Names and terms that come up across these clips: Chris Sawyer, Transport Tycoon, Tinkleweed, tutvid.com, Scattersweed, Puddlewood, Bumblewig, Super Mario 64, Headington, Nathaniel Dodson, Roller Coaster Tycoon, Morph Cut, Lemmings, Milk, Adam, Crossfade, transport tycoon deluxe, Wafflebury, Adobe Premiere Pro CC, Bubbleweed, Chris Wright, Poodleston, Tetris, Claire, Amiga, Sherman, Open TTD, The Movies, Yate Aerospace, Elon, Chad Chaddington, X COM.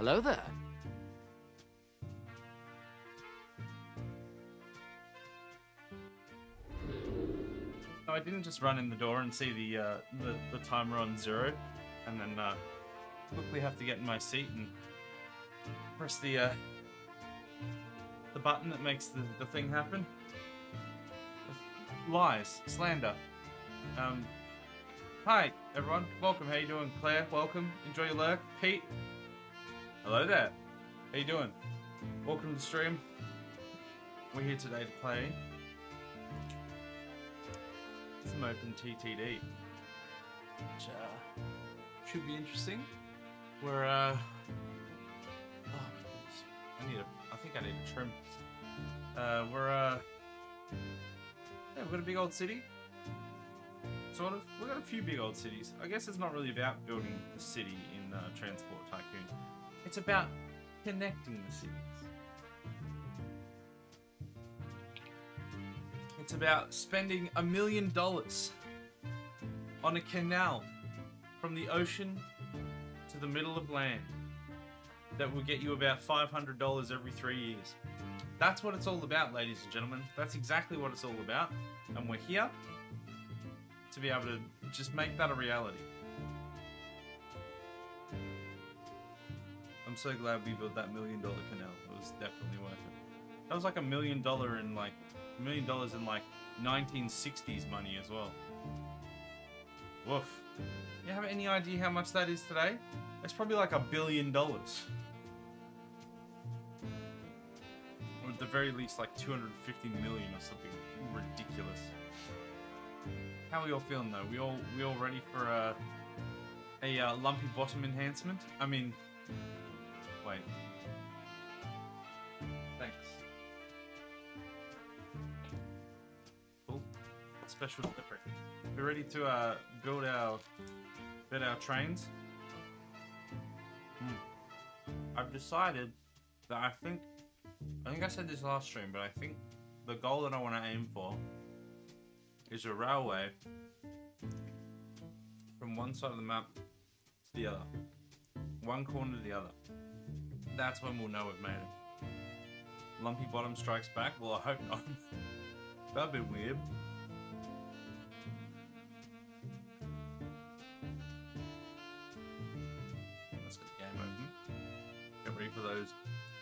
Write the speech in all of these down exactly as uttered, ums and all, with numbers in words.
Hello there. No, I didn't just run in the door and see the uh, the, the timer on zero, and then uh, quickly have to get in my seat and press the uh, the button that makes the, the thing happen. Lies, slander. Um, hi everyone, welcome. How you doing, Claire? Welcome. Enjoy your lurk, Pete. Hello there. How you doing? Welcome to the stream. We're here today to play some Open T T D, which uh, should be interesting. We're uh, oh, I need a. I think I need a trim. Uh, we're uh, yeah, we've got a big old city. Sort of. We've got a few big old cities. I guess it's not really about building the city in uh, Transport Tycoon. It's about connecting the cities. It's about spending a million dollars on a canal from the ocean to the middle of land that will get you about five hundred dollars every three years. That's what it's all about, ladies and gentlemen. That's exactly what it's all about. And we're here to be able to just make that a reality. I'm so glad we built that million dollar canal. It was definitely worth it. That was like a million dollar in like a million dollars in like nineteen sixties money as well. Woof. You have any idea how much that is today? It's probably like a billion dollars. Or at the very least like two hundred fifty million or something ridiculous. How are we all feeling though? We all we all ready for uh, a uh, Lumpy Bottom enhancement? I mean, wait. Thanks. Cool. Special delivery. We're ready to uh, build our build our trains. Hmm. I've decided that I think I think I said this last stream, but I think the goal that I want to aim for is a railway from one side of the map to the other. One corner to the other. That's when we'll know we've made it. Lumpy Bottom strikes back? Well, I hope not. That'd be weird. Let's get the game open. Get ready for those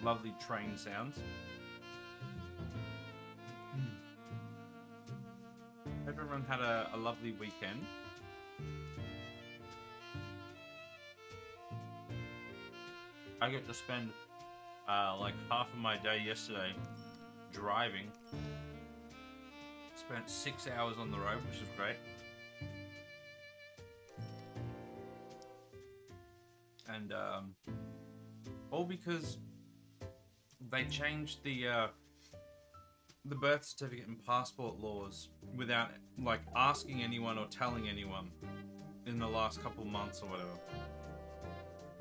lovely train sounds. Hope everyone had a, a lovely weekend. I got to spend uh, like half of my day yesterday driving. Spent six hours on the road, which is great. And um, all because they changed the uh, the birth certificate and passport laws without like asking anyone or telling anyone in the last couple months or whatever.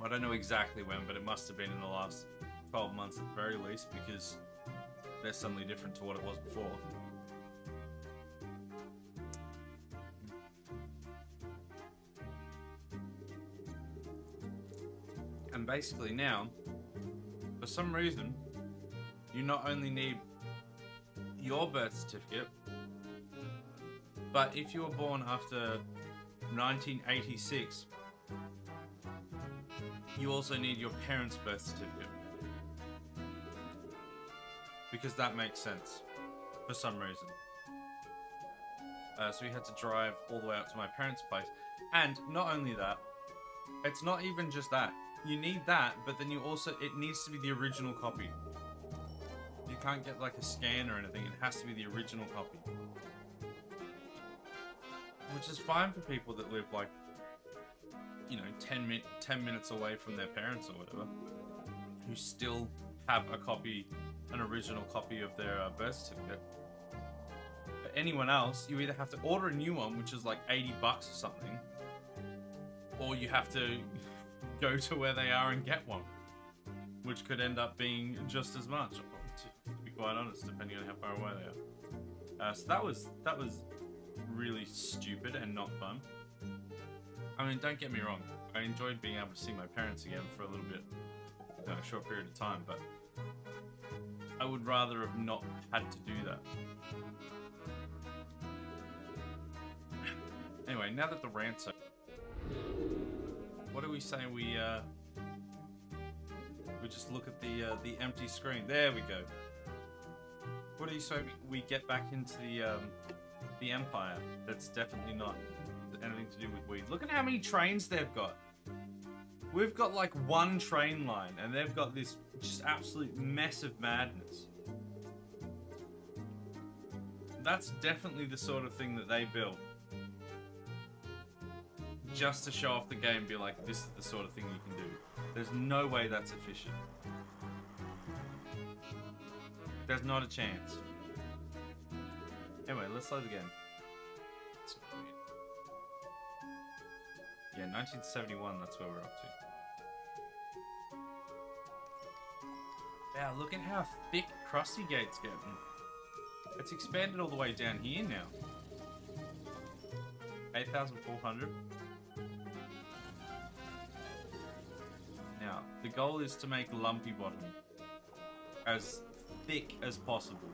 I don't know exactly when, but it must have been in the last twelve months at the very least, because they're suddenly different to what it was before. And basically now, for some reason, you not only need your birth certificate, but if you were born after nineteen eighty-six, you also need your parents' birth certificate. Because that makes sense. For some reason. Uh, so we had to drive all the way up to my parents' place. And not only that, it's not even just that. You need that, but then you also, it needs to be the original copy. You can't get like a scan or anything. It has to be the original copy. Which is fine for people that live like, you know, ten, min ten minutes away from their parents or whatever, who still have a copy, an original copy of their uh, birth certificate. But anyone else, you either have to order a new one, which is like eighty bucks or something, or you have to go to where they are and get one, which could end up being just as much, to be quite honest, depending on how far away they are. Uh, so that was, that was really stupid and not fun. I mean, don't get me wrong, I enjoyed being able to see my parents again for a little bit. worked on a short period of time, but I would rather have not had to do that. Anyway, now that the rant's over, what do we say we uh, we just look at the uh, the empty screen? There we go. What do you say we get back into the um, the Empire? That's definitely not anything to do with weed. Look at how many trains they've got. We've got like one train line, and they've got this just absolute mess of madness. That's definitely the sort of thing that they built. Just to show off the game and be like, this is the sort of thing you can do. There's no way that's efficient. There's not a chance. Anyway, let's load the game. Yeah, nineteen seventy-one, that's where we're up to. Wow, look at how thick Krustygate's getting. It's expanded all the way down here now. eight thousand four hundred. Now, the goal is to make Lumpy Bottom as thick as possible.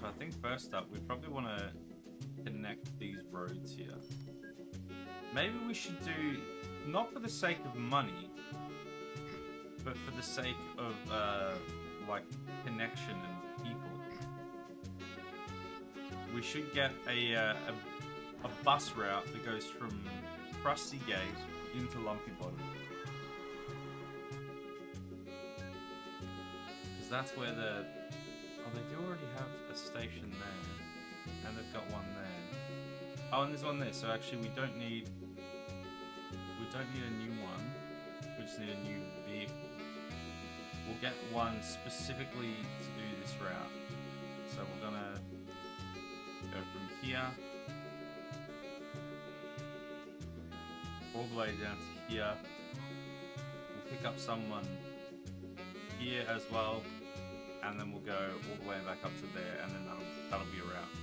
So I think first up, we probably want to connect these roads here. Maybe we should do, not for the sake of money, but for the sake of, uh, like, connection and people. We should get a, uh, a, a bus route that goes from Krustygate into Lumpy Bottom. Because that's where the... Oh, they do already have a station there. And they've got one there. Oh, and there's one there. So actually we don't need... We don't need a new one. We just need a new vehicle. We'll get one specifically to do this route. So we're gonna go from here all the way down to here. We'll pick up someone here as well, and then we'll go all the way back up to there, and then that'll, that'll be a route.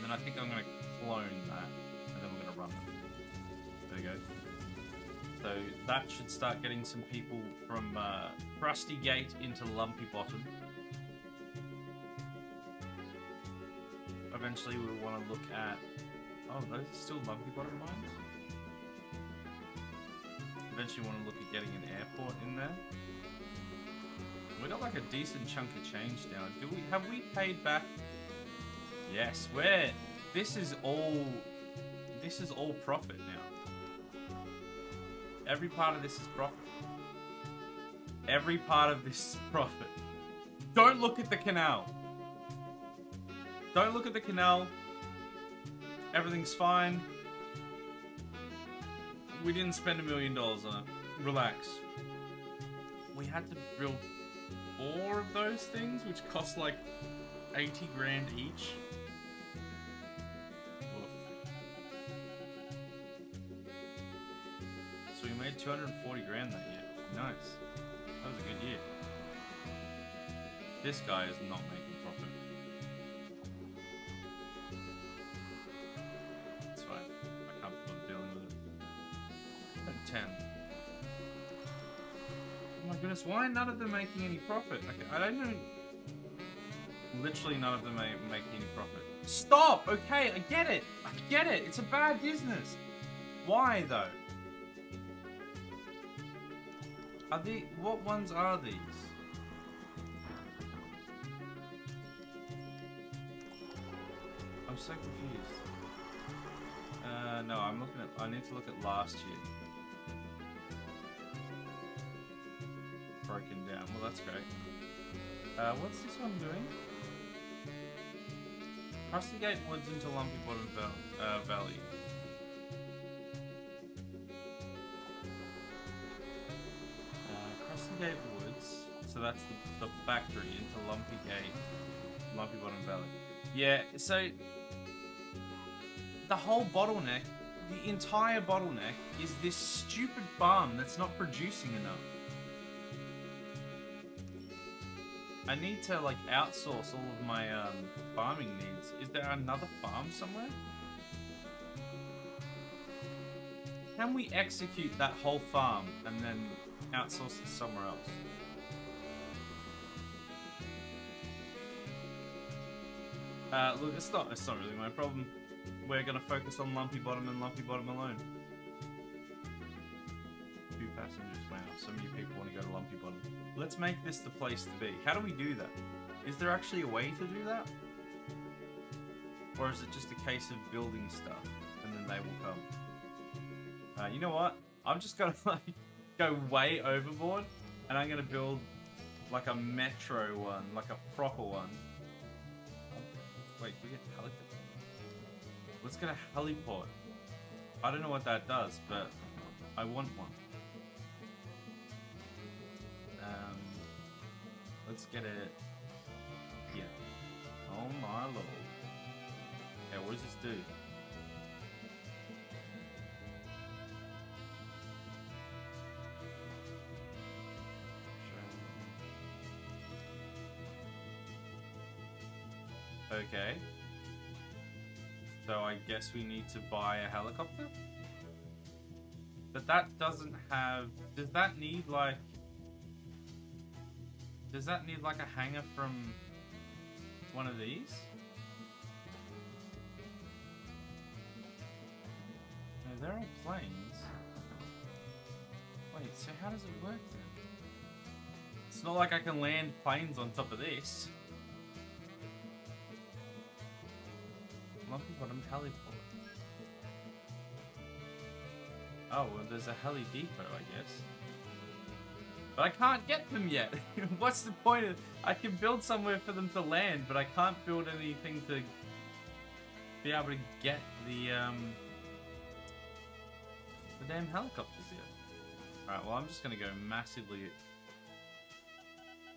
And then I think I'm going to clone that, and then we're going to run it. There we go. So that should start getting some people from uh, Krustygate into Lumpy Bottom. Eventually we'll want to look at... Oh, those are still Lumpy Bottom mines? Eventually want to look at getting an airport in there. We got like a decent chunk of change now. Do we have we paid back? Yes, we're this is all this is all profit now. Every part of this is profit. Every part of this is profit. Don't look at the canal. Don't look at the canal. Everything's fine. We didn't spend a million dollars on it. Relax. We had to build four of those things, which cost like eighty grand each. Oof. So we made two hundred forty grand that year. Nice. That was a good year. This guy is not making profit. That's fine. I can't bother dealing with it. Like ten. Oh my goodness, why are none of them making any profit? Okay, I don't know. Literally none of them are making any profit. Stop! Okay, I get it! I get it! It's a bad business! Why, though? Are they... What ones are these? I'm so confused. Uh, no, I'm looking at... I need to look at last year. Broken down. Well, that's great. Uh, what's this one doing? Krustygate Woods into Lumpy Bottom val uh, Valley. Uh, Krustygate Woods. So that's the, the factory into Lumpy Gate, Lumpy Bottom Valley. Yeah. So the whole bottleneck, the entire bottleneck, is this stupid farm that's not producing enough. I need to, like, outsource all of my, um, farming needs. Is there another farm somewhere? Can we execute that whole farm and then outsource it somewhere else? Uh, look, it's not, it's not really my problem. We're going to focus on Lumpy Bottom and Lumpy Bottom alone. Two passengers, wow, so many people want to go to Lumpy Bottom. Let's make this the place to be. How do we do that? Is there actually a way to do that? Or is it just a case of building stuff and then they will come? Uh, you know what? I'm just going to like go way overboard and I'm going to build like a metro one, like a proper one. Wait, do we get heliport? Let's get a heliport. I don't know what that does, but I want one. Um, let's get it. Yeah. Oh my lord. Yeah, what does this do? Okay, so I guess we need to buy a helicopter? But that doesn't have... Does that need like... Does that need like a hanger from one of these? No, they're all planes. Wait, so how does it work then? It's not like I can land planes on top of this. Lumpy Bottom heliport. Oh, well, there's a heli depot, I guess. But I can't get them yet. What's the point of... I can build somewhere for them to land, but I can't build anything to be able to get the, um... the damn helicopters yet. Alright, well, I'm just gonna go massively...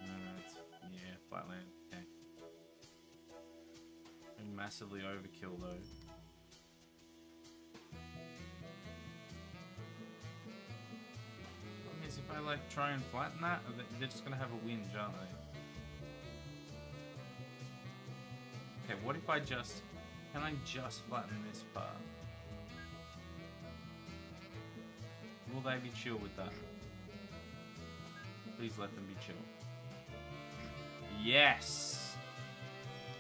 No, no, it's... Yeah, flat land. Okay. Massively overkill though. I guess if I like try and flatten that, they're just gonna have a whinge, aren't they? Okay, what if I just can I just flatten this part? Will they be chill with that? Please let them be chill. Yes!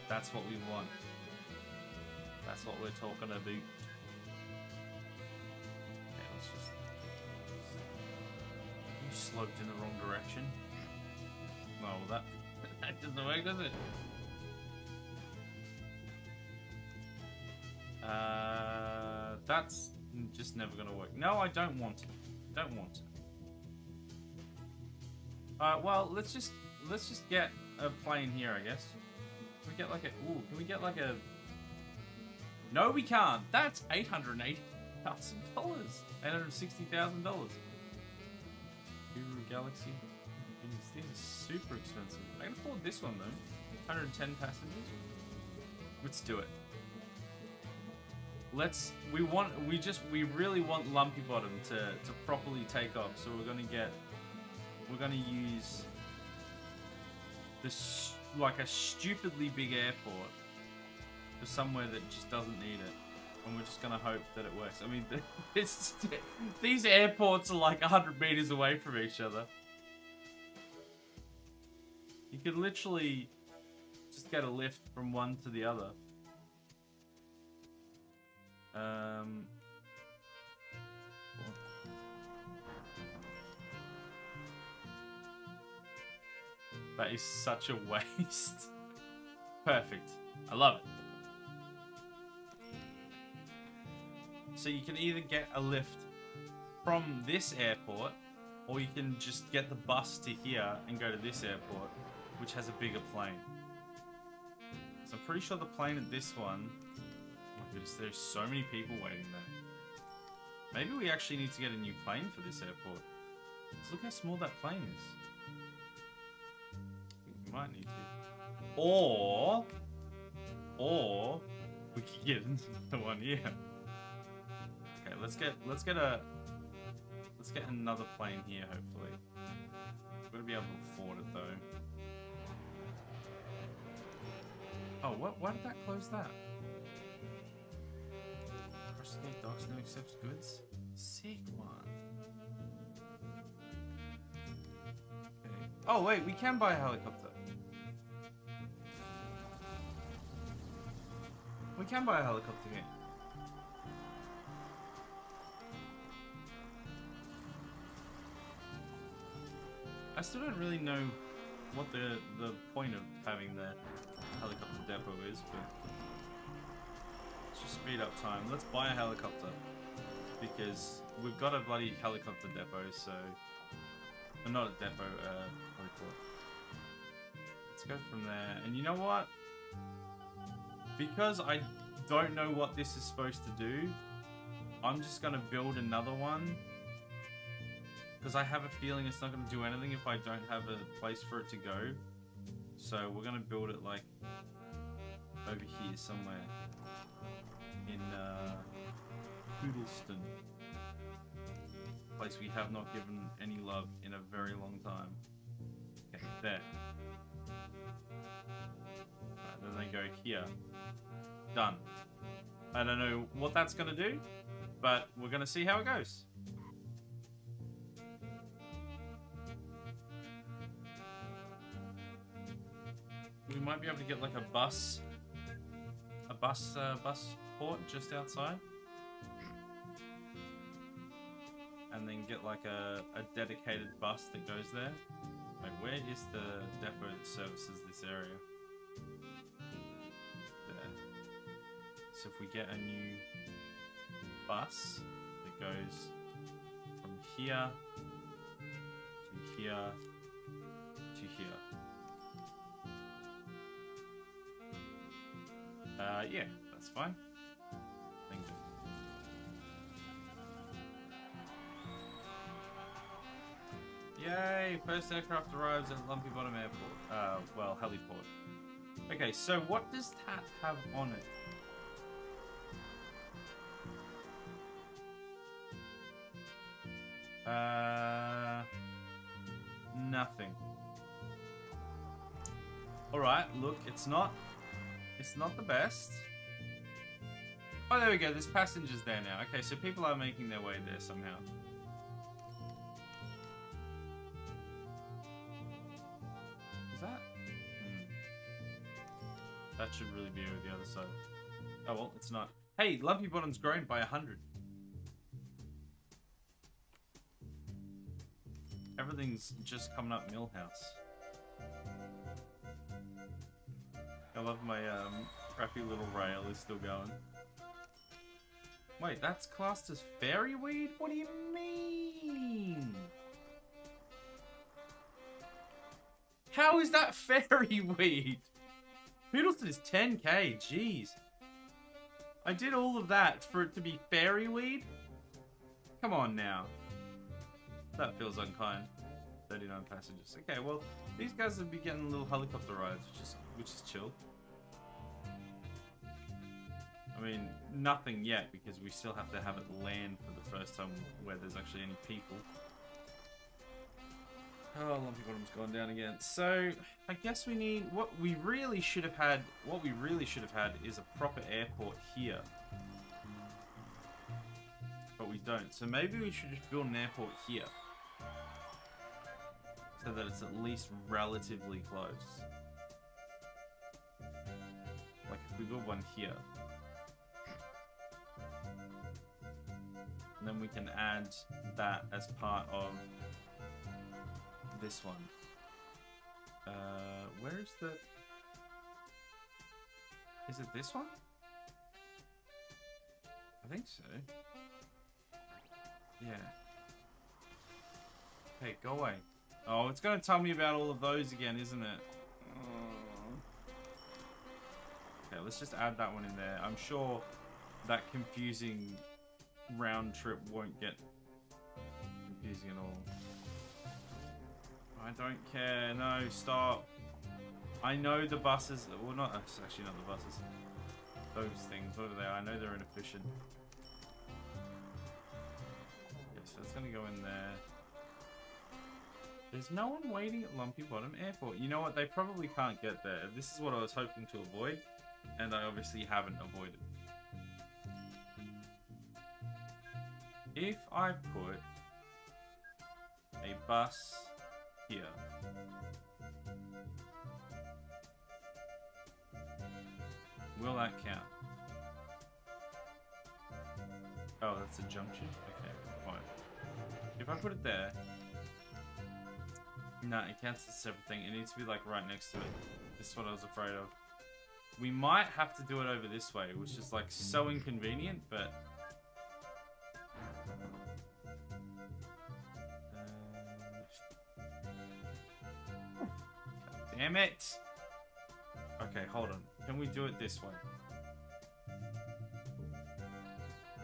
That's what we want. That's what we're talking about. Okay, let's just... You sloped in the wrong direction. No, well, that... that doesn't work, does it? Uh, that's just never gonna work. No, I don't want it. Don't want it. Alright, well, let's just... Let's just get a plane here, I guess. Can we get like a... Ooh, can we get like a... No, we can't. That's eight hundred eighty thousand dollars, eight hundred sixty thousand dollars. Guru Galaxy. Goodness, these are super expensive. I can afford this one though. One hundred ten passengers. Let's do it. Let's. We want. We just. We really want Lumpy Bottom to to properly take off. So we're gonna get. We're gonna use. This like a stupidly big airport. Somewhere that just doesn't need it, and we're just gonna hope that it works. I mean, it's, these airports are like one hundred meters away from each other. You could literally just get a lift from one to the other. Um, that is such a waste. Perfect. I love it. So you can either get a lift from this airport, or you can just get the bus to here and go to this airport, which has a bigger plane. So I'm pretty sure the plane at this one... Oh my goodness, there's so many people waiting there. Maybe we actually need to get a new plane for this airport. Let's look how small that plane is. We might need to. Or... Or... We could get another one here. Let's get let's get a let's get another plane here. Hopefully, we're gonna be able to afford it though. Oh, what? Why did that close that? Krustygate docks now accepts goods. Sick one. Okay. Oh wait, we can buy a helicopter. We can buy a helicopter here. I still don't really know what the the point of having the helicopter depot is, but let's just speed up time. Let's buy a helicopter because we've got a bloody helicopter depot. So, well, not a depot. Uh, what do you call it? Let's go from there. And you know what? Because I don't know what this is supposed to do, I'm just going to build another one. Because I have a feeling it's not going to do anything if I don't have a place for it to go. So we're going to build it like over here somewhere in uh, Poodleston. A place we have not given any love in a very long time. Okay, there. Right, then they go here. Done. I don't know what that's going to do, but we're going to see how it goes. We might be able to get like a bus, a bus, uh, bus port just outside, and then get like a, a dedicated bus that goes there. Like, where is the depot that services this area? There. So if we get a new bus that goes from here to here to here. Uh, yeah, that's fine. Thank you. Yay! First aircraft arrives at Lumpy Bottom Airport. Uh, well, heliport. Okay, so what does that have on it? Uh, nothing. Alright, look, it's not... It's not the best. Oh, there we go. There's passengers there now. Okay, so people are making their way there somehow. Is that? Hmm. That should really be over the other side. Oh, well, it's not. Hey, Lumpy Bottom's grown by one hundred. Everything's just coming up Millhouse. I love my um, crappy little rail is still going. Wait, that's classed as Fairyweed? What do you mean? How is that Fairyweed? Poodleston is ten K, jeez. I did all of that for it to be Fairyweed? Come on now. That feels unkind. thirty-nine passengers. Okay, well, these guys will be getting little helicopter rides, which is which is chill. I mean, nothing yet because we still have to have it land for the first time where there's actually any people. Oh, Lumpy Bottom's gone down again. So I guess we need what we really should have had. What we really should have had is a proper airport here, but we don't. So maybe we should just build an airport here. So that it's at least relatively close. Like if we build one here. And then we can add that as part of this one. Uh, where is the... Is it this one? I think so. Yeah. Hey, go away. Oh, it's going to tell me about all of those again, isn't it? Oh. Okay, let's just add that one in there. I'm sure that confusing round trip won't get confusing at all. I don't care. No, stop. I know the buses... Well, not... Actually, not the buses. Those things. What are they? I know they're inefficient. Okay, so that's going to go in there. There's no one waiting at Lumpy Bottom Airport. You know what? They probably can't get there. This is what I was hoping to avoid, and I obviously haven't avoided. if I put a bus here, will that count? Oh, that's a junction. Okay, fine. If I put it there, nah, it counts as a separate thing. It needs to be like right next to it. This is what I was afraid of. We might have to do it over this way, which is like so inconvenient, but uh... damn it. Okay, hold on. Can we do it this way?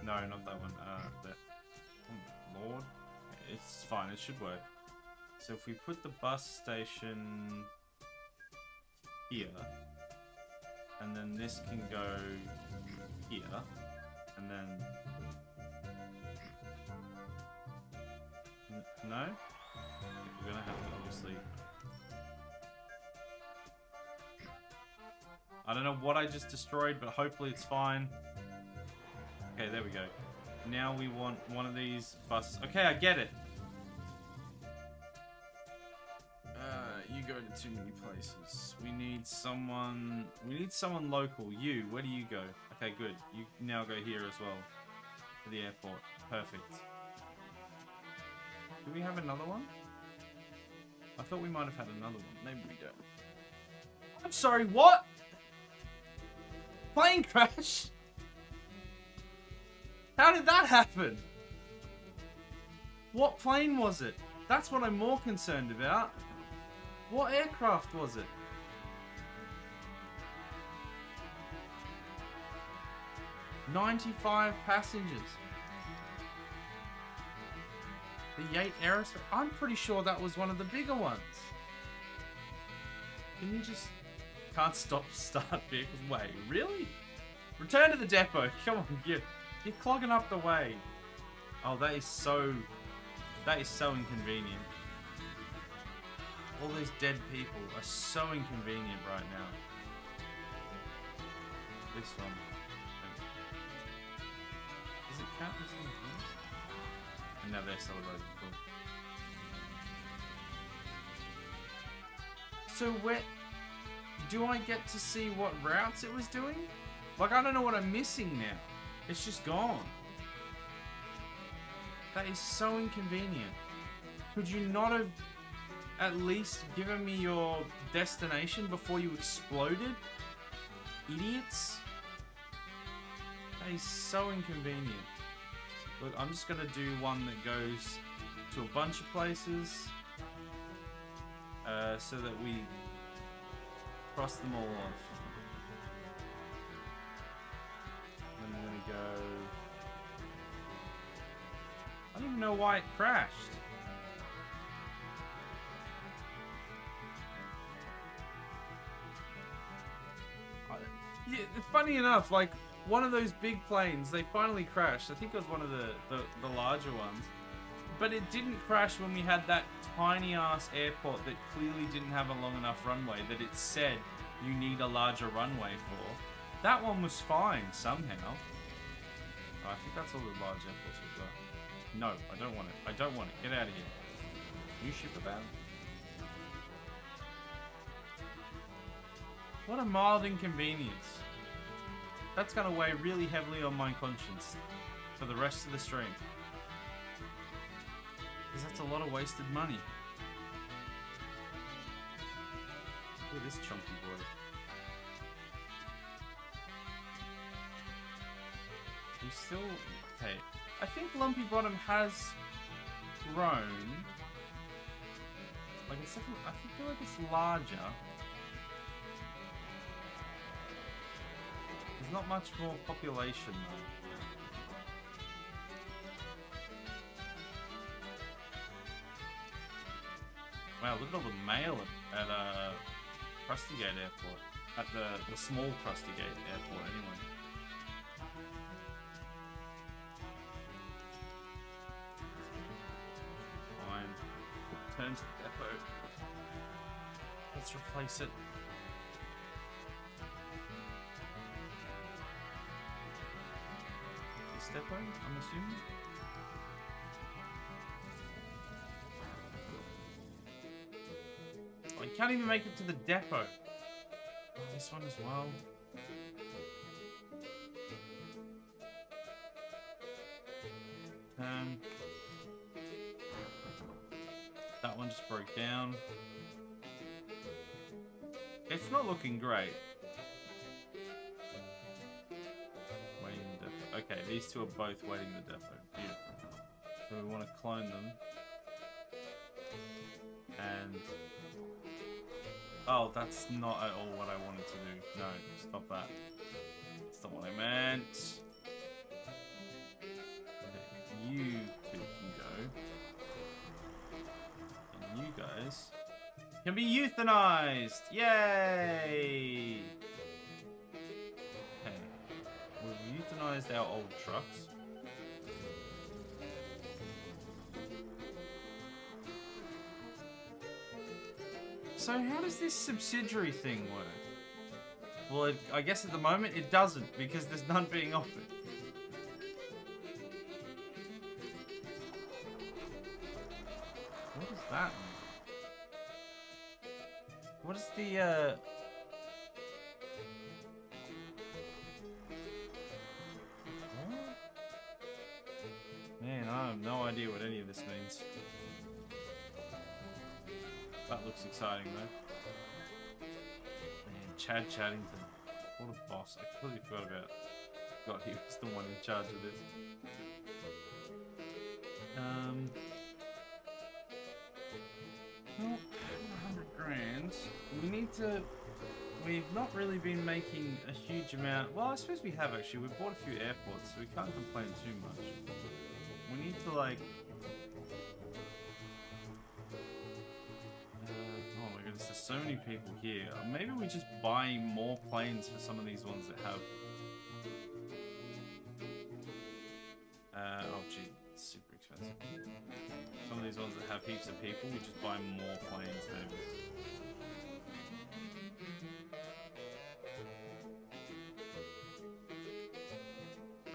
No, not that one. Uh, that. Oh, Lord. It's fine. It should work. So if we put the bus station here, and then this can go here, and then... No? We're gonna have to, obviously... I don't know what I just destroyed, but hopefully it's fine. Okay, there we go. Now we want one of these buses. Okay, I get it! Go to too many places. We need someone. We need someone local. You. Where do you go? Okay, good. You now go here as well. To the airport. Perfect. Do we have another one? I thought we might have had another one. Maybe we don't. I'm sorry. What? Plane crash? How did that happen? What plane was it? That's what I'm more concerned about. What aircraft was it? ninety-five passengers. The Yate Aerospace. I'm pretty sure that was one of the bigger ones. Can you just... Can't stop start vehicles. Wait, really? Return to the depot. Come on, you're, you're clogging up the way. Oh, that is so... That is so inconvenient. All those dead people are so inconvenient right now. This one. Does it count as anything? And now they're celebrating. Cool. So where... Do I get to see what routes it was doing? Like, I don't know what I'm missing now. It's just gone. That is so inconvenient. Could you not have... at least given me your destination before you exploded? Idiots. That is so inconvenient. Look, I'm just gonna do one that goes to a bunch of places. Uh, so that we cross them all off. And I'm gonna go... I don't even know why it crashed. Yeah, funny enough, like, one of those big planes, they finally crashed. I think it was one of the, the, the larger ones. But it didn't crash when we had that tiny-ass airport that clearly didn't have a long enough runway that it said you need a larger runway for. That one was fine, somehow. Oh, I think that's all the large airports we've got. No, I don't want it. I don't want it. Get out of here. New ship about. What a mild inconvenience. That's gonna weigh really heavily on my conscience for the rest of the stream. Because that's a lot of wasted money. Look at this chunky boy. He's still... Okay. I think Lumpy Bottom has grown. Like, it's definitely... I feel like it's larger. There's not much more population though. Wow, look at all the mail at, at uh, Krustygate Airport. At the, the small Krustygate Airport, anyway. Fine. Turn to the depot. Let's replace it. Depot, I'm assuming. can't even make it to the depot. This one as well. Um, that one just broke down. It's not looking great. Waiting the depot. Okay, these two are both waiting the depot. Beautiful. So we want to clone them. And oh, that's not at all what I wanted to do. No, stop that. That's not what I meant. You two can go. And you guys can be euthanized! Yay! Okay. We've euthanized our old trucks. So how does this subsidiary thing work? Well, it, I guess at the moment it doesn't, because there's none being offered. What is that? What is the, uh... What? Man, I have no idea what any of this means. That looks exciting, though. Man, Chad Chaddington. What a boss. I completely forgot about... God, he was the one in charge of this. Um... one hundred grand. We need to... We've not really been making a huge amount... Well, I suppose we have, actually. We've bought a few airports, so we can't complain too much. We need to, like... So many people here. Maybe we just buy more planes for some of these ones that have. Uh, oh, gee, it's super expensive. Some of these ones that have heaps of people, we just buy more planes, maybe.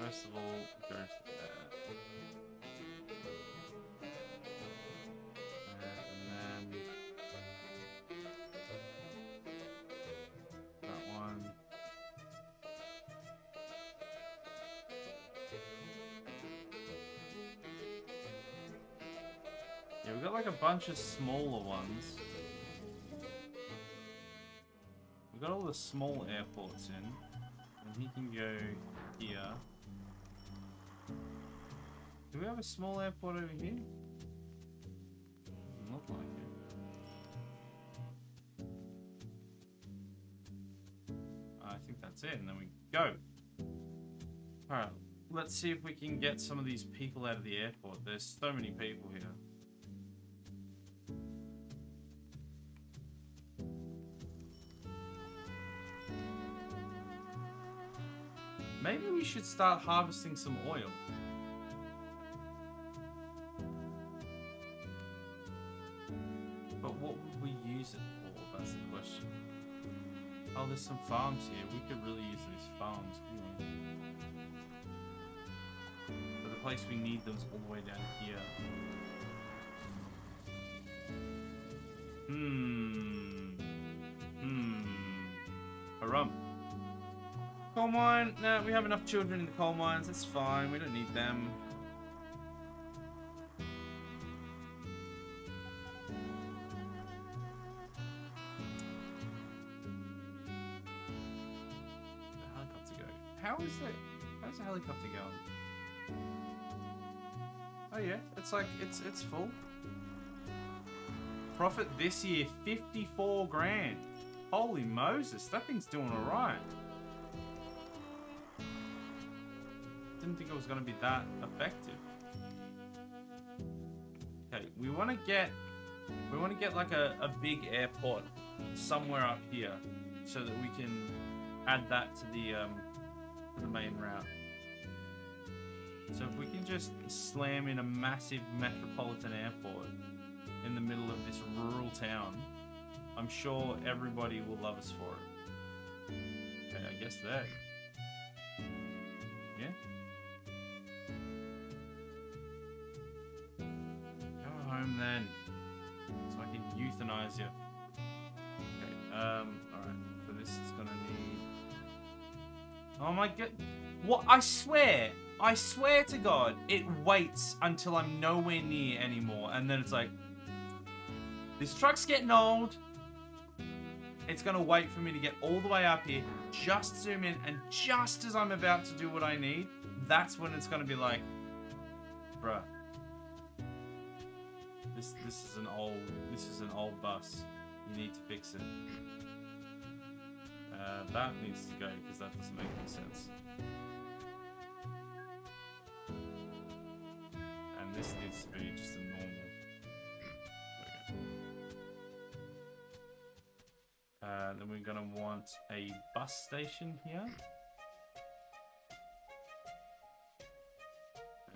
First of all, go to that. Like a bunch of smaller ones. We've got all the small airports in, and he can go here. Do we have a small airport over here? Doesn't look like it. I think that's it, and then we go. All right, let's see if we can get some of these people out of the airport. There's so many people here. Maybe we should start harvesting some oil. But what would we use it for? That's the question. Oh, there's some farms here. We could really use these farms, couldn't we? But the place we need them is all the way down here. Hmm. Hmm. Harumph. Coal mine? No, we have enough children in the coal mines. That's fine. We don't need them. The helicopter go. How is it? How's the helicopter going? Oh yeah, it's like it's it's full. Profit this year fifty-four grand. Holy Moses, that thing's doing all right. Didn't think it was going to be that effective. Okay, we want to get, we want to get like a, a big airport somewhere up here, so that we can add that to the um, the main route. So if we can just slam in a massive metropolitan airport in the middle of this rural town, I'm sure everybody will love us for it. Okay, I guess that. Yeah. Then, so I can euthanize you. Um, alright. So this is gonna need... Oh my god. What? I swear. I swear to God. It waits until I'm nowhere near anymore. And then it's like... This truck's getting old. It's gonna wait for me to get all the way up here. Just zoom in. And just as I'm about to do what I need, that's when it's gonna be like... Bruh. This this is an old this is an old bus. You need to fix it. Uh, that needs to go because that doesn't make any sense. And this needs to be just a normal. Okay. Uh, then we're gonna want a bus station here.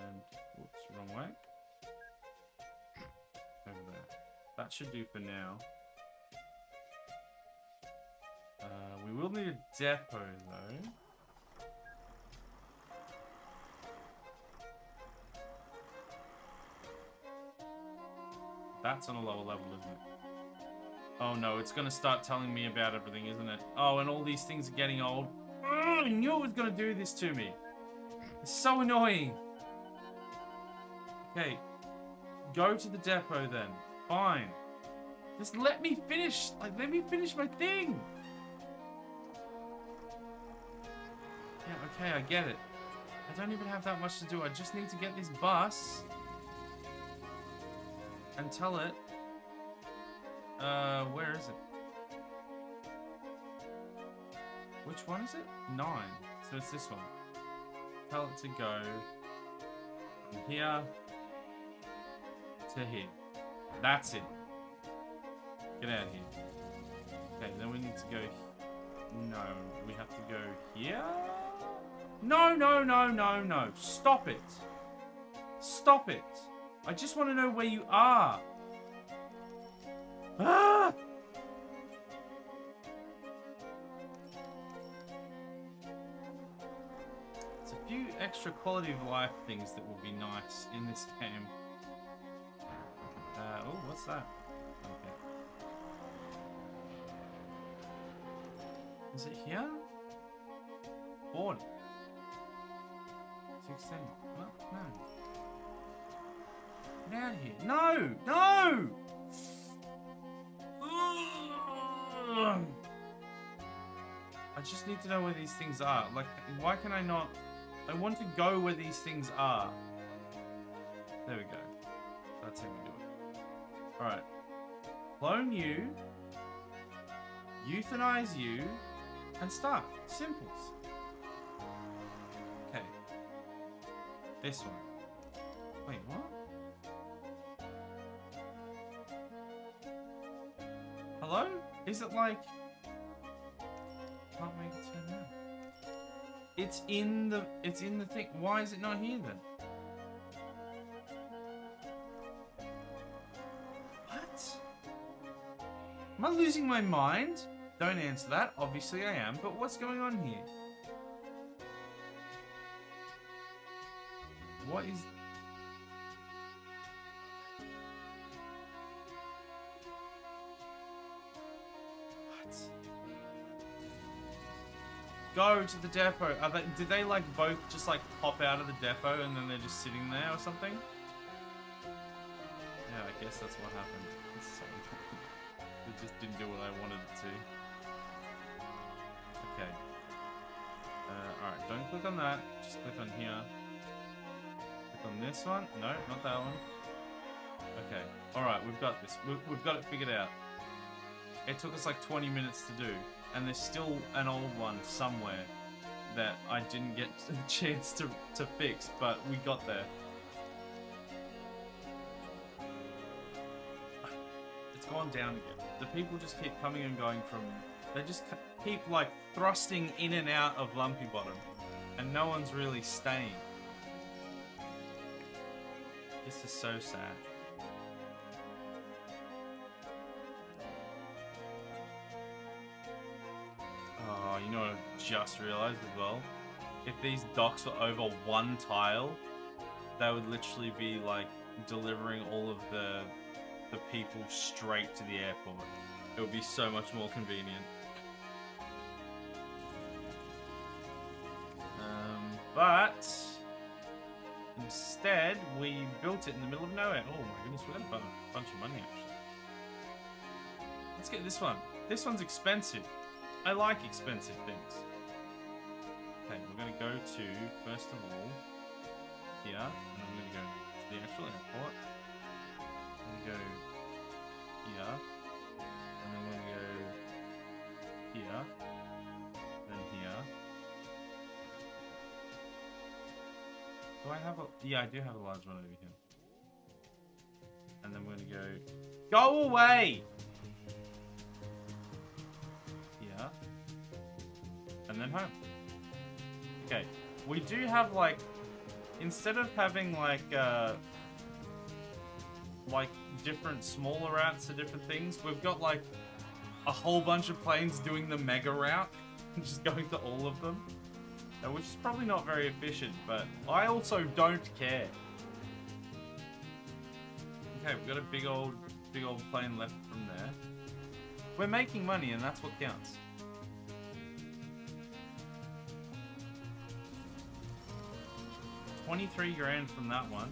And oops, wrong way. Over there. That should do for now. Uh, we will need a depot though. That's on a lower level, isn't it? Oh no, it's gonna start telling me about everything, isn't it? Oh, and all these things are getting old. Oh, I knew it was gonna do this to me. It's so annoying. Okay. Go to the depot then. Fine. Just let me finish. Like, let me finish my thing. Yeah, okay, I get it. I don't even have that much to do. I just need to get this bus. And tell it. Uh, where is it? Which one is it? Nine. So it's this one. Tell it to go from here. To here. That's it. Get out of here. Okay, then we need to go... No, we have to go here? No, no, no, no, no. Stop it. Stop it. I just want to know where you are. Ah! It's a few extra quality of life things that will be nice in this game. Uh, oh, what's that? Okay. Is it here? Board. sixteen. What? No. Get out of here. No! No! I just need to know where these things are. Like, why can I not... I want to go where these things are. There we go. That's how we do it. Alright. Clone you. Euthanize you. And start. Simples. Okay. This one. Wait, what? Hello? Is it like... Can't make it turn around. It's in the... It's in the thing. Why is it not here then? Am I losing my mind? Don't answer that. Obviously I am. But what's going on here? What is... What? Go to the depot. Are they, did they like both just like pop out of the depot and then they're just sitting there or something? Yeah, I guess that's what happened. It's so important. It just didn't do what I wanted it to. Okay. Uh, Alright, don't click on that. Just click on here. Click on this one. No, not that one. Okay. Alright, we've got this. We've, we've got it figured out. It took us like twenty minutes to do. And there's still an old one somewhere that I didn't get a chance to, to fix. But we got there. It's gone down again. The people just keep coming and going from... They just keep, like, thrusting in and out of Lumpy Bottom. And no one's really staying. This is so sad. Oh, you know what I've just realised as well? If these docks were over one tile, they would literally be, like, delivering all of the... the people straight to the airport. It would be so much more convenient. Um, but instead, we built it in the middle of nowhere. Oh my goodness, we got a bunch of money actually. Let's get this one. This one's expensive. I like expensive things. Okay, we're going to go to, first of all, here, and then we're going to go to the actual airport. I'm going to go here, and then we're going to go here, then here. Do I have a... Yeah, I do have a large one over here. And then we're going to go... Go away! Here. And then home. Okay, we do have, like, instead of having, like, uh, like, different smaller routes to different things, we've got, like, a whole bunch of planes doing the mega route and just going to all of them, uh, which is probably not very efficient, but I also don't care. Okay, we've got a big old, big old plane left from there. We're making money, and that's what counts. twenty-three grand from that one.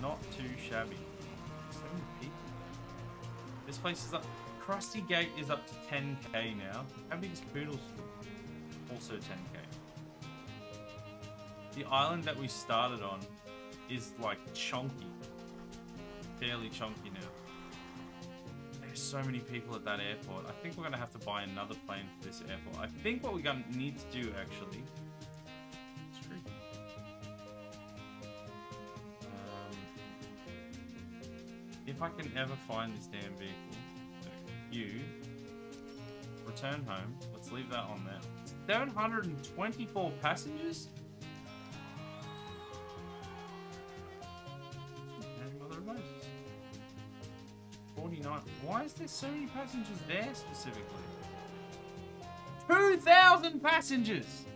Not too shabby. This place is up. Krustygate is up to ten K now. How big is Poodleston? Also ten K. The island that we started on is like chunky. Fairly chunky now. There's so many people at that airport. I think we're going to have to buy another plane for this airport. I think what we're going to need to do actually. If I can ever find this damn vehicle, so you return home. Let's leave that on there. seven hundred twenty-four passengers? Mother of Moses. forty-nine. Why is there so many passengers there specifically? two thousand passengers!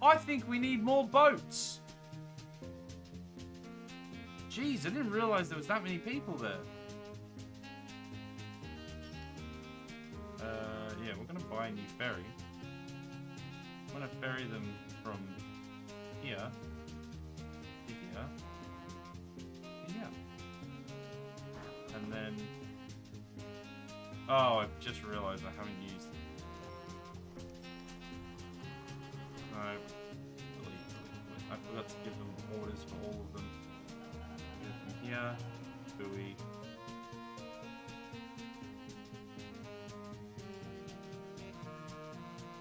I think we need more boats! Jeez, I didn't realize there was that many people there. Uh, yeah, we're gonna buy a new ferry. I'm gonna ferry them from here to here to here. And then... Oh, I've just realized I haven't used it. No. I forgot to give them orders for all of them. Here, buoy.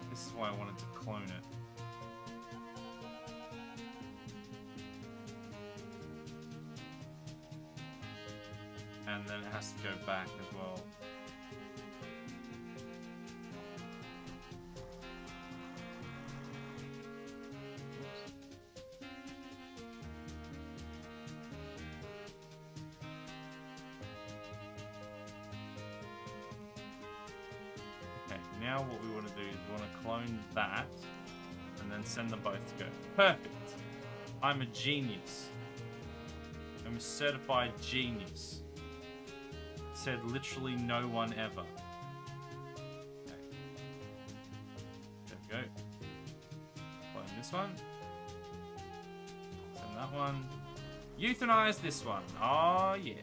This is why I wanted to clone it. And then it has to go back as well. Now what we want to do is we want to clone that and then send them both to go. Perfect! I'm a genius. I'm a certified genius. Said literally no one ever. Okay. There we go. Clone this one. Send that one. Euthanize this one. Oh yeah.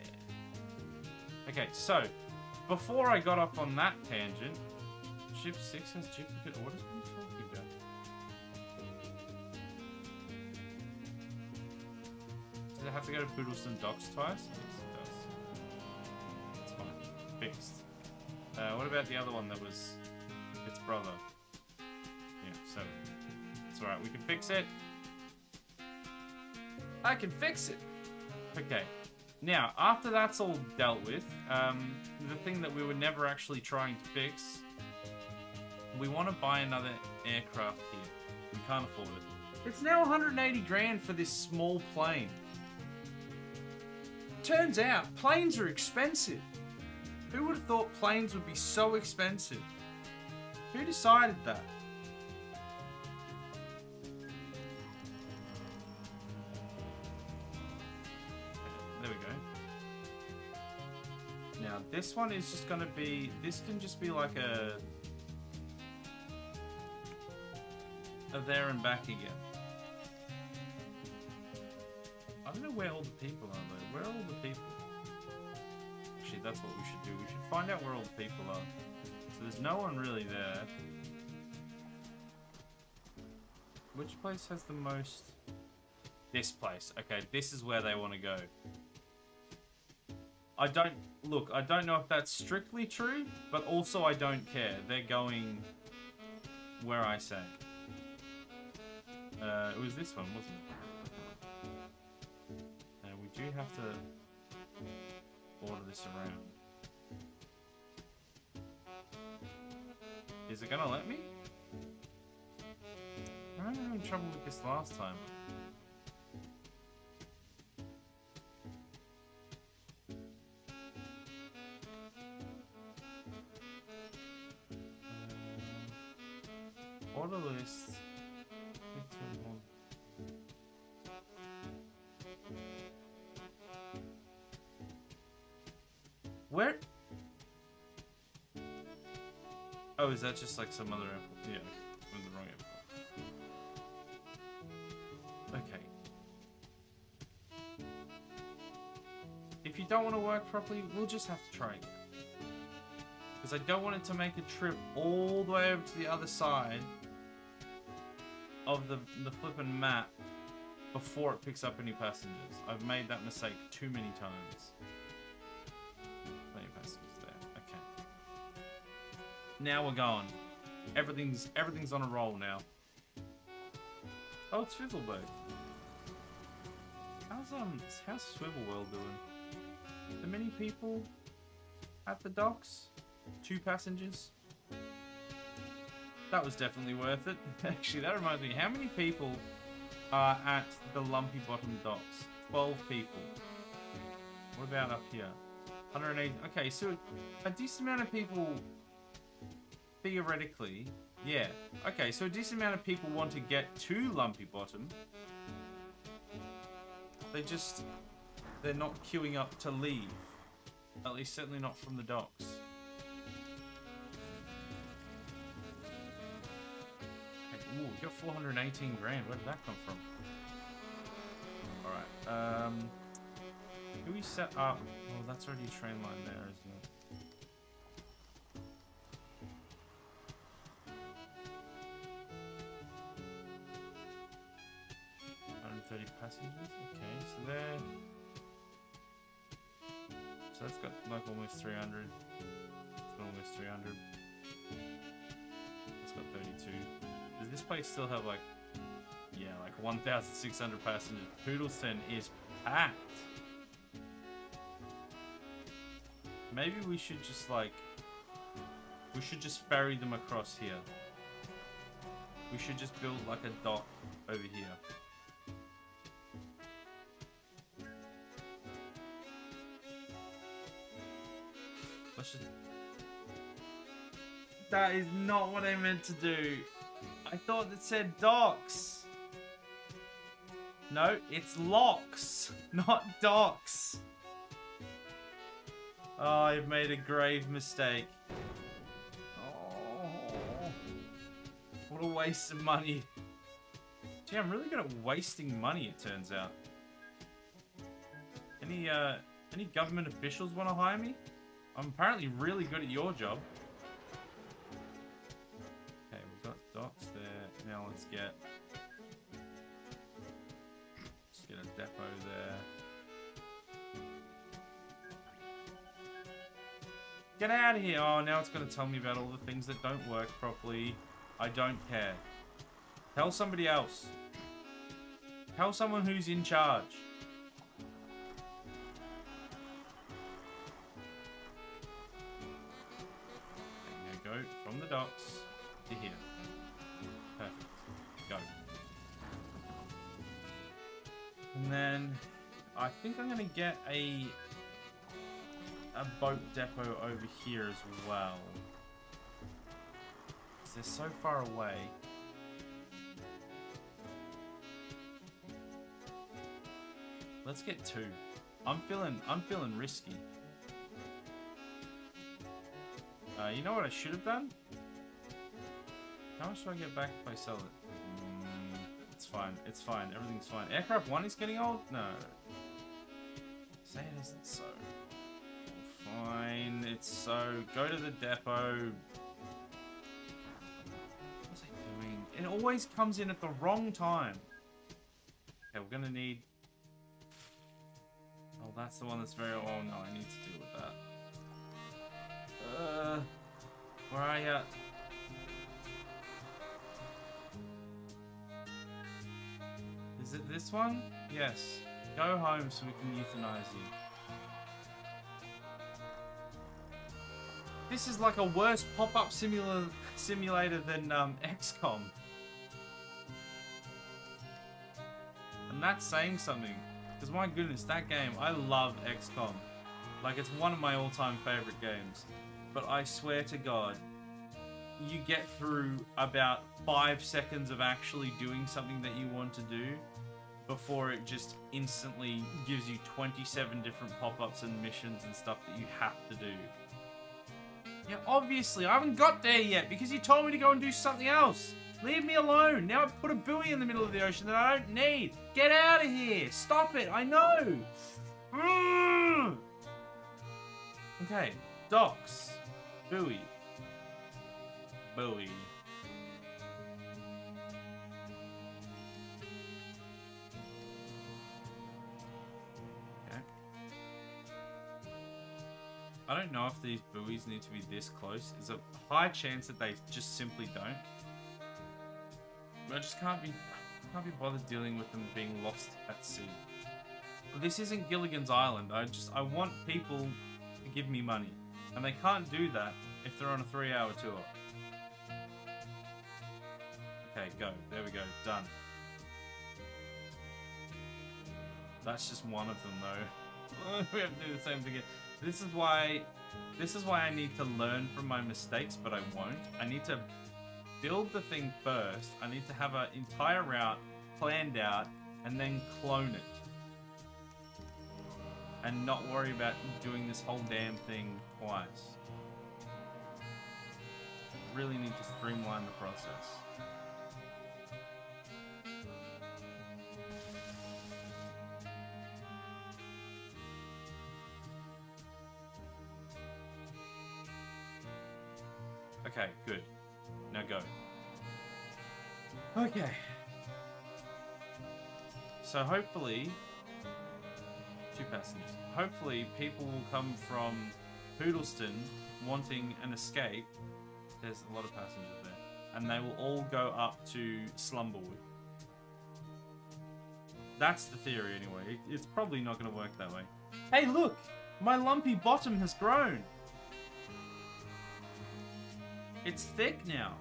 Okay, so before I got off on that tangent, Ship six has duplicate orders? What are you talking about? Does it have to go to Poodleston Docks twice? Yes, it does. It's fine. Fixed. Uh, what about the other one that was its brother? Yeah, so it's alright. We can fix it. I can fix it! Okay. Now, after that's all dealt with, um, the thing that we were never actually trying to fix... We want to buy another aircraft here. We can't afford it. It's now one hundred eighty grand for this small plane. Turns out, planes are expensive. Who would have thought planes would be so expensive? Who decided that? There we go. Now, now. This one is just gonna be, this can just be like a, a there and back again. I don't know where all the people are though. Where are all the people? Actually, that's what we should do. We should find out where all the people are. So there's no one really there. Which place has the most? This place. Okay, this is where they want to go. I don't... Look, I don't know if that's strictly true, but also I don't care. They're going where I say. Uh, it was this one, wasn't it? And we do have to order this around. Is it gonna let me? I was having trouble with this last time. Order list. Where? Oh, is that just like some other airport? Yeah, I'm in the wrong airport. Okay. If you don't want to work properly, we'll just have to try again. Because I don't want it to make a trip all the way over to the other side of the, the flippin' map before it picks up any passengers. I've made that mistake too many times. Plenty of passengers there. Okay. Now we're going. Everything's everything's on a roll now. Oh, it's Fizzleberg. How's um how's Swivelworld doing? The many people at the docks? Two passengers? That was definitely worth it. Actually, that reminds me, how many people are at the Lumpy Bottom docks? twelve people. What about up here? one hundred eighty. Okay, so a decent amount of people, theoretically, yeah. Okay, so a decent amount of people want to get to Lumpy Bottom. They just, they're not queuing up to leave. At least certainly not from the docks. Ooh, we got four hundred eighteen grand. Where did that come from? Alright, um... do we set up... Oh, that's already a train line there, isn't it? one hundred thirty passengers? Okay, so there... So that's got, like, almost three hundred. It's got almost three hundred. It's got thirty-two. Does this place still have like, yeah, like one thousand six hundred passengers? Poodleston is packed. Maybe we should just like, we should just ferry them across here. We should just build like a dock over here. Let's just... That is not what I meant to do. I thought it said docks. No, it's locks, not docks. Oh, I've made a grave mistake. Oh, what a waste of money. Gee, I'm really good at wasting money, it turns out. Any, uh, any government officials want to hire me? I'm apparently really good at your job. Docks there. Now let's get let's get a depot there. Get out of here! Oh, now it's going to tell me about all the things that don't work properly. I don't care. Tell somebody else. Tell someone who's in charge. And now go from the docks to here. Perfect. Go. And then I think I'm gonna get a a boat depot over here as well. Because they're so far away. Let's get two. I'm feeling I'm feeling risky. Uh, you know what I should have done? How much do I get back if I sell it? Mm, it's fine. It's fine. Everything's fine. Aircraft one is getting old? No. Say it isn't so. Fine. It's so. Go to the depot. What's it doing? It always comes in at the wrong time. Okay, we're gonna need... Oh, that's the one that's very... Oh no, I need to deal with that. Uh, where are you? Is it this one? Yes. Go home so we can euthanize you. This is like a worse pop-up simula simulator than um, X COM. And that's saying something. Because my goodness, that game, I love X COM. Like, it's one of my all-time favorite games. But I swear to God, you get through about five seconds of actually doing something that you want to do before it just instantly gives you twenty-seven different pop-ups and missions and stuff that you have to do. Yeah, obviously, I haven't got there yet because you told me to go and do something else. Leave me alone. Now I put a buoy in the middle of the ocean that I don't need. Get out of here. Stop it. I know. Mm. Okay. Docks. Buoy. Buoy. Okay. I don't know if these buoys need to be this close. There's a high chance that they just simply don't. I just can't be, can't be bothered dealing with them being lost at sea. This isn't Gilligan's Island. I just, I want people to give me money, and they can't do that if they're on a three-hour tour. Okay, go. There we go. Done. That's just one of them, though. We have to do the same thing again. This is why, this is why I need to learn from my mistakes, but I won't. I need to. Build the thing first. I need to have an entire route planned out and then clone it. And not worry about doing this whole damn thing twice. Really need to streamline the process. Okay, good. Now go. Okay. So hopefully, two passengers. Hopefully people will come from Poodleston wanting an escape. There's a lot of passengers there. And they will all go up to Slumberwood. That's the theory anyway. It's probably not going to work that way. Hey look! My Lumpy Bottom has grown! It's thick now.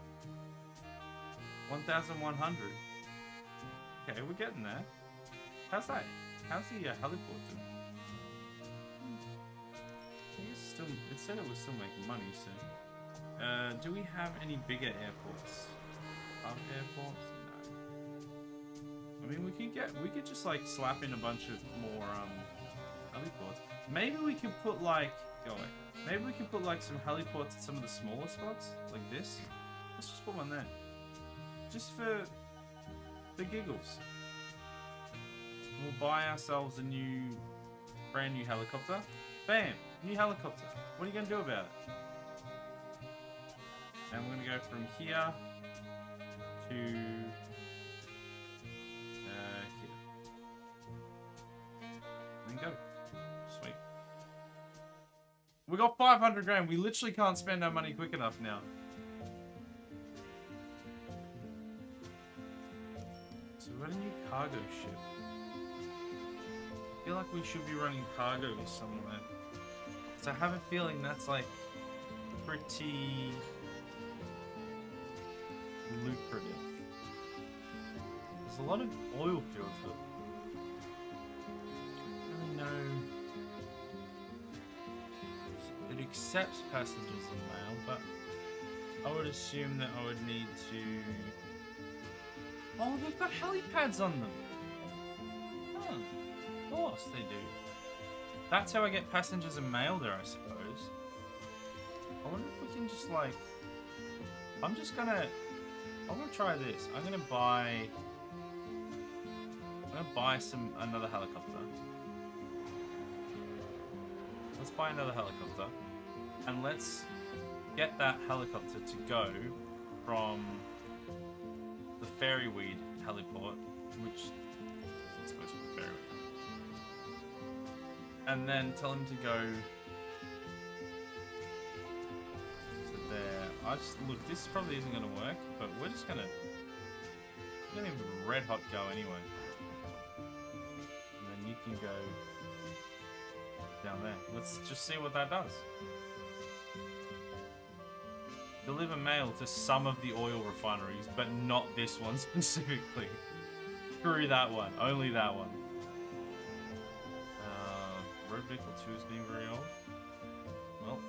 one thousand one hundred. Okay, we're getting there. How's that? How's the uh, heliport doing? I think it's still, it said it was still making money, so... Uh, do we have any bigger airports? Up airports? No. I mean, we could get... We could just, like, slap in a bunch of more, um... heliports. Maybe we could put, like... Go away. Maybe we can put like some heliports at some of the smaller spots, like this. Let's just put one there, just for the giggles. We'll buy ourselves a new, brand new helicopter. Bam, new helicopter. What are you gonna do about it? And we're gonna go from here to uh, here, and go. We got five hundred grand. We literally can't spend our money quick enough now. So we've got a new cargo ship. I feel like we should be running cargo somewhere. So I have a feeling that's like pretty lucrative. There's a lot of oil fields, but I don't really know. It accepts passengers in mail, but I would assume that I would need to... Oh, they've got helipads on them! Oh, of course they do. That's how I get passengers in mail there, I suppose. I wonder if we can just like... I'm just gonna... I'm gonna try this. I'm gonna buy... I'm gonna buy some another helicopter. Let's buy another helicopter. And let's get that helicopter to go from the Fairyweed heliport, which is supposed to be Fairyweed. And then tell him to go to there. I just look, this probably isn't gonna work, but we're just gonna we're gonna even red hot go anyway. And then you can go down there. Let's just see what that does. Deliver mail to some of the oil refineries, but not this one specifically. Screw that one. Only that one. Uh, road vehicle two is being very old. Well.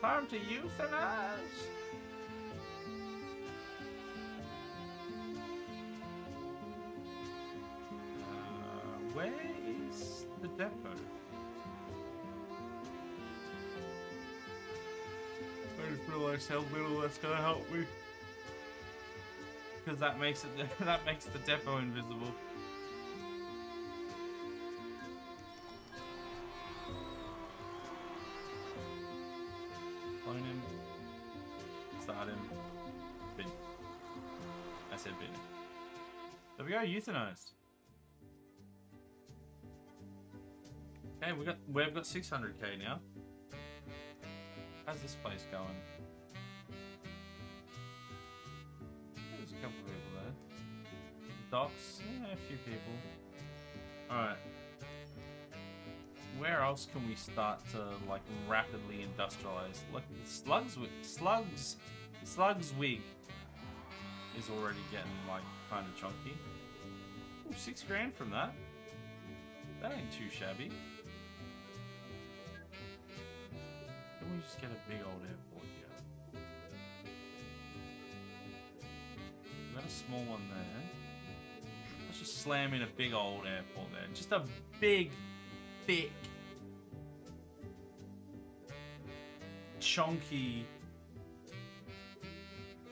Time to euthanize! Uh, where is the depot? I just realised how little that's gonna help me, because that makes it that makes the depot invisible. Clone him, start him, bin. I said bin. There we go, euthanized. Okay, we got we've got six hundred K now. How's this place going? There's a couple of people there. Docks, yeah, a few people. Alright. Where else can we start to like rapidly industrialize? Look, Slugswig, Slugs, Slugswig is already getting like kind of chunky. Ooh, six grand from that. That ain't too shabby. We just get a big old airport here. We've got a small one there. Let's just slam in a big old airport there. Just a big, thick, chunky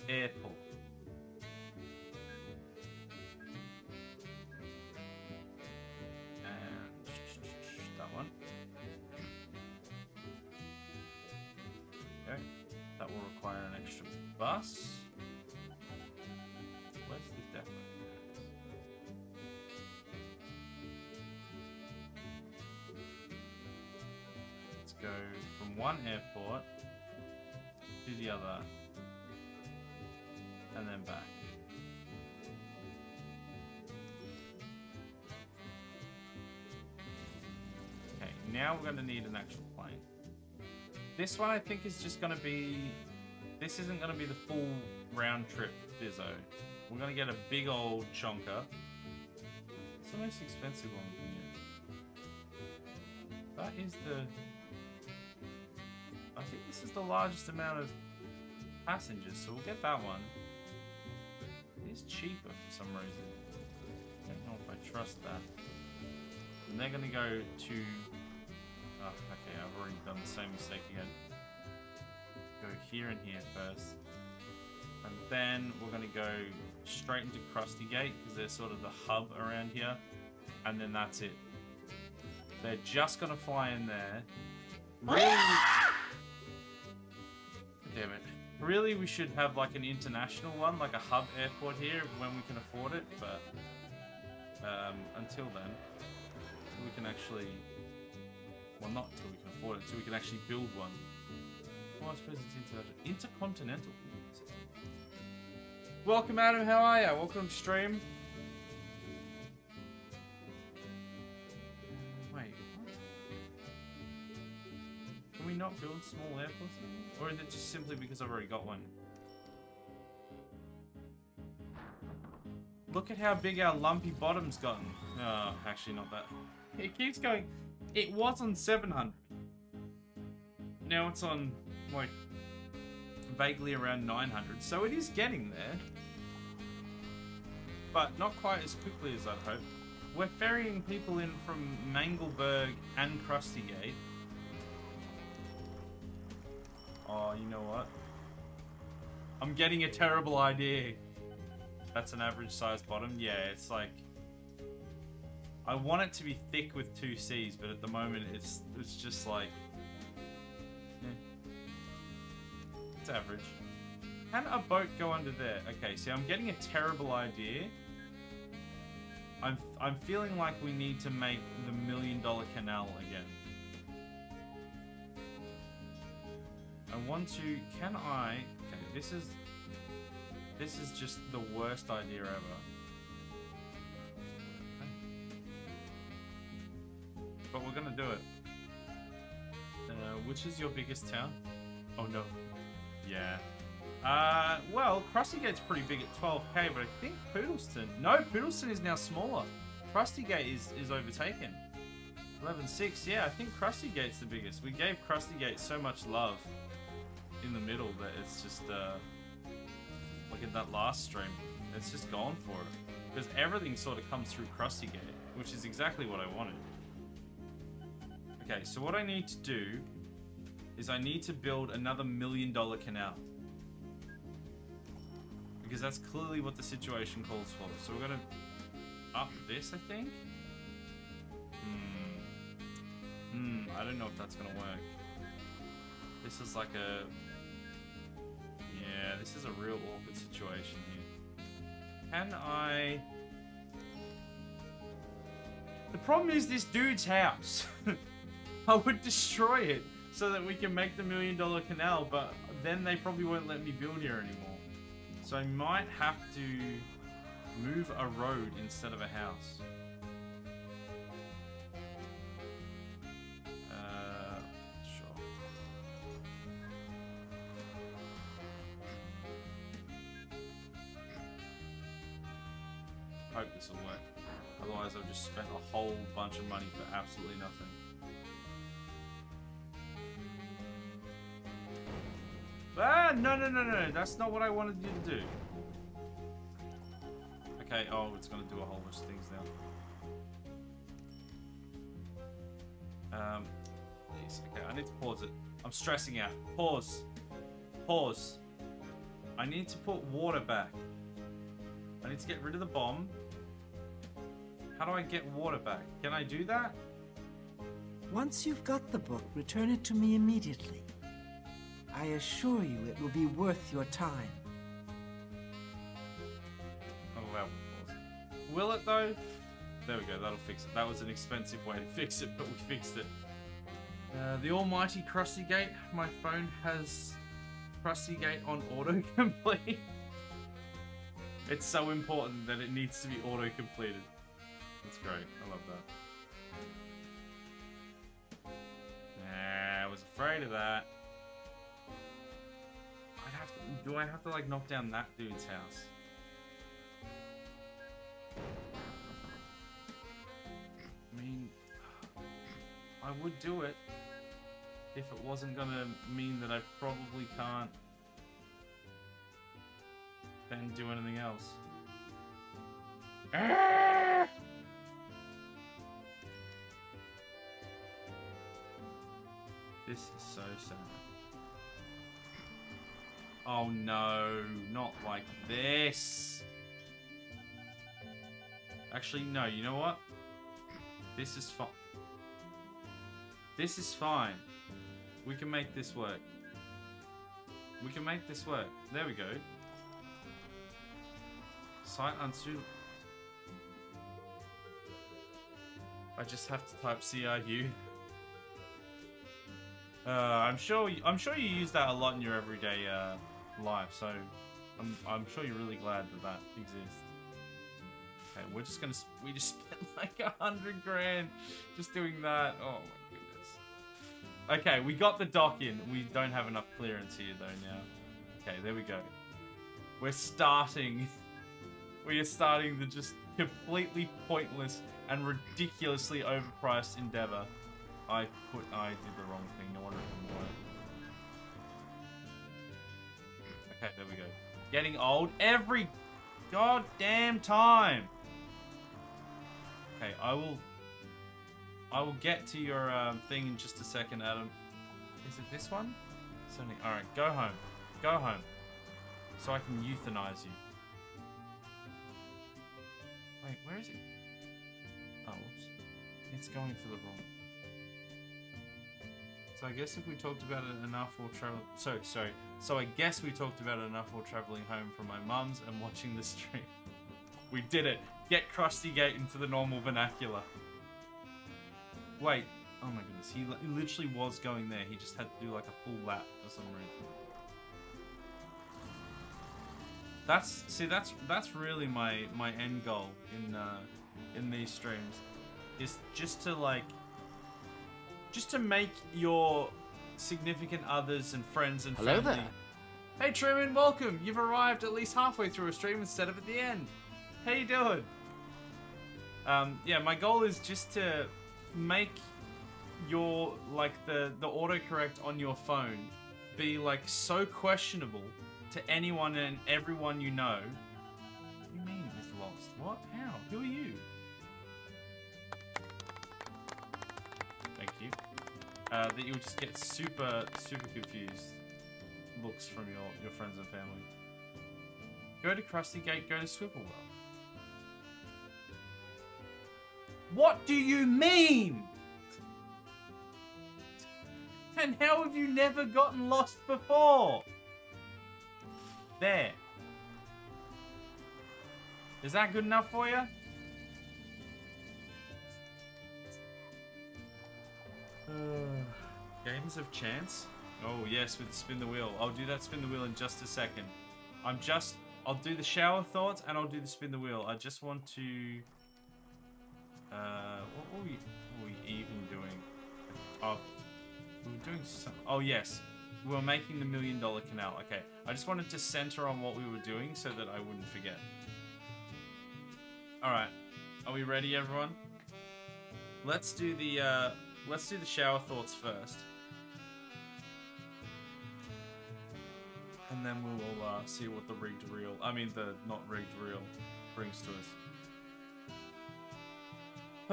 airport. Bus. Where's the depot? Let's go from one airport to the other and then back. Okay, now we're going to need an actual plane. This one I think is just going to be... This isn't going to be the full round trip, Bizzo. We're going to get a big old chonker. It's the most expensive one we can get. That is the... I think this is the largest amount of passengers, so we'll get that one. It is cheaper for some reason. I don't know if I trust that. And they're going to go to... Oh, okay, I've already done the same mistake again. Go here and here first, and then we're going to go straight into Krustygate because they're sort of the hub around here, and then that's it. They're just going to fly in there. Really? Damn it. Really, we should have like an international one, like a hub airport here when we can afford it, but um, until then, we can actually, well, not until we can afford it, until we can actually build one. I suppose it's intercontinental. Welcome, Adam. How are you? Welcome to stream. Wait, what? Can we not build small airports anymore? Or is it just simply because I've already got one? Look at how big our Lumpy Bottom's gotten. No, oh, actually not that. It keeps going. It was on seven hundred. Now it's on... like vaguely around nine hundred, so it is getting there, but not quite as quickly as I'd hoped. We're ferrying people in from Mangleberg and Krustygate, Oh, you know what? I'm getting a terrible idea. That's an average size bottom. Yeah, it's like... I want it to be thick with two C's, but at the moment it's it's just like... Eh. It's average. Can a boat go under there? Okay, see, I'm getting a terrible idea. I'm, I'm feeling like we need to make the Million Dollar Canal again. I want to... Can I... Okay, this is... This is just the worst idea ever. But we're gonna do it. Uh, which is your biggest town? Oh no. Yeah. Uh, well, Krustygate's pretty big at twelve K, but I think Poodleston... No, Poodleston is now smaller. Krustygate is, is overtaken. eleven six, yeah, I think Krustygate's the biggest. We gave Krustygate so much love in the middle that it's just, uh... Look at that last stream. It's just gone for it. Because everything sort of comes through Krustygate, which is exactly what I wanted. Okay, so what I need to do is I need to build another Million Dollar Canal. Because that's clearly what the situation calls for. So we're gonna up this, I think? Hmm. Hmm, I don't know if that's gonna work. This is like a... Yeah, this is a real awkward situation here. Can I... The problem is this dude's house. I would destroy it so that we can make the Million Dollar Canal, but then they probably won't let me build here anymore. So I might have to move a road instead of a house. Uh, sure. Hope this will work. Otherwise, I've just spent a whole bunch of money for absolutely nothing. Ah, no, no, no, no, that's not what I wanted you to do. Okay, oh, it's gonna do a whole bunch of things now. Um, geez, okay, I need to pause it. I'm stressing out. Pause. Pause. I need to put water back. I need to get rid of the bomb. How do I get water back? Can I do that? Once you've got the book, return it to me immediately. I assure you it will be worth your time. Oh, well. Will it, though? There we go, that'll fix it. That was an expensive way to fix it, but we fixed it. Uh, the almighty Krustygate. My phone has Krustygate on autocomplete. It's so important that it needs to be auto-completed. That's great, I love that. Nah, I was afraid of that. Do I have to, like, knock down that dude's house? I mean, I would do it if it wasn't gonna mean that I probably can't then do anything else. Ah! This is so sad. Oh no, not like this. Actually, no, you know what? This is fine. This is fine. We can make this work. We can make this work. There we go. Site unsuitable. I just have to type C R U. Uh, I'm sure. I'm sure you use that a lot in your everyday uh, life, so I'm, I'm sure you're really glad that that exists. Okay, we're just gonna we just spent like a hundred grand just doing that. Oh my goodness. Okay, we got the dock in. We don't have enough clearance here though now. Okay, there we go. We're starting. We are starting the just completely pointless and ridiculously overpriced endeavor. I put I did the wrong thing. No wonder it didn't work. Okay, there we go. Getting old every goddamn time. Okay, I will. I will get to your um, thing in just a second, Adam. Is it this one? seventy. Alright, go home. Go home. So I can euthanize you. Wait, where is it? Oh, whoops. It's going for the wrong. So I guess if we talked about it enough while travel- So, sorry. So I guess we talked about it enough while traveling home from my mum's and watching the stream. We did it! Get Krustygate into the normal vernacular. Wait. Oh my goodness, he literally was going there. He just had to do like a full lap for some reason. That's, see, that's that's really my my end goal in uh, in these streams, is just to like, just to make your significant others and friends and family. Hello there. Hey Truman, welcome. You've arrived at least halfway through a stream instead of at the end. How you doing? Um, yeah, my goal is just to make your like the the autocorrect on your phone be like so questionable to anyone and everyone you know. What do you mean is lost? What? How? Who are you? Thank you. Uh, that you'll just get super, super confused looks from your, your friends and family. Go to Krustygate, go to Swivelwell. What do you mean? And how have you never gotten lost before? There. Is that good enough for you? Uh, games of chance? Oh yes, with spin the wheel. I'll do that spin the wheel in just a second. I'm just... I'll do the shower thoughts and I'll do the spin the wheel. I just want to... Uh, what were we, what were we even doing? Oh, we were doing some... Oh yes. We were making the million dollar canal. Okay, I just wanted to center on what we were doing so that I wouldn't forget. Alright, are we ready everyone? Let's do the, uh, let's do the shower thoughts first. And then we'll uh, see what the rigged reel, I mean the not rigged reel, brings to us.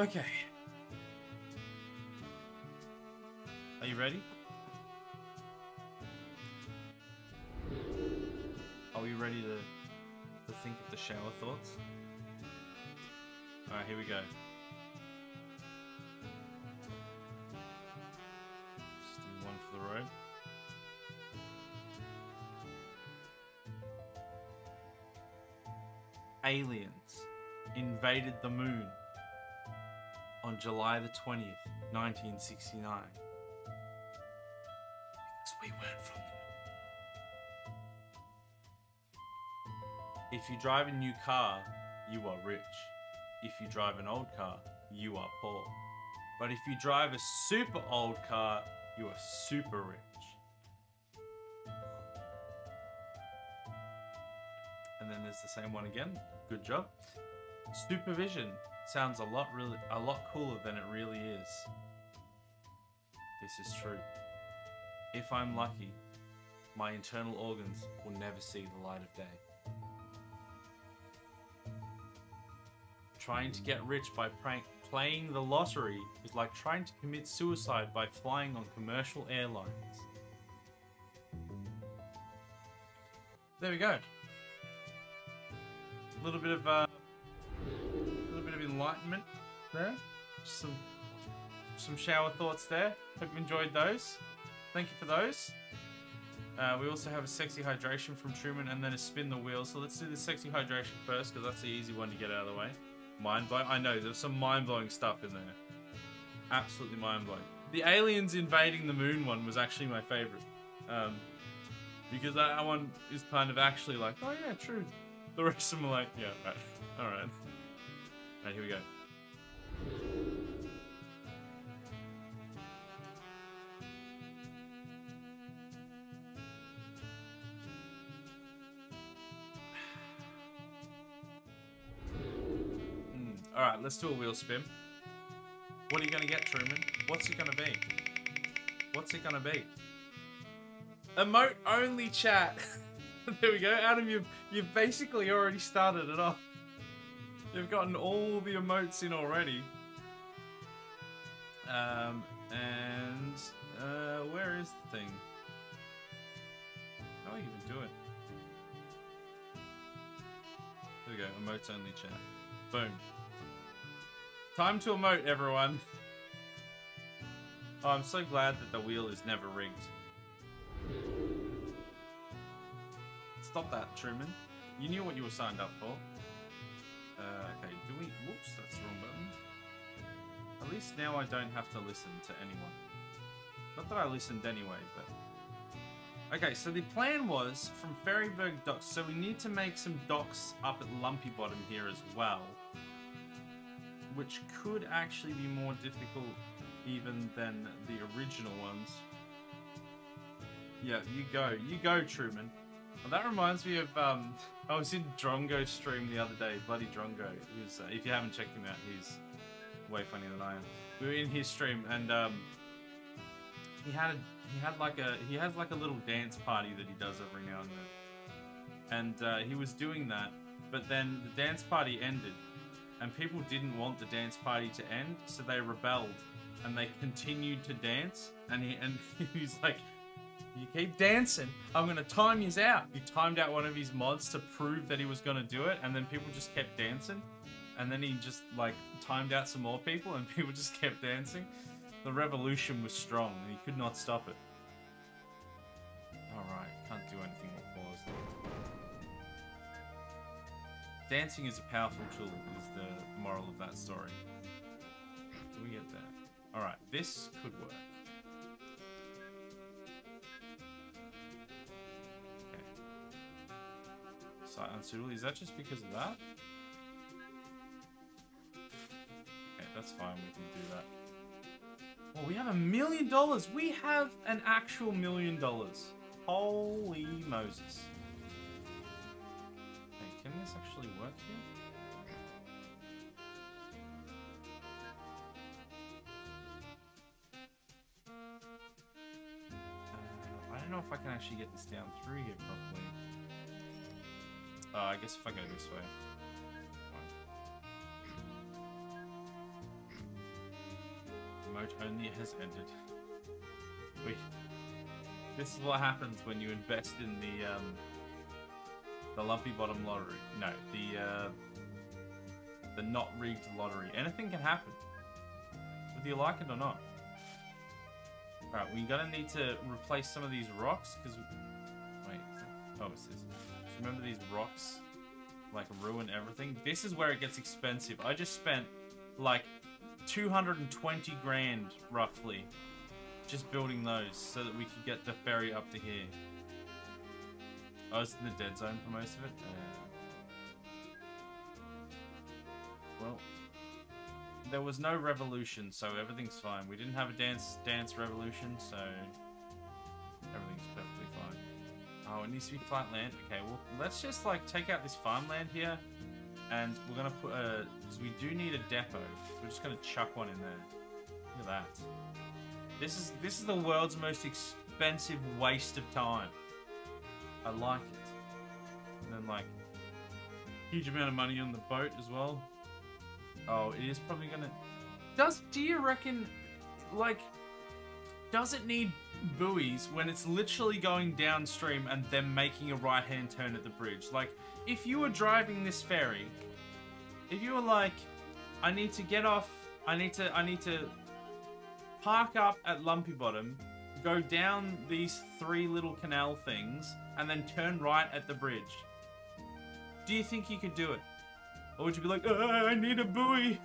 Okay. Are you ready? Are we ready to, to think of the shower thoughts? Alright, here we go. Just do one for the road. Aliens invaded the moon on July the twentieth, nineteen sixty-nine. Because we weren't from the... If you drive a new car, you are rich. If you drive an old car, you are poor. But if you drive a super old car, you are super rich. And then there's the same one again. Good job. Supervision sounds a lot really a lot cooler than it really is. This is true. If I'm lucky, my internal organs will never see the light of day. Trying to get rich by prank playing the lottery is like trying to commit suicide by flying on commercial airlines. There we go. A little bit of uh, a little bit of enlightenment there. Just some some shower thoughts there. Hope you enjoyed those. Thank you for those. Uh, we also have a sexy hydration from Truman and then a spin the wheel. So let's do the sexy hydration first because that's the easy one to get out of the way. Mind-blowing? I know, there's some mind-blowing stuff in there. Absolutely mind-blowing. The aliens invading the moon one was actually my favourite. Um, because that one is kind of actually like, oh yeah, true. The rest of them are like, yeah, right. Alright. Alright, here we go. Alright, let's do a wheel spin. What are you going to get, Truman? What's it going to be? What's it going to be? Emote only chat. There we go. Adam, you've, you've basically already started it off. You've gotten all the emotes in already. Um, and... Uh, where is the thing? How do I even do it? There we go, emotes only chat. Boom. Time to emote, everyone. Oh, I'm so glad that the wheel is never rigged. Stop that, Truman. You knew what you were signed up for. Uh, okay, do we... Whoops, that's the wrong button. At least now I don't have to listen to anyone. Not that I listened anyway, but... Okay, so the plan was from Fairyweed docks, so we need to make some docks up at Lumpy Bottom here as well, which could actually be more difficult even than the original ones. Yeah, you go, you go, Truman. Well, that reminds me of um, I was in Drongo's stream the other day. Bloody Drongo! He was, uh, if you haven't checked him out, he's way funnier than I am. We were in his stream and um, he had a. He had like a he has like a little dance party that he does every now and then, and uh, he was doing that, but then the dance party ended, and people didn't want the dance party to end, so they rebelled, and they continued to dance, and he and he's like, "You keep dancing, I'm gonna time you out." He timed out one of his mods to prove that he was gonna do it, and then people just kept dancing, and then he just like timed out some more people, and people just kept dancing. The revolution was strong, and he could not stop it. Alright, can't do anything but pause there. Dancing is a powerful tool, is the moral of that story. Do we get that? Alright, this could work. Okay. Site unsuitable, is that just because of that? Okay, that's fine, we can do that. Oh, we have a million dollars. We have an actual million dollars. Holy Moses. Wait, can this actually work here? Uh, I don't know if I can actually get this down through here properly. Uh, I guess if I go this way. Only has ended. We, this is what happens when you invest in the um, the Lumpy Bottom lottery. No, the uh, the not rigged lottery. Anything can happen, whether you like it or not. All right, we're gonna need to replace some of these rocks because wait, oh, it's this. Just remember these rocks like ruin everything. This is where it gets expensive. I just spent like two hundred twenty grand, roughly, just building those so that we could get the ferry up to here. I was in the dead zone for most of it. Uh, well, there was no revolution, so everything's fine. We didn't have a dance dance revolution, so everything's perfectly fine. Oh, it needs to be flat land. Okay, well, let's just like take out this farmland here. And we're gonna put a. So we do need a depot. So we're just gonna chuck one in there. Look at that. This is this is the world's most expensive waste of time. I like it. And then like huge amount of money on the boat as well. Oh, it is probably gonna. Does do you reckon? Like, does it need buoys when it's literally going downstream and then making a right-hand turn at the bridge? Like, if you were driving this ferry, if you were like, I need to get off, I need to, I need to park up at Lumpy Bottom, go down these three little canal things, and then turn right at the bridge. Do you think you could do it? Or would you be like, oh, I need a buoy?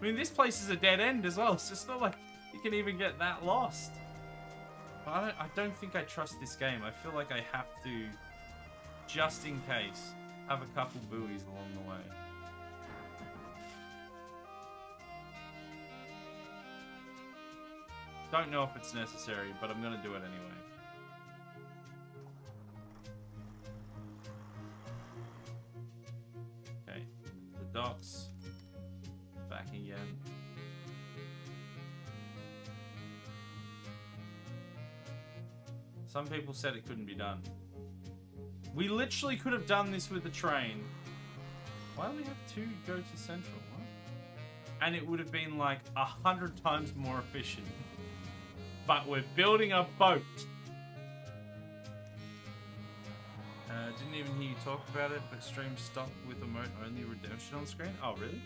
I mean, this place is a dead end as well, so it's not like you can even get that lost. But I don't, I don't think I trust this game. I feel like I have to... Just in case, have a couple buoys along the way. Don't know if it's necessary, but I'm gonna do it anyway. Okay, the docks, back again. Some people said it couldn't be done. We literally could have done this with a train. Why do we have two go to Central? What? And it would have been like a hundred times more efficient. But we're building a boat. Uh, didn't even hear you talk about it, but stream stuck with emote only redemption on screen. Oh, really?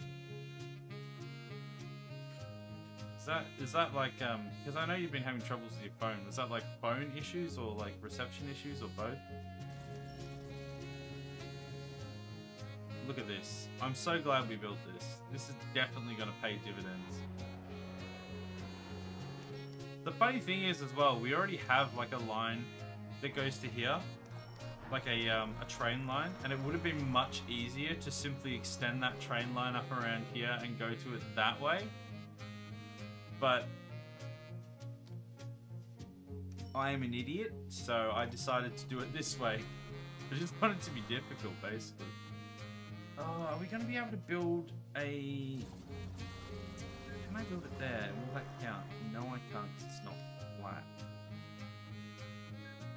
Is that is that like um? Because I know you've been having troubles with your phone. Is that like phone issues or like reception issues or both? Look at this. I'm so glad we built this. This is definitely going to pay dividends. The funny thing is as well, we already have like a line that goes to here, like a, um, a train line, and it would have been much easier to simply extend that train line up around here and go to it that way. But I am an idiot, so I decided to do it this way. I just wanted it to be difficult, basically. Oh, are we going to be able to build a... Can I build it there? Will that count? No, I can't because it's not flat.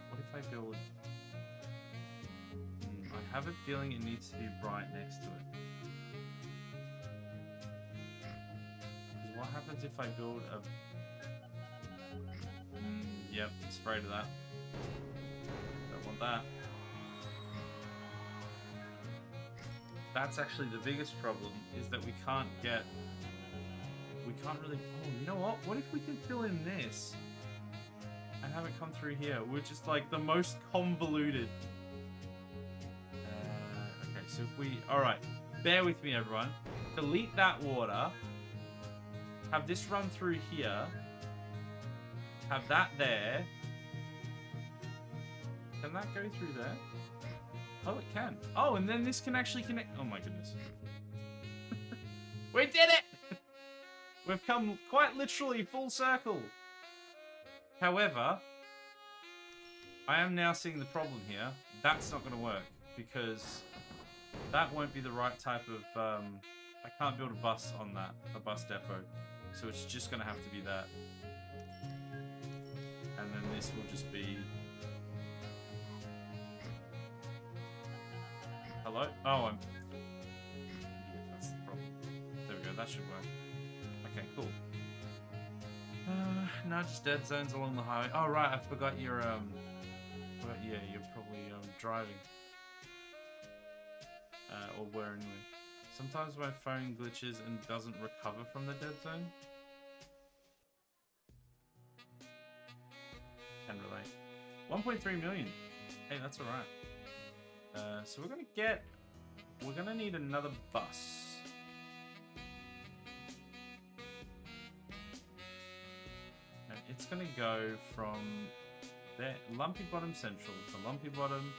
What if I build... Mm, I have a feeling it needs to be right next to it. What happens if I build a... Mm, yep, it's afraid of that. Don't want that. That's actually the biggest problem, is that we can't get, we can't really, oh, you know what? What if we could fill in this and have it come through here? We're just like the most convoluted. Uh, okay, so if we, all right, bear with me, everyone. Delete that water, have this run through here, have that there. Can that go through there? Oh, it can. Oh, and then this can actually connect. Oh my goodness. We did it! We've come quite literally full circle. However, I am now seeing the problem here. That's not going to work because that won't be the right type of... Um, I can't build a bus on that, a bus depot. So it's just going to have to be that. And then this will just be... Hello? Oh, I'm... That's the problem. There we go, that should work. Okay, cool. Uh, no, just dead zones along the highway. Oh, right, I forgot your, um... Well, yeah, you're probably, um, driving. Uh, or were anyway. Sometimes my phone glitches and doesn't recover from the dead zone. Can relate. one point three million. Hey, that's alright. Uh, so we're gonna get, we're gonna need another bus. And it's gonna go from there, Lumpy Bottom Central to Lumpy Bottom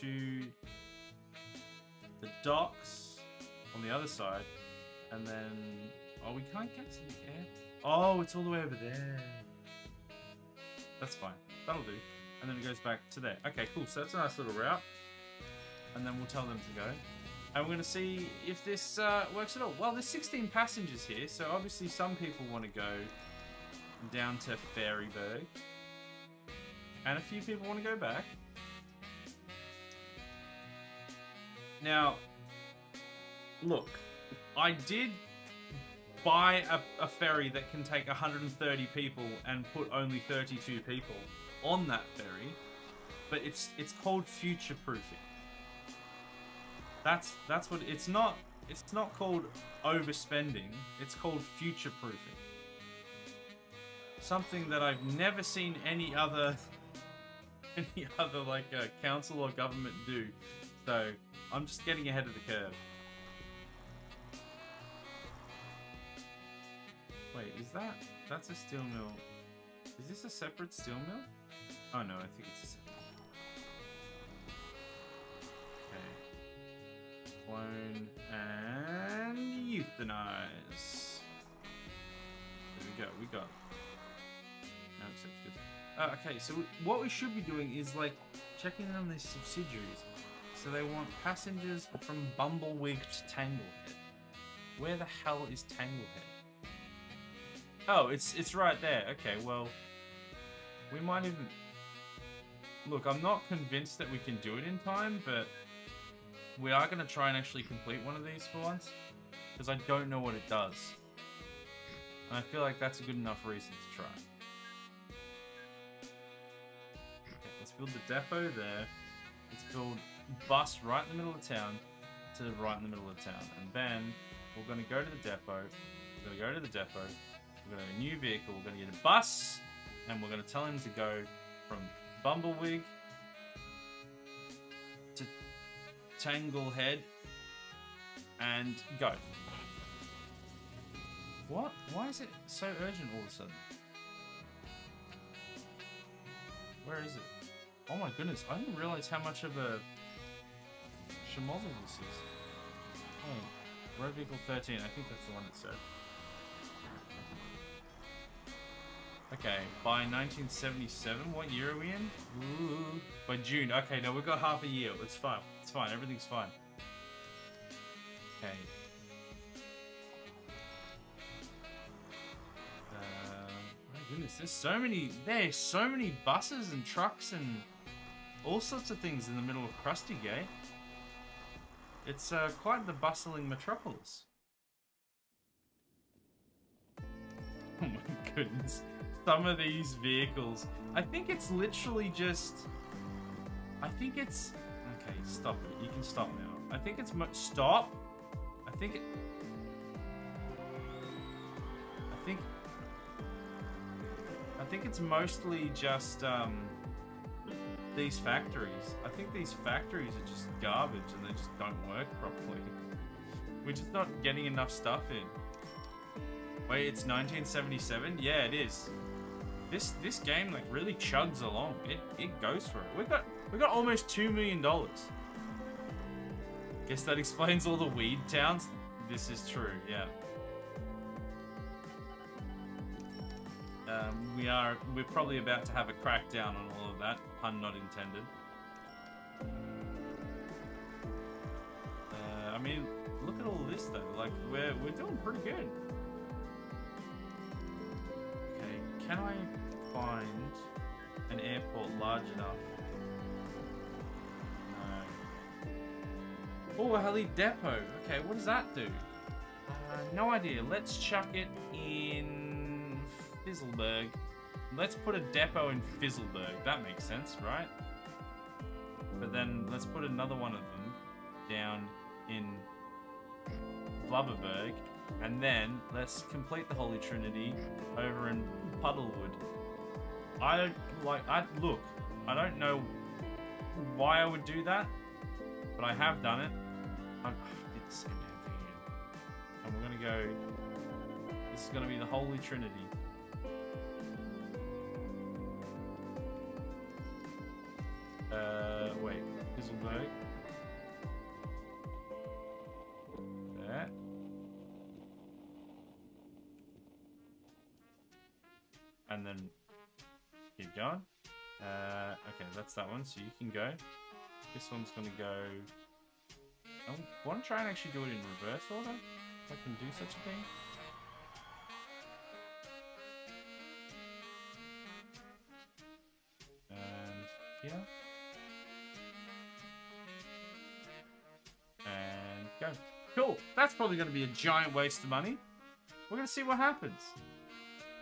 to the docks on the other side. And then, oh, we can't get to the air. Oh, it's all the way over there. That's fine, that'll do. And then it goes back to there. Okay, cool. So that's a nice little route. And then we'll tell them to go. And we're going to see if this uh, works at all. Well, there's sixteen passengers here. So obviously some people want to go down to Fairyweed. And a few people want to go back. Now, look. I did buy a, a ferry that can take one hundred thirty people and put only thirty-two people on that ferry, but it's it's called future proofing. That's that's what it's not it's not called overspending, it's called future proofing. Something that I've never seen any other any other like uh, council or government do. So I'm just getting ahead of the curve. Wait, is that that's a steel mill? Is this a separate steel mill? Oh no, I think it's a separate. Okay. Clone and euthanize. There we go, we got. No, except uh, okay, so what we should be doing is like checking in on these subsidiaries. So they want passengers from Bumblewig to Tanglehead. Where the hell is Tanglehead? Oh, it's it's right there. Okay, well, we might even. Look, I'm not convinced that we can do it in time, but we are going to try and actually complete one of these for once, because I don't know what it does. And I feel like that's a good enough reason to try. Okay, let's build the depot there. It's called Bus Right in the Middle of Town to Right in the Middle of Town. And then we're going to go to the depot. We're going to go to the depot. We're going to have a new vehicle. We're going to get a bus. And we're going to tell him to go from Bumblewig to Tanglehead and go. What? Why is it so urgent all of a sudden? Where is it? Oh my goodness, I didn't realize how much of a schmozzle this is. Oh, road vehicle thirteen, I think that's the one it said. Okay, by nineteen seventy-seven, what year are we in? Ooh, by June. Okay, no, we've got half a year. It's fine. It's fine. Everything's fine. Okay. Uh, my goodness, there's so many. There's so many buses and trucks and all sorts of things in the middle of Krustygate. It's uh, quite the bustling metropolis. Oh my goodness. Some of these vehicles. I think it's literally just... I think it's... Okay, stop it. You can stop now. I think it's much... Stop! I think it... I think... I think it's mostly just, um... these factories. I think these factories are just garbage and they just don't work properly. We're just not getting enough stuff in. Wait, it's nineteen seventy-seven? Yeah, it is. This this game like really chugs along. It it goes for it. We got we got almost two million dollars. Guess that explains all the weed towns. This is true. Yeah. Um, we are we're probably about to have a crackdown on all of that. Pun not intended. Uh, I mean, look at all this though. Like we're we're doing pretty good. Can I find an airport large enough? No. Oh, a heli depot. Okay, what does that do? Uh, no idea. Let's chuck it in Fizzleberg. Let's put a depot in Fizzleberg. That makes sense, right? But then let's put another one of them down in Blubberberg. And then let's complete the Holy Trinity over in Puddlewood. I don't like. I look. I don't know why I would do that, but I have done it. I did the same damn thing again. And we're gonna go. This is gonna be the Holy Trinity. Uh, wait. Fizzleberg. There. And then keep going. Uh, okay, that's that one, so you can go. This one's going to go... I want to try and actually do it in reverse order, if I can do such a thing. And here. And go. Cool! That's probably going to be a giant waste of money. We're going to see what happens.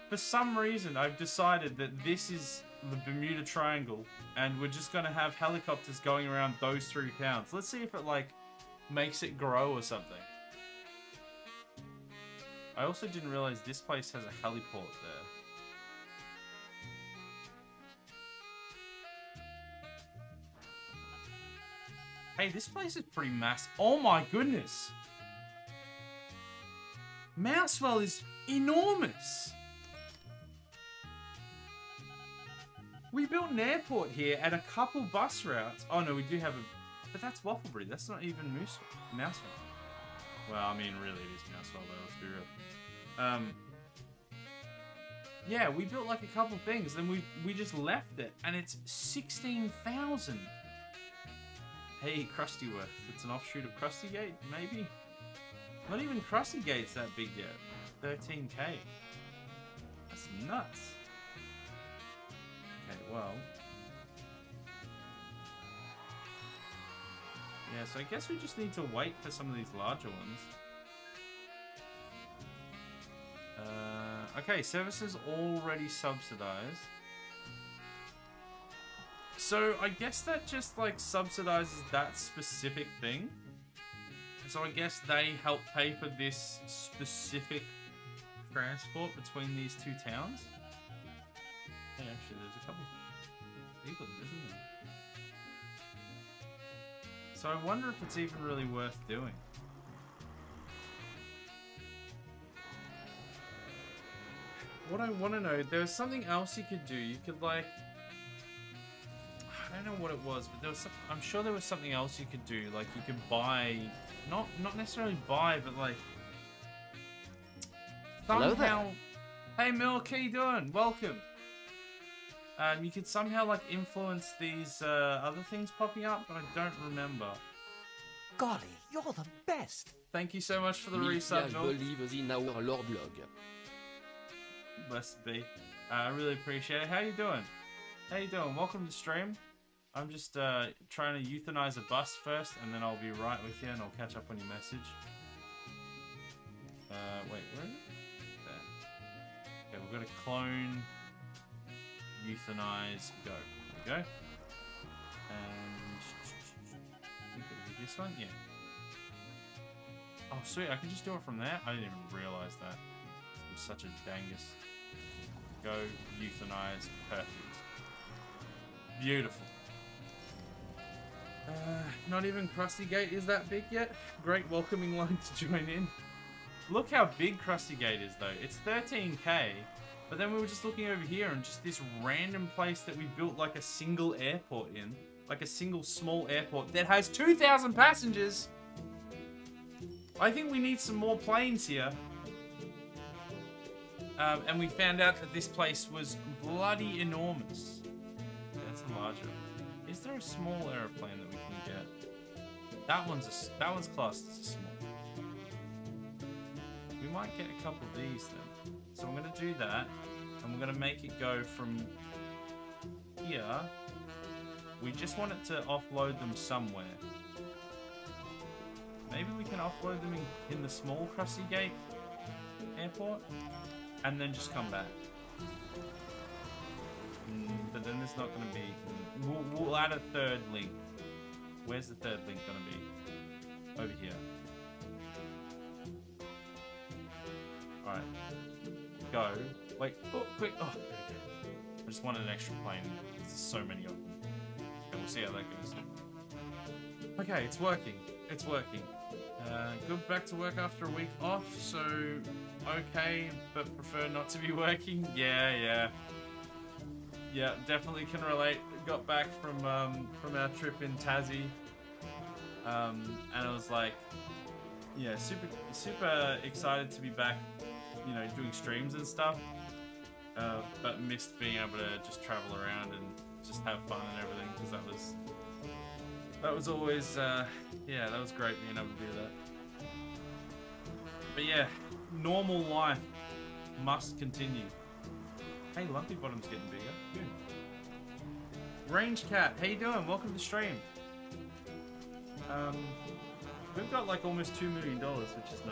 For some reason, I've decided that this is the Bermuda Triangle, and we're just going to have helicopters going around those three towns. Let's see if it, like, makes it grow or something. I also didn't realize this place has a heliport there. Hey, this place is pretty massive. Oh my goodness! Mousewell is enormous! We built an airport here and a couple bus routes. Oh no, we do have a... But that's Wafflebury. That's not even Mousewell. Mousewell. Well, I mean, really, it is Mousewell, though. Let's be real. Um, yeah, we built like a couple things. Then we we just left it. And it's sixteen thousand. Hey, Krustyworth. It's an offshoot of Krustygate, maybe? Not even Krustygate's that big yet. thirteen K. That's nuts. Well, yeah, so I guess we just need to wait for some of these larger ones. Uh, okay, services already subsidized. So I guess that just like subsidizes that specific thing. So I guess they help pay for this specific transport between these two towns. Hey, actually, there's a couple of people, isn't there? So I wonder if it's even really worth doing. What I want to know, there was something else you could do. You could like, I don't know what it was, but there was some, I'm sure there was something else you could do. Like you could buy, not not necessarily buy, but like somehow. Hey Milk, how you doing? Welcome. Um, you could somehow like influence these uh, other things popping up, but I don't remember. Golly, you're the best. Thank you so much for the resub. Believers in our Lord blog. Blessed be. Uh, I really appreciate it. How you doing? How you doing? Welcome to stream. I'm just uh, trying to euthanize a bus first, and then I'll be right with you, and I'll catch up on your message. Uh, wait, where is it? There. Okay, we've got to clone, euthanize, go. There we go. And I think it'll be this one, yeah. Oh, sweet, I can just do it from there? I didn't even realize that. I'm such a dangus. Go, euthanize, perfect. Beautiful. Uh, not even Krustygate is that big yet. Great welcoming line to join in. Look how big Krustygate is though. It's thirteen K, but then we were just looking over here and just this random place that we built like a single airport in. Like a single small airport that has two thousand passengers. I think we need some more planes here. Um, and we found out that this place was bloody enormous. That's a larger. Is there a small aeroplane that we can get? That one's a, that one's classed as a small. We might get a couple of these then. So I'm gonna do that, and we're gonna make it go from here. We just want it to offload them somewhere. Maybe we can offload them in, in the small Krustygate airport. And then just come back. Mm, but then there's not going to be... We'll, we'll add a third link. Where's the third link going to be? Over here. Alright. Go. Wait. Oh, quick. Oh, I just wanted an extra plane. There's so many of them. Okay, we'll see how that goes. Okay, it's working. It's working. Uh, good back to work after a week off, so... Okay, but prefer not to be working. Yeah, yeah, yeah. Definitely can relate. Got back from um, from our trip in Tassie, um, and I was like, yeah, super super excited to be back, you know, doing streams and stuff. Uh, but missed being able to just travel around and just have fun and everything because that was that was always uh, yeah, that was great being able to do that. But yeah. Normal life must continue. Hey, Lumpy Bottom's getting bigger. Good. Range Cat, how you doing? Welcome to the stream. Um, we've got like almost two million dollars, which is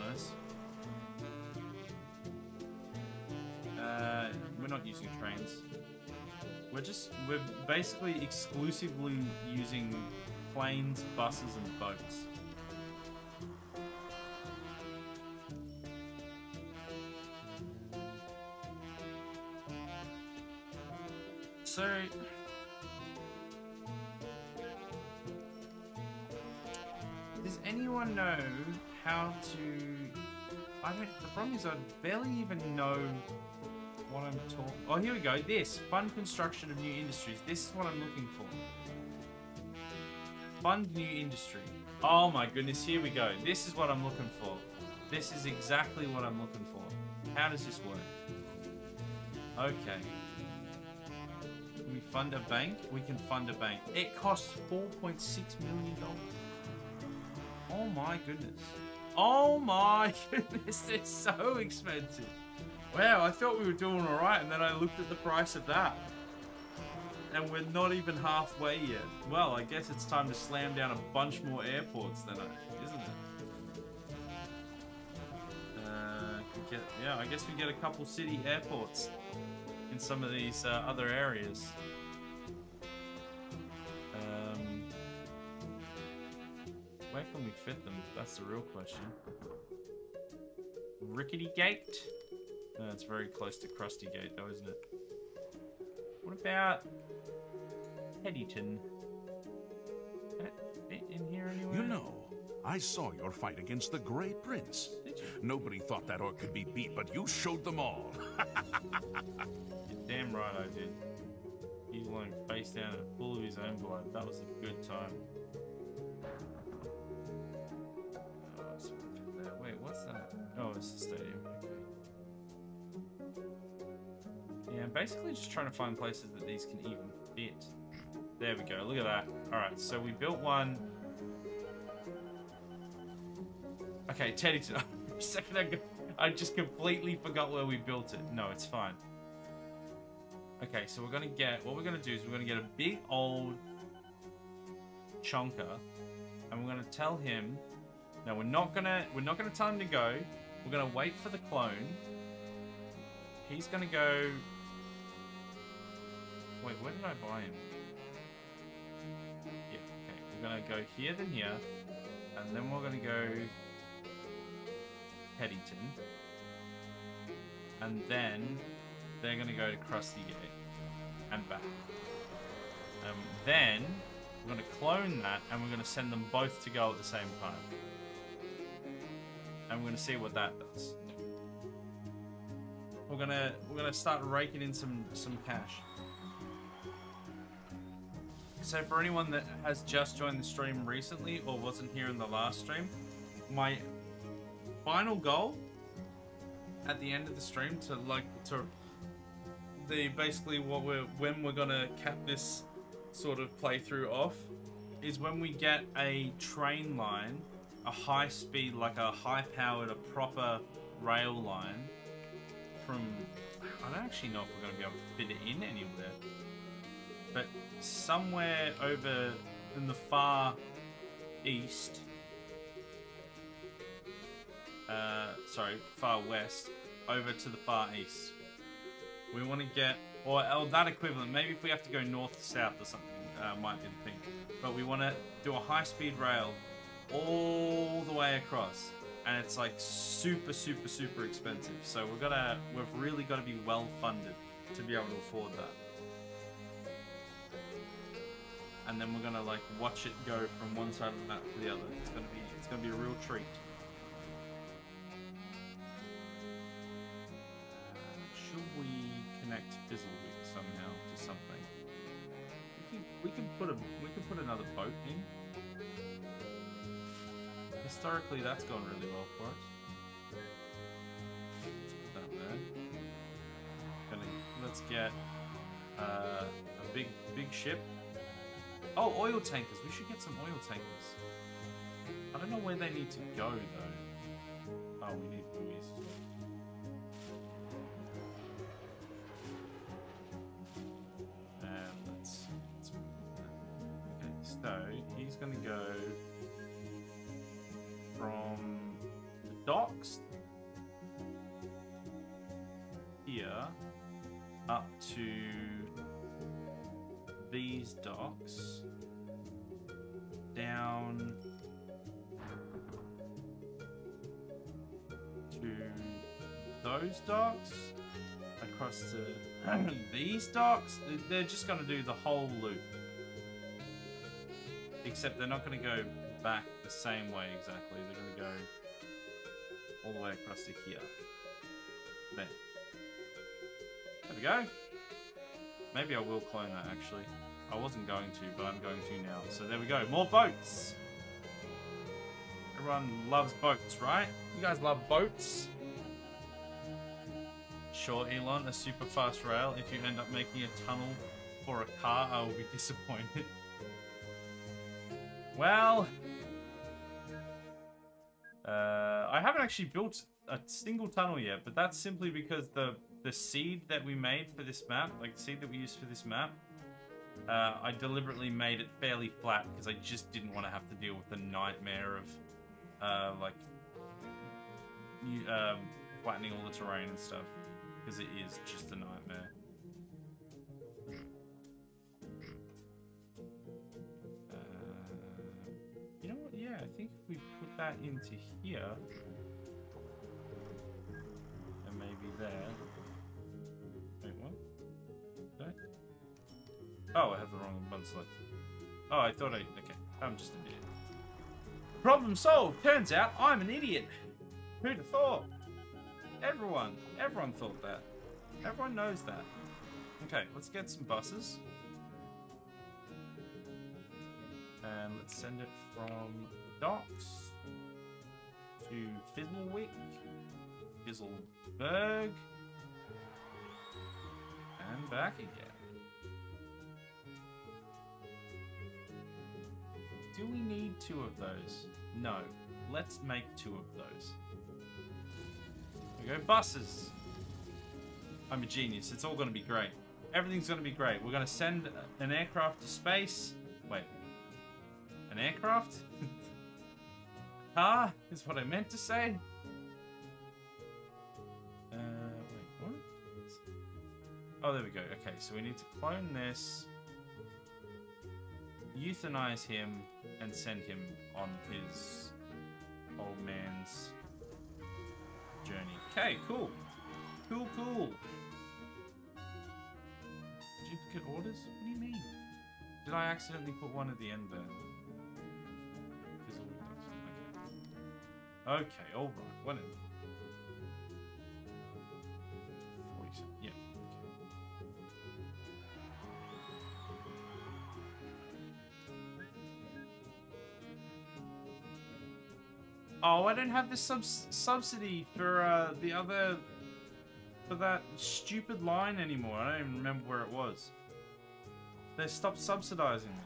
nice. Uh, we're not using trains. We're just we're basically exclusively using planes, buses, and boats. So, does anyone know how to, I don't, the problem is I barely even know what I'm talking, oh here we go, this, fund construction of new industries, this is what I'm looking for, fund new industry, oh my goodness, here we go, this is what I'm looking for, this is exactly what I'm looking for, how does this work, okay. We fund a bank. We can fund a bank. It costs four point six million dollars. Oh my goodness. Oh my goodness. It's so expensive. Wow, I thought we were doing all right, and then I looked at the price of that. And we're not even halfway yet. Well, I guess it's time to slam down a bunch more airports than I, isn't it? Uh, we get, yeah, I guess we get a couple city airports in some of these uh, other areas. can we fit them? That's the real question. Ricketty-gate? That's very close to Krustygate though, isn't it? What about Headington? Can it fit in here anywhere? You know, I saw your fight against the Grey Prince. Did you? Nobody thought that orc could be beat, but you showed them all. You're damn right I did. He's lying face down in a pool of his own blood. That was a good time. Oh, sorry for that. Wait, what's that? Oh, it's the stadium. Okay. Yeah, I'm basically just trying to find places that these can even fit. There we go. Look at that. All right, so we built one. Okay, Teddington. A second ago, I just completely forgot where we built it. No, it's fine. Okay, so we're gonna get, what we're gonna do is we're gonna get a big old chonker, and we're gonna tell him. No, we're not gonna we're not gonna tell him to go. We're gonna wait for the clone. He's gonna go. Wait, where did I buy him? Yeah, okay. We're gonna go here, then here, and then we're gonna go Headington, and then they're gonna go to Krustygate and back. Um, then we're gonna clone that, and we're gonna send them both to go at the same time. And we're gonna see what that does. We're gonna we're gonna start raking in some some cash. So for anyone that has just joined the stream recently or wasn't here in the last stream, my final goal at the end of the stream to like to the basically what we're when we're gonna cap this sort of playthrough off is when we get a train line, a high speed, like a high powered, a proper rail line from, I don't actually know if we're gonna be able to fit it in anywhere, but somewhere over in the far east. Uh, sorry, far west, over to the far east. We want to get, or, or that equivalent, maybe if we have to go north to south or something, uh, might be the thing. But we want to do a high-speed rail all the way across, and it's like super, super, super expensive. So we've got to, we've really got to be well-funded to be able to afford that. And then we're gonna like watch it go from one side of the map to the other. It's gonna be, it's gonna be a real treat. Should we connect Fizzleberg somehow to something? We can, we can put a we can put another boat in. Historically, that's gone really well for us. Let's put that there. Gonna, let's get uh, a big big ship. Oh, oil tankers. We should get some oil tankers. I don't know where they need to go though. Oh, we need buoys. Gonna go from the docks here up to these docks down to those docks across to these docks. They're just gonna do the whole loop. Except they're not going to go back the same way exactly. They're going to go all the way across to here. There. There we go. Maybe I will clone that, actually. I wasn't going to, but I'm going to now. So there we go. More boats! Everyone loves boats, right? You guys love boats? Sure, Elon, a super fast rail. If you end up making a tunnel for a car, I will be disappointed. Well, uh, I haven't actually built a single tunnel yet, but that's simply because the the seed that we made for this map, like the seed that we used for this map, uh, I deliberately made it fairly flat because I just didn't want to have to deal with the nightmare of uh, like um, flattening all the terrain and stuff, because it is just a nightmare. I think if that into here. And maybe there. Wait, what? Did I? Oh, I have the wrong one selected. Oh, I thought I... Okay, I'm just an idiot. Problem solved! Turns out I'm an idiot! Who'd have thought? Everyone. Everyone thought that. Everyone knows that. Okay, let's get some buses. And let's send it from docks to Fizzlewick, Fizzleberg, and back again. Do we need two of those? No. Let's make two of those. Here we go, buses! I'm a genius. It's all going to be great. Everything's going to be great. We're going to send an aircraft to space. Wait. An aircraft? Ah, is what I meant to say. Uh, wait, what? Oh, there we go. Okay, so we need to clone this, euthanize him, and send him on his old man's journey. Okay, cool. Cool, cool. Duplicate orders? What do you mean? Did I accidentally put one at the end there? Okay, all right. What is forty? Yeah. Okay. Oh, I don't have this subs subsidy for uh, the other for that stupid line anymore. I don't even remember where it was. They stopped subsidizing me.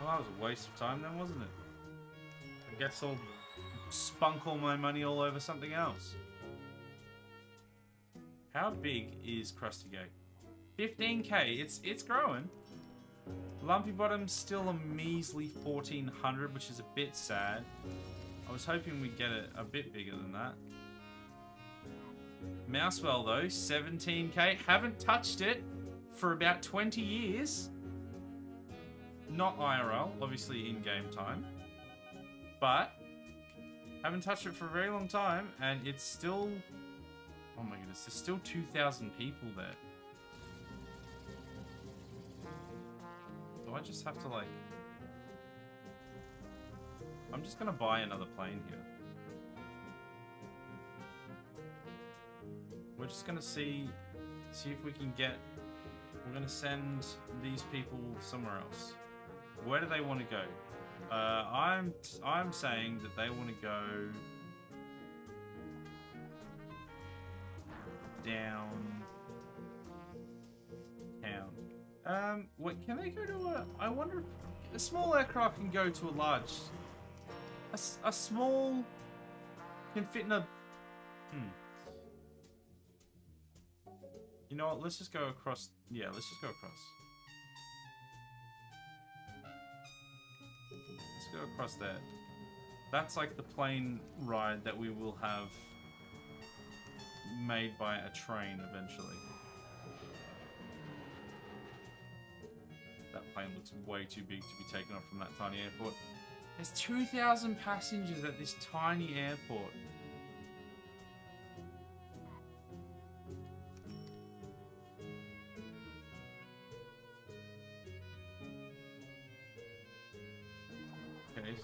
Well, that was a waste of time then, wasn't it? I guess I'll spunk all my money all over something else. How big is Krustygate? fifteen K. It's it's growing. Lumpy Bottom's still a measly fourteen hundred, which is a bit sad. I was hoping we'd get it a bit bigger than that. Mousewell though, seventeen K. Haven't touched it for about twenty years. Not I R L, obviously in game time. But haven't touched it for a very long time, and it's still... Oh my goodness, there's still two thousand people there. Do I just have to, like... I'm just gonna buy another plane here. We're just gonna see... See if we can get... We're gonna send these people somewhere else. Where do they want to go? Uh, I'm I'm saying that they want to go down town. Um, what can they go to? A, I wonder if a small aircraft can go to a large. A, a small can fit in a. Hmm. You know what? Let's just go across. Yeah, let's just go across. Let's go across there. That's like the plane ride that we will have made by a train eventually. That plane looks way too big to be taken off from that tiny airport. There's two thousand passengers at this tiny airport.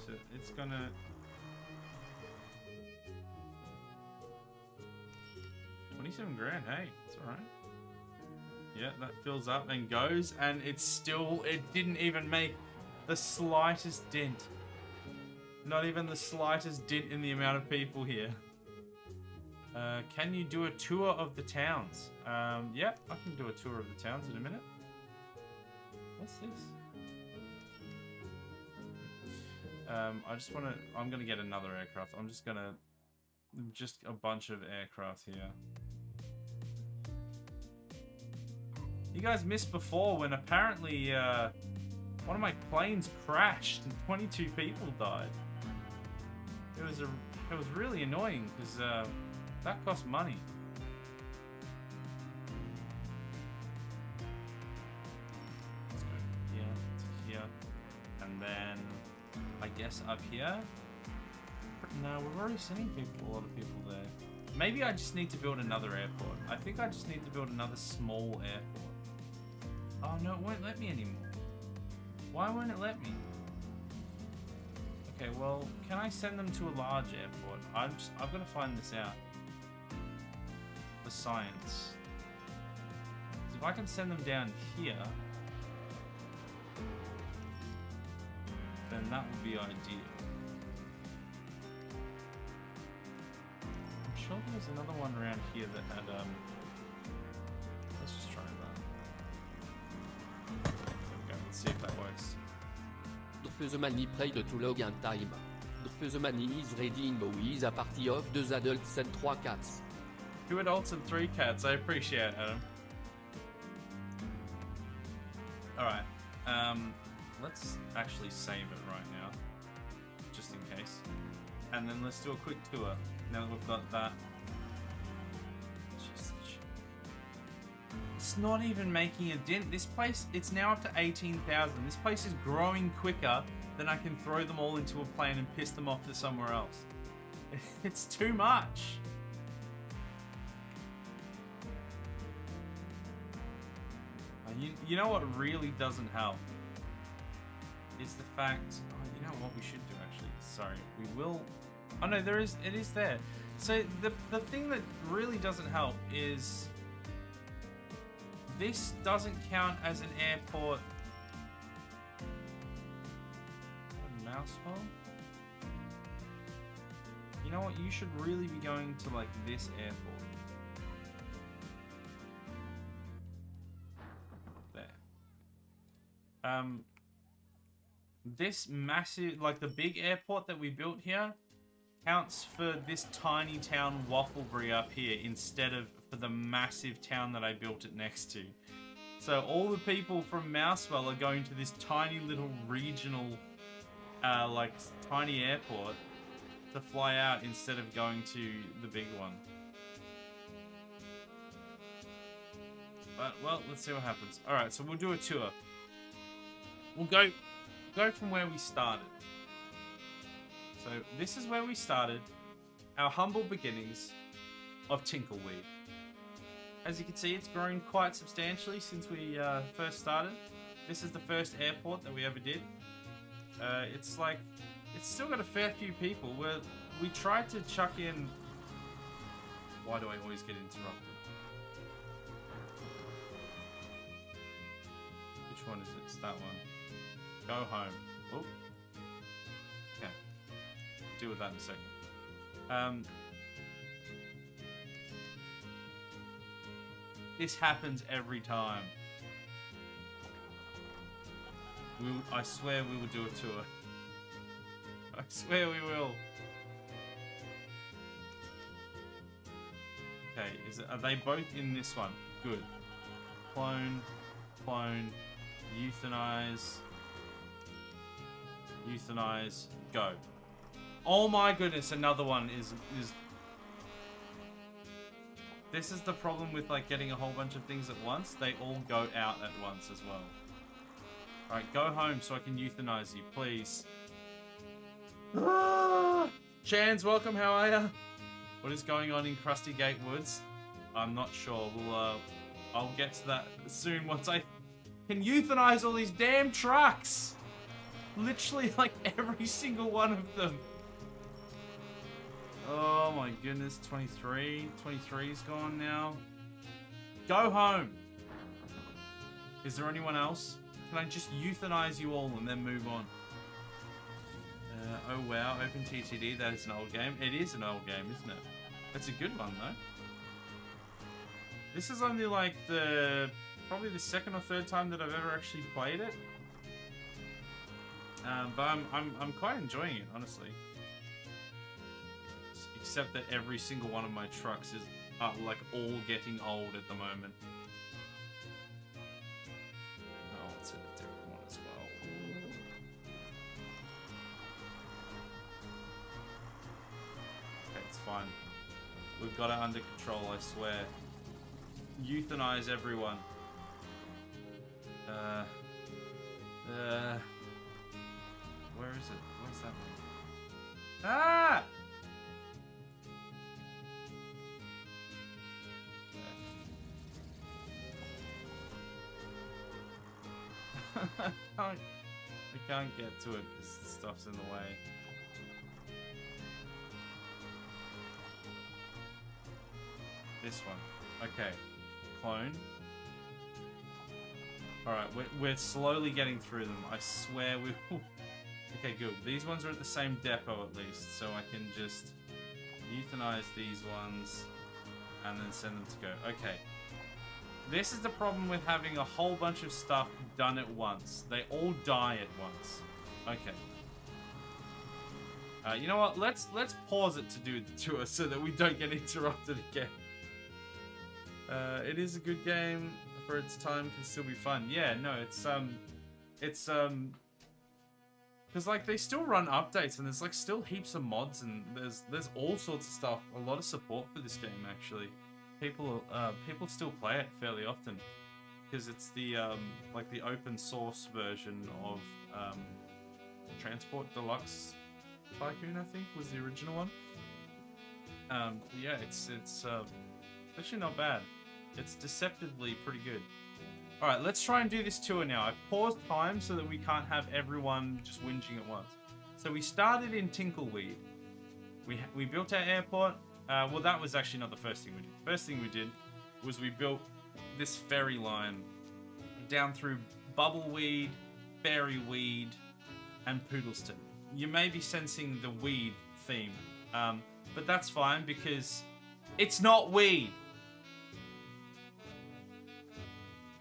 So it's gonna... twenty-seven grand, hey, it's alright. Yeah, that fills up and goes, and it's still... It didn't even make the slightest dent. Not even the slightest dent in the amount of people here. Uh, can you do a tour of the towns? Um, yeah, I can do a tour of the towns in a minute. What's this? Um, I just want to... I'm going to get another aircraft. I'm just going to... Just a bunch of aircraft here. You guys missed before when apparently uh, one of my planes crashed and twenty-two people died. It was, a, it was really annoying because uh, that cost money. Let's go from here to here. And then... I guess up here, No, we've already sending people, a lot of people there. Maybe I just need to build another airport. I think I just need to build another small airport. Oh no, it won't let me anymore. Why won't it let me? Okay, well, can I send them to a large airport? I'm just, I've got to find this out. The science. So if I can send them down here, then that would be ideal. I'm sure there was another one around here that had, um... let's just try that. There we go, let's see if that works. The money prayed to log in time. The money is reading with a party of two adults and three cats. Two adults and three cats, I appreciate it, Adam. Alright, um, let's actually save it right now, just in case. And then let's do a quick tour, now that we've got that. Just check. It's not even making a dent. This place, it's now up to eighteen thousand. This place is growing quicker than I can throw them all into a plane and piss them off to somewhere else. It's too much. You, you know what really doesn't help is the fact. Oh, you know what we should do actually. Sorry, we will. Oh no, there is. It is there. So the the thing that really doesn't help is this doesn't count as an airport. Mousewell. You know what? You should really be going to like this airport. Um, this massive, like the big airport that we built here, counts for this tiny town Wafflebury up here instead of for the massive town that I built it next to. So all the people from Mousewell are going to this tiny little regional, uh, like tiny airport to fly out instead of going to the big one. But well, let's see what happens. All right, so we'll do a tour. We'll go, go from where we started. So this is where we started, our humble beginnings of Tinkleweed. As you can see, it's grown quite substantially since we uh, first started. This is the first airport that we ever did. Uh, it's like, it's still got a fair few people. We're, we tried to chuck in... Why do I always get interrupted? Which one is it? It's that one. Go home. Oh. Okay. Deal with that in a second. Um, this happens every time. We, I swear we will do a tour. I swear we will. Okay. Is it, are they both in this one? Good. Clone. Clone. Euthanize. Euthanize, go. Oh my goodness, another one is, is... This is the problem with like getting a whole bunch of things at once. They all go out at once as well. Alright, go home so I can euthanize you, please. Ah! Chance, welcome, how are ya? What is going on in Krustygate Woods? I'm not sure, we'll uh... I'll get to that soon once I can euthanize all these damn trucks! Literally, like, every single one of them. Oh my goodness, twenty-three. twenty-three's gone now. Go home! Is there anyone else? Can I just euthanize you all and then move on? Uh, oh wow, Open T T D, that is an old game. It is an old game, isn't it? It's a good one, though. This is only, like, the... probably the second or third time that I've ever actually played it. Um, but I'm, I'm, I'm quite enjoying it, honestly. Except that every single one of my trucks is, uh, like, all getting old at the moment. Oh, it's a different one as well. Okay, it's fine. We've got it under control, I swear. Euthanize everyone. Uh... Uh... Where is it? Where's that one? Ah! I can't, I can't get to it because the stuff's in the way. This one. Okay. Clone. Alright, we're, we're slowly getting through them. I swear we will. Okay, good. These ones are at the same depot at least, so I can just euthanize these ones and then send them to go. Okay. This is the problem with having a whole bunch of stuff done at once. They all die at once. Okay. Uh, you know what? Let's let's pause it to do the tour so that we don't get interrupted again. Uh, it is a good game for its time. Can still be fun. Yeah, no, it's um, it's um, because like they still run updates and there's like still heaps of mods and there's there's all sorts of stuff. A lot of support for this game actually. People uh, people still play it fairly often because it's the um, like the open source version of um, Transport Deluxe Tycoon, I think, was the original one. Um, yeah, it's it's uh, actually not bad. It's deceptively pretty good. All right, let's try and do this tour now. I've paused time so that we can't have everyone just whinging at once. So we started in Tinkleweed. We we built our airport. Uh, well, that was actually not the first thing we did. The first thing we did was we built this ferry line down through Bubbleweed, Fairyweed, and Poodleston. You may be sensing the weed theme, um, but that's fine because it's not weed.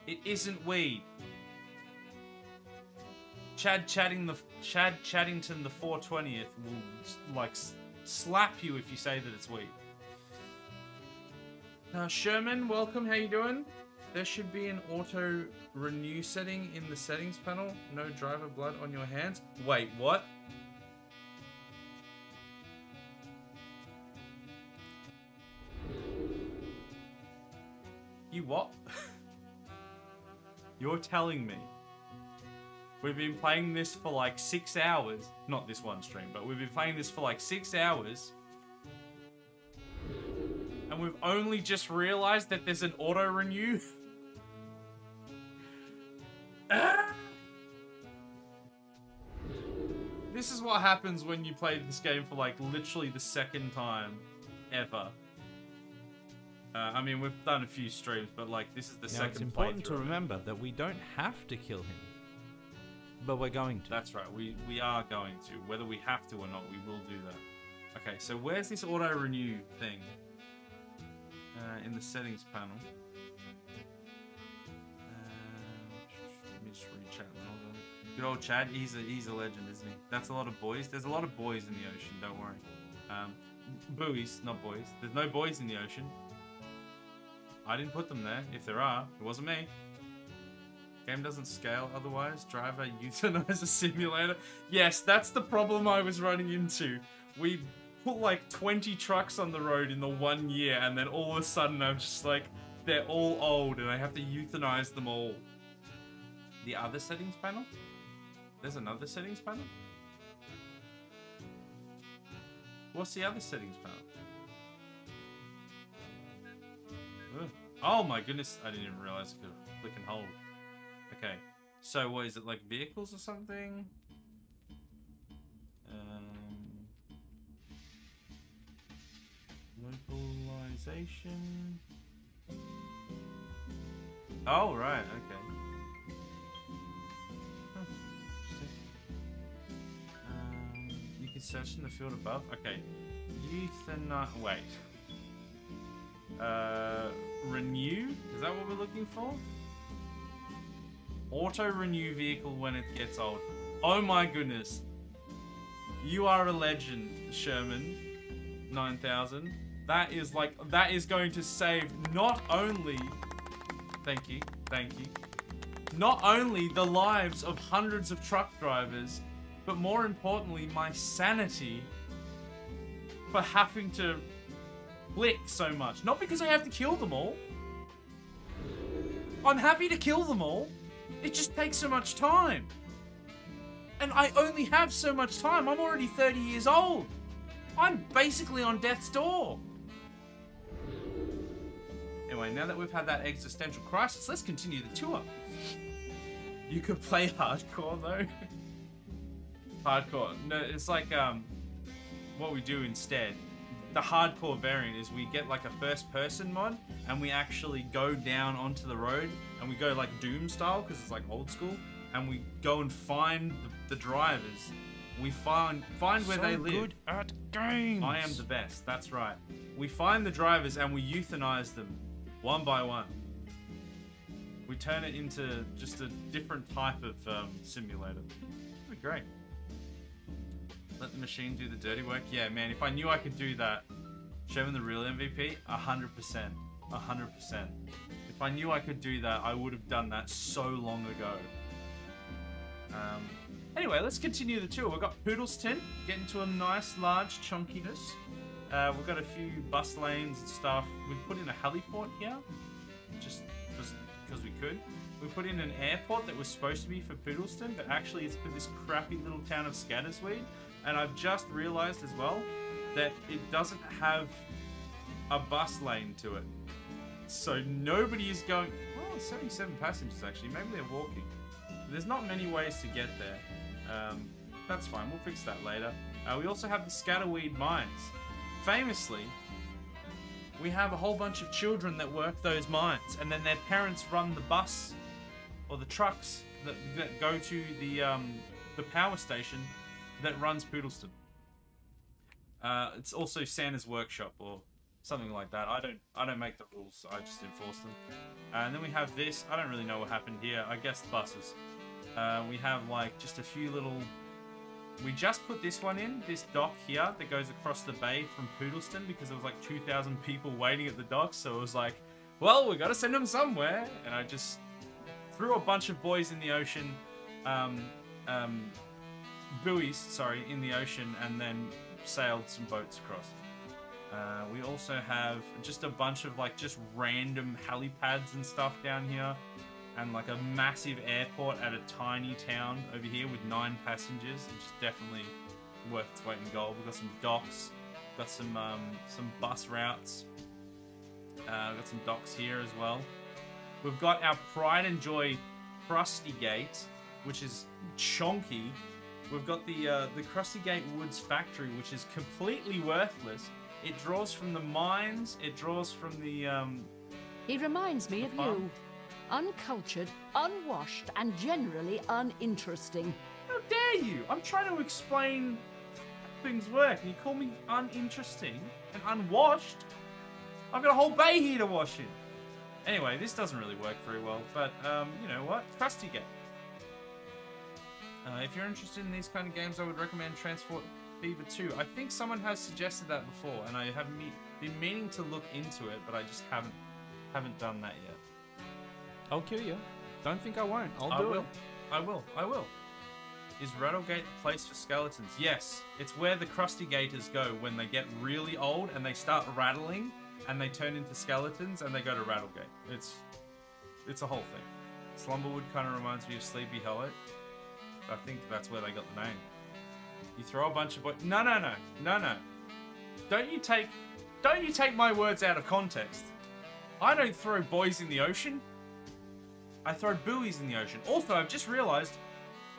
It isn't weed. Chad Chadding the Chad Chaddington the four twentieth will like slap you if you say that it's weed. Uh, Sherman, welcome. How you doing? There should be an auto renew setting in the settings panel. No driver blood on your hands. Wait, what? You what? You're telling me. We've been playing this for like six hours. Not this one stream, but we've been playing this for like six hours. And we've only just realized that there's an auto-renew. Ah! This is what happens when you play this game for like literally the second time ever. Uh, I mean, we've done a few streams, but like this is the now second playthrough. It's important to remember that we don't have to kill him. But we're going to. That's right, we, we are going to. Whether we have to or not, we will do that. Okay, so where's this auto-renew thing? Uh, in the settings panel. Uh, let me just read chat. Good old Chad, he's a, he's a legend, isn't he? That's a lot of boys. There's a lot of boys in the ocean, don't worry. Um, buoys, not boys. There's no boys in the ocean. I didn't put them there. If there are, it wasn't me. Game doesn't scale otherwise. Driver euthanizer simulator. Yes, that's the problem I was running into. We put like twenty trucks on the road in the one year and then all of a sudden I'm just like, they're all old and I have to euthanize them all. The other settings panel? There's another settings panel? What's the other settings panel? Ugh. Oh my goodness, I didn't even realize I could click and hold. Okay, so what is it, like vehicles or something? Um, localization. Oh, right, okay. Huh, um, you can search in the field above. Okay, euthanize. Wait. Uh, renew? Is that what we're looking for? Auto-renew vehicle when it gets old. Oh my goodness. You are a legend, Sherman. nine thousand. That is like, that is going to save not only... Thank you, thank you. Not only the lives of hundreds of truck drivers, but more importantly, my sanity for having to click so much. Not because I have to kill them all. I'm happy to kill them all. It just takes so much time. And I only have so much time. I'm already thirty years old. I'm basically on death's door. Anyway, now that we've had that existential crisis, let's continue the tour. You could play hardcore though. Hardcore. No, it's like um, what we do instead. The hardcore variant is we get like a first-person mod, and we actually go down onto the road, and we go like Doom style because it's like old school, and we go and find the, the drivers. We find find where so they live. Good at games. I am the best. That's right. We find the drivers and we euthanize them, one by one. We turn it into just a different type of um, simulator. That'd be great. Let the machine do the dirty work. Yeah, man, if I knew I could do that, Sherman the real M V P, one hundred percent. one hundred percent. If I knew I could do that, I would have done that so long ago. Um, anyway, let's continue the tour. We've got Poodleston, getting to a nice, large chunkiness. Uh, we've got a few bus lanes and stuff. We put in a heliport here, just just because we could. We put in an airport that was supposed to be for Poodleston, but actually it's for this crappy little town of Scattersweed. And I've just realized as well that it doesn't have a bus lane to it. So nobody is going... Well, seventy-seven passengers actually. Maybe they're walking. There's not many ways to get there. Um, that's fine. We'll fix that later. Uh, we also have the Scatterweed mines. Famously, we have a whole bunch of children that work those mines, and then their parents run the bus or the trucks that, that go to the um, the power station that runs Poodleston. Uh, it's also Santa's workshop or something like that. I don't I don't make the rules. I just enforce them. Uh, and then we have this. I don't really know what happened here. I guess the buses. Uh, we have like just a few little. We just put this one in, this dock here that goes across the bay from Poodleston because there was like two thousand people waiting at the dock, so it was like, well, we gotta send them somewhere. And I just threw a bunch of boys in the ocean, um, um, buoys, sorry, in the ocean, and then sailed some boats across. Uh, we also have just a bunch of like just random helipads and stuff down here, and like a massive airport at a tiny town over here with nine passengers, which is definitely worth its weight in gold. We've got some docks, got some um, some bus routes, uh, we've got some docks here as well. We've got our pride and joy Krustygate, which is chonky. We've got the uh, the Krustygate Woods factory, which is completely worthless. It draws from the mines. It draws from the. Um, he reminds me of farm. You. Uncultured, unwashed, and generally uninteresting. How dare you! I'm trying to explain how things work, and you call me uninteresting and unwashed? I've got a whole bay here to wash in. Anyway, this doesn't really work very well, but um, you know what? Krustygate. Uh, if you're interested in these kind of games, I would recommend Transport Beaver two. I think someone has suggested that before, and I have me been meaning to look into it, but I just haven't haven't done that yet. I'll kill you. Don't think I won't. I'll do I will. it. I will. I will. Is Rattlegate a place for skeletons? Yes. It's where the Krustygators go when they get really old and they start rattling and they turn into skeletons and they go to Rattlegate. It's it's a whole thing. Slumberwood kind of reminds me of Sleepy Hollow. I think that's where they got the name. You throw a bunch of boys. No, no, no. No, no. Don't you take Don't you take my words out of context. I don't throw boys in the ocean. I throw buoys in the ocean. Also, I've just realised,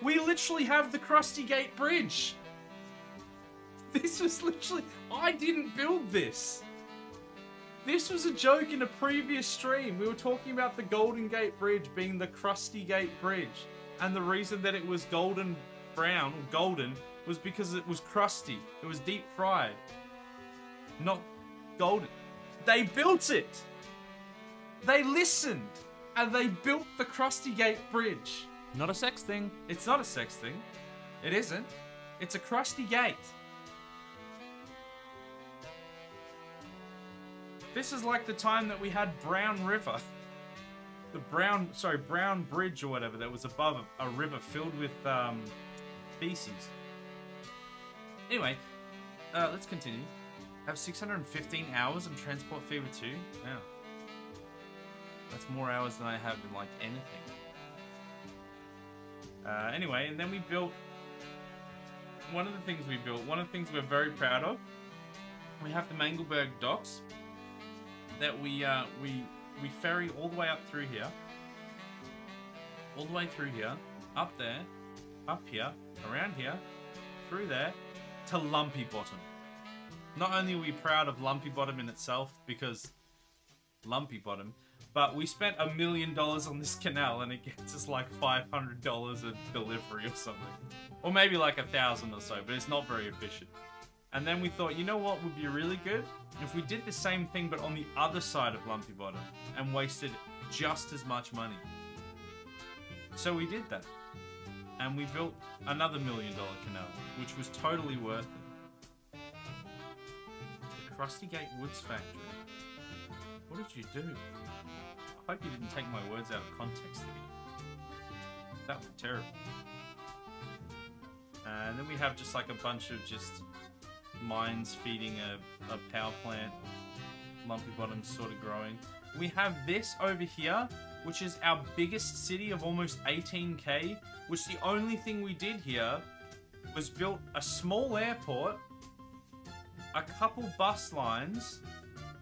we literally have the Krustygate Bridge. This was literally... I didn't build this. This was a joke in a previous stream. We were talking about the Golden Gate Bridge being the Krustygate Bridge. And the reason that it was golden brown, or golden, was because it was crusty. It was deep fried. Not golden. They built it. They listened. And they built the Krustygate Bridge. Not a sex thing. It's not a sex thing. It isn't. It's a Krustygate. This is like the time that we had Brown River. The Brown, sorry, Brown Bridge or whatever that was above a, a river filled with um, feces. Anyway, uh, let's continue. Have six hundred fifteen hours on Transport Fever two. Yeah. That's more hours than I have in, like, anything. Uh, anyway, and then we built... One of the things we built, one of the things we're very proud of, we have the Mangleberg docks that we, uh, we, we ferry all the way up through here. all the way through here, up there, up here, around here, through there, to Lumpy Bottom. Not only are we proud of Lumpy Bottom in itself, because Lumpy Bottom, but we spent a million dollars on this canal and it gets us like five hundred dollars a delivery or something. Or maybe like a thousand or so, but it's not very efficient. And then we thought, you know what would be really good? If we did the same thing but on the other side of Lumpy Bottom and wasted just as much money. So we did that. And we built another million dollar canal, which was totally worth it. The Krustygate Woods Factory. What did you do? I hope you didn't take my words out of context, did you? That was terrible. And then we have just like a bunch of just mines feeding a, a power plant. Lumpy Bottom's sort of growing. We have this over here, which is our biggest city of almost eighteen K, which the only thing we did here was built a small airport, a couple bus lines,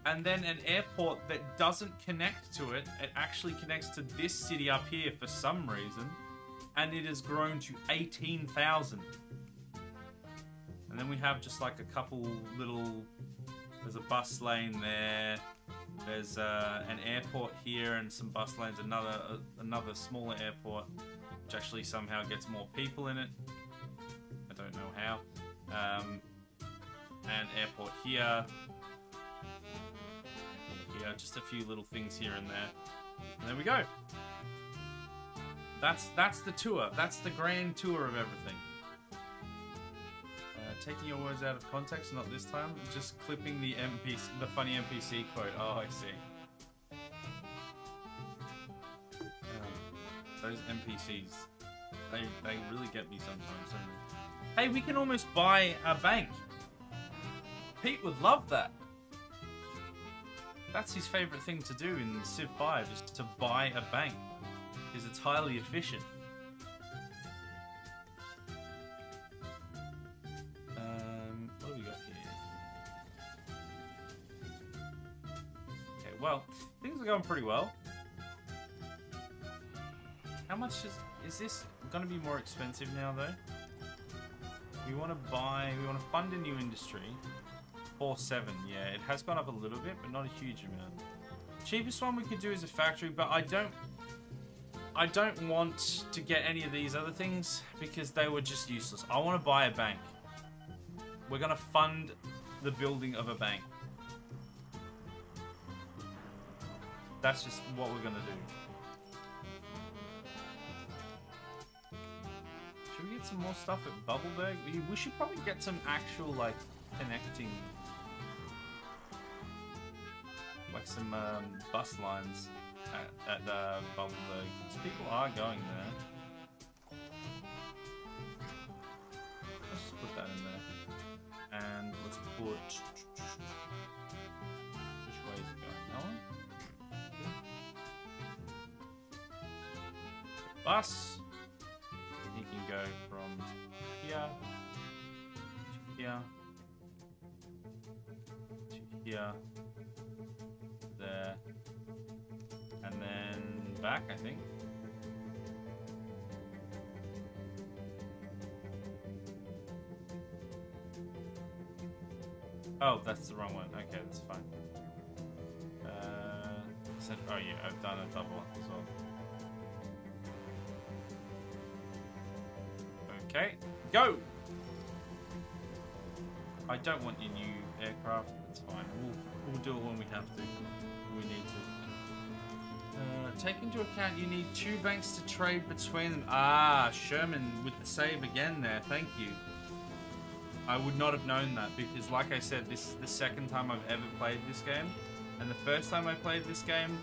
and then an airport that doesn't connect to it. It actually connects to this city up here for some reason, and it has grown to eighteen thousand. And then we have just like a couple little, there's a bus lane there, there's uh, an airport here and some bus lanes, another uh, another smaller airport, which actually somehow gets more people in it. I don't know how. Um, and airport here. Yeah, just a few little things here and there. And there we go. That's that's the tour. That's the grand tour of everything. Uh, taking your words out of context, not this time. Just clipping the N P C, the funny N P C quote. Oh, I see. Um, those N P Cs, they they really get me sometimes, don't they? Hey, we can almost buy a bank. Pete would love that. That's his favourite thing to do in Civ five, is to buy a bank, because it's highly efficient. Um, what have we got here? Okay, well, things are going pretty well. How much is, is this going to be more expensive now, though? We want to buy, we want to fund a new industry. four seven, yeah, it has gone up a little bit, but not a huge amount. Cheapest one we could do is a factory, but I don't, I don't want to get any of these other things because they were just useless. I want to buy a bank. We're gonna fund the building of a bank. That's just what we're gonna do. Should we get some more stuff at Bubbleberg? We, we should probably get some actual like connecting. Like some um, bus lines at, at uh, Bumbleweig, because people are going there. Let's just put that in there. And let's put... Which way is it going? That one? Bus! You can go from here to here to here. There, and then back, I think. Oh, that's the wrong one. Okay, that's fine. Uh, so, oh yeah, I've done a double one as well. Okay, go! I don't want your new aircraft, that's fine. We'll, we'll do it when we have to. We need to. Uh, take into account you need two banks to trade between them. Ah, Sherman with the save again there. Thank you. I would not have known that because, like I said, this is the second time I've ever played this game. And the first time I played this game,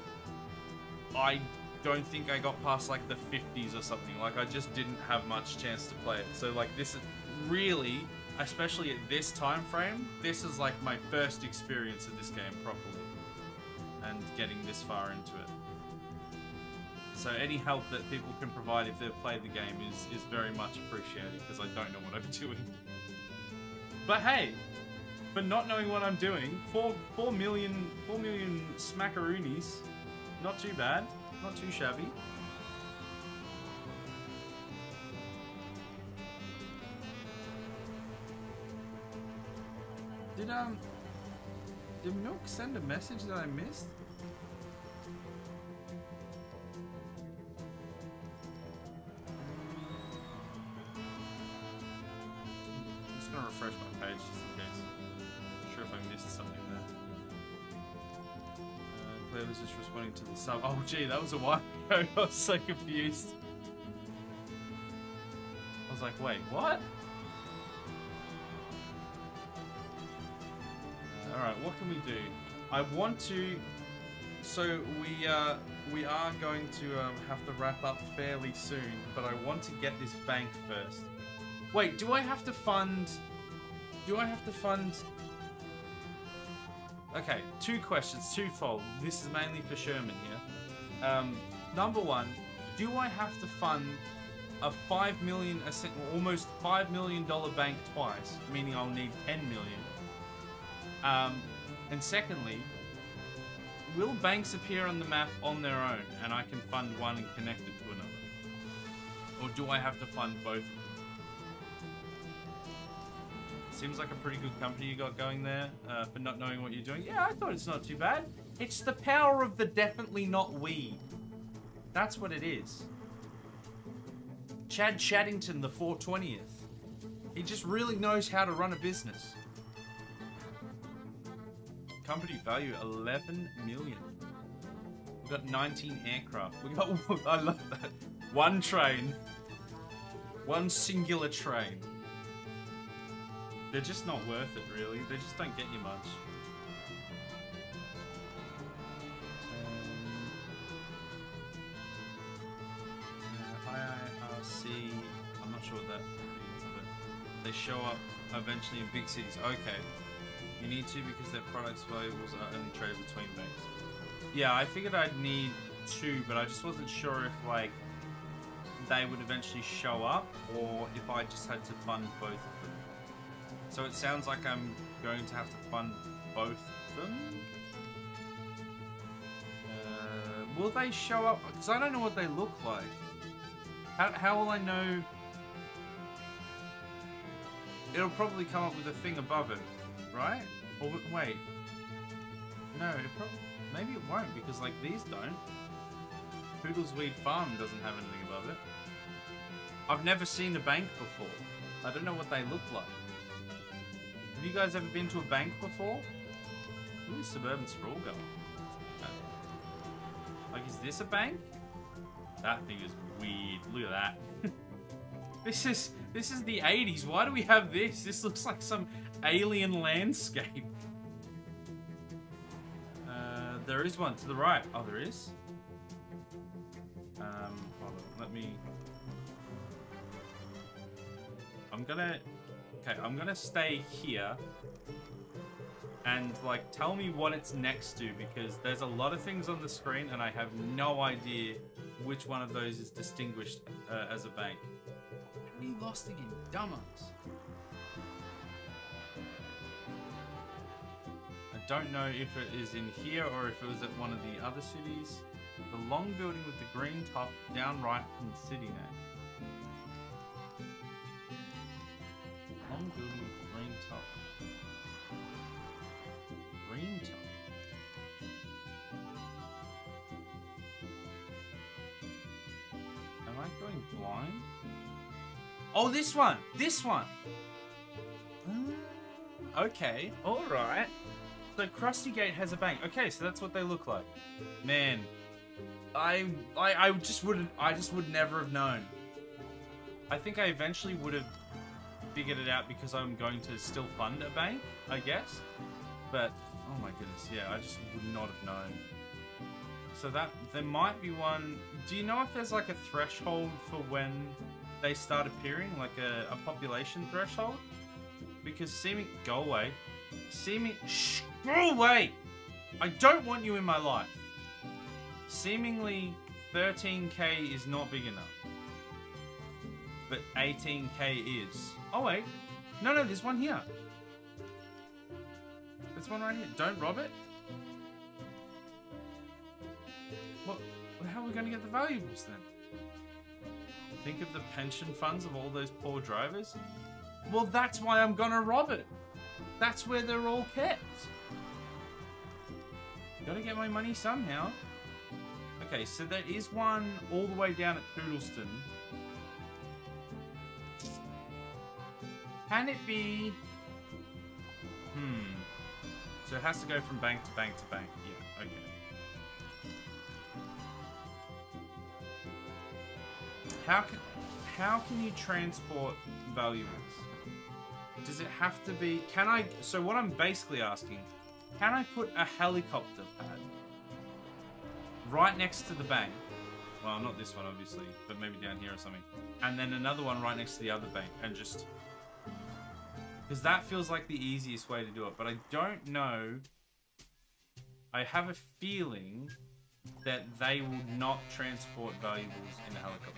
I don't think I got past like the fifties or something. Like, I just didn't have much chance to play it. So, like, this is really, especially at this time frame, this is like my first experience of this game properly. And getting this far into it. So any help that people can provide if they've played the game is, is very much appreciated, because I don't know what I'm doing. But hey, for not knowing what I'm doing, four, four million, four million smackaroonies, not too bad, not too shabby. Did, um... did Milk send a message that I missed? I'm just gonna refresh my page just in case. I'm sure if I missed something there. Uh, Claire was just responding to the sub. Oh gee, that was a while ago. I was so confused. I was like, wait, what? Alright, what can we do? I want to... So, we uh, we are going to um, have to wrap up fairly soon, but I want to get this bank first. Wait, do I have to fund... Do I have to fund... Okay, two questions, twofold. This is mainly for Sherman here. Um, number one, do I have to fund a five million, almost five million dollar bank twice, meaning I'll need ten million? Um, and secondly, will banks appear on the map on their own and I can fund one and connect it to another? Or do I have to fund both of them? Seems like a pretty good company you got going there uh, for not knowing what you're doing. Yeah, I thought it's not too bad. It's the power of the definitely not weed. That's what it is. Chad Chaddington, the four twentieth. He just really knows how to run a business. Company value eleven million. We've got nineteen aircraft. We got I love that. One train. One singular train. They're just not worth it really. They just don't get you much. Um, I R C, I'm not sure what that means, but they show up eventually in big cities. Okay. You need to because their products valuables are only traded between banks. Yeah, I figured I'd need two, but I just wasn't sure if like they would eventually show up or if I just had to fund both of them. So it sounds like I'm going to have to fund both of them. Uh, will they show up? Because I don't know what they look like. How, how will I know? It'll probably come up with a thing above it. Right? Or wait. No, it probably. Maybe it won't because, like, these don't. Poodlesweed Farm doesn't have anything above it. I've never seen a bank before. I don't know what they look like. Have you guys ever been to a bank before? Ooh, suburban sprawl going. No. Like, is this a bank? That thing is weird. Look at that. This is this is the eighties. Why do we have this? This looks like some alien landscape. Uh, there is one to the right. Oh, there is. Um, hold on. Let me. I'm gonna. Okay, I'm gonna stay here. And like, tell me what it's next to because there's a lot of things on the screen, and I have no idea which one of those is distinguished uh, as a bank. We lost again, dumbass. I don't know if it is in here or if it was at one of the other cities. The long building with the green top down right in the city name. Long building with the green top. Green top. Am I going blind? Oh, this one! This one! Uh, okay, alright. So Krustygate has a bank. Okay, so that's what they look like. Man. I, I I just wouldn't I just would never have known. I think I eventually would have figured it out because I'm going to still fund a bank, I guess. But oh my goodness, yeah, I just would not have known. So that there might be one. Do you know if there's like a threshold for when they start appearing, like a, a population threshold? Because seeming... Go away. Seeming... Shh! Go away! I don't want you in my life. Seemingly, thirteen K is not big enough. But eighteen K is. Oh, wait. No, no, there's one here. There's one right here. Don't rob it. What? How are we going to get the valuables then? Think of the pension funds of all those poor drivers. Well, that's why I'm gonna rob it. That's where they're all kept. Gotta get my money somehow. Okay, so there is one all the way down at Poodleston. Can it be... Hmm. So it has to go from bank to bank to bank. Yeah, okay. How can, how can you transport valuables? Does it have to be... Can I... So what I'm basically asking, can I put a helicopter pad right next to the bank? Well, not this one, obviously, but maybe down here or something. And then another one right next to the other bank and just... Because that feels like the easiest way to do it. But I don't know. I have a feeling that they will not transport valuables in a helicopter.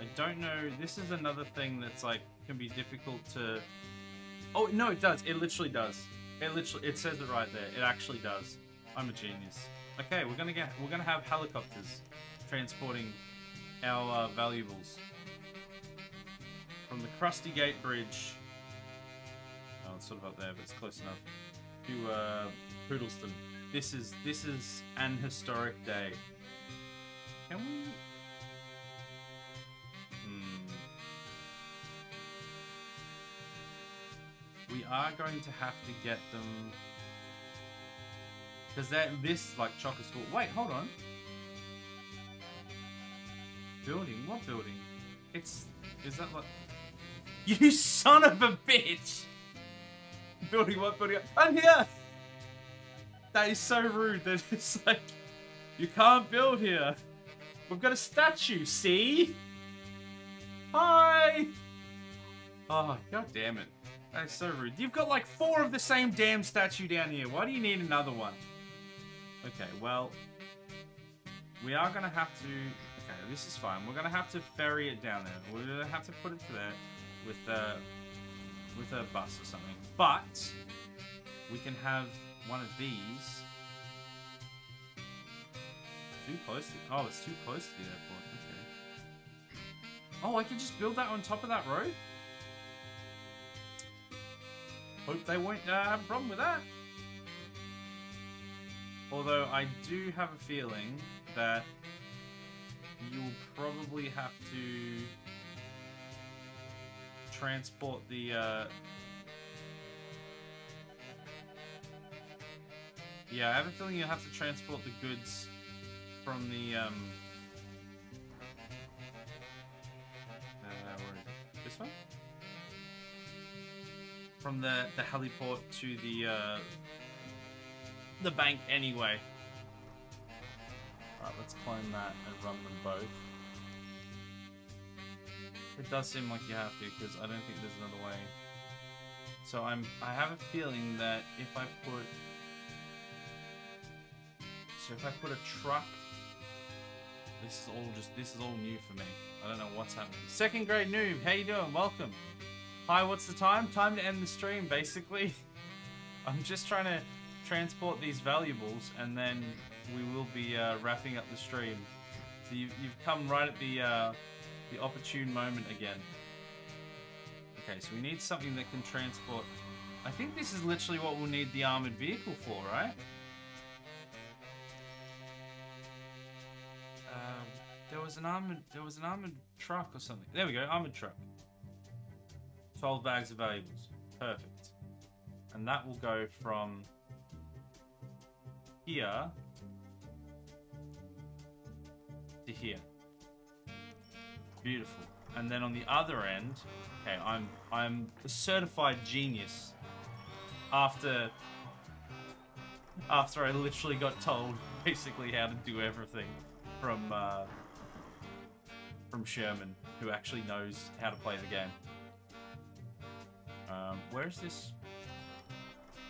I don't know. This is another thing that's like, can be difficult to... Oh, no, it does. It literally does. It literally, it says it right there. It actually does. I'm a genius. Okay, we're gonna get, we're gonna have helicopters transporting our uh, valuables from the Krustygate Bridge. Oh, it's sort of up there, but it's close enough to uh, Poodleston. This is this is an historic day. Can we? Hmm. We are going to have to get them because that this like chockers full. Wait, hold on. Building? What building? It's... Is that like... You son of a bitch! Building what building? I'm here! That is so rude that it's like... You can't build here. We've got a statue, see? Hi! Oh, god damn it. That is so rude. You've got like four of the same damn statue down here. Why do you need another one? Okay, well... We are gonna have to... Okay, this is fine. We're gonna have to ferry it down there. We're gonna have to put it to there with a with a bus or something. But we can have one of these. Too close to oh, it's too close to the airport. Okay. Oh, I can just build that on top of that road. Hope they won't uh, have a problem with that. Although I do have a feeling that. You'll probably have to transport the uh... yeah, I have a feeling you'll have to transport the goods from the um... uh, where is it? This one? From the, the heliport to the uh... the bank anyway. Right, let's clone that and run them both. It does seem like you have to, because I don't think there's another way. So I'm, I have a feeling that if I put... So if I put a truck... This is all just, this is all new for me. I don't know what's happening. Second grade noob, how you doing? Welcome. Hi, what's the time? Time to end the stream, basically. I'm just trying to transport these valuables, and then... We will be uh, wrapping up the stream. So you've, you've come right at the uh, the opportune moment again. Okay, so we need something that can transport. I think this is literally what we'll need the armored vehicle for, right? Um, there was an armored there was an armored truck or something. There we go, armored truck. Twelve bags of valuables, perfect. And that will go from here. To here. Beautiful. And then on the other end, okay, I'm I'm a certified genius after after I literally got told basically how to do everything from uh, from Sherman, who actually knows how to play the game. Um, where is this?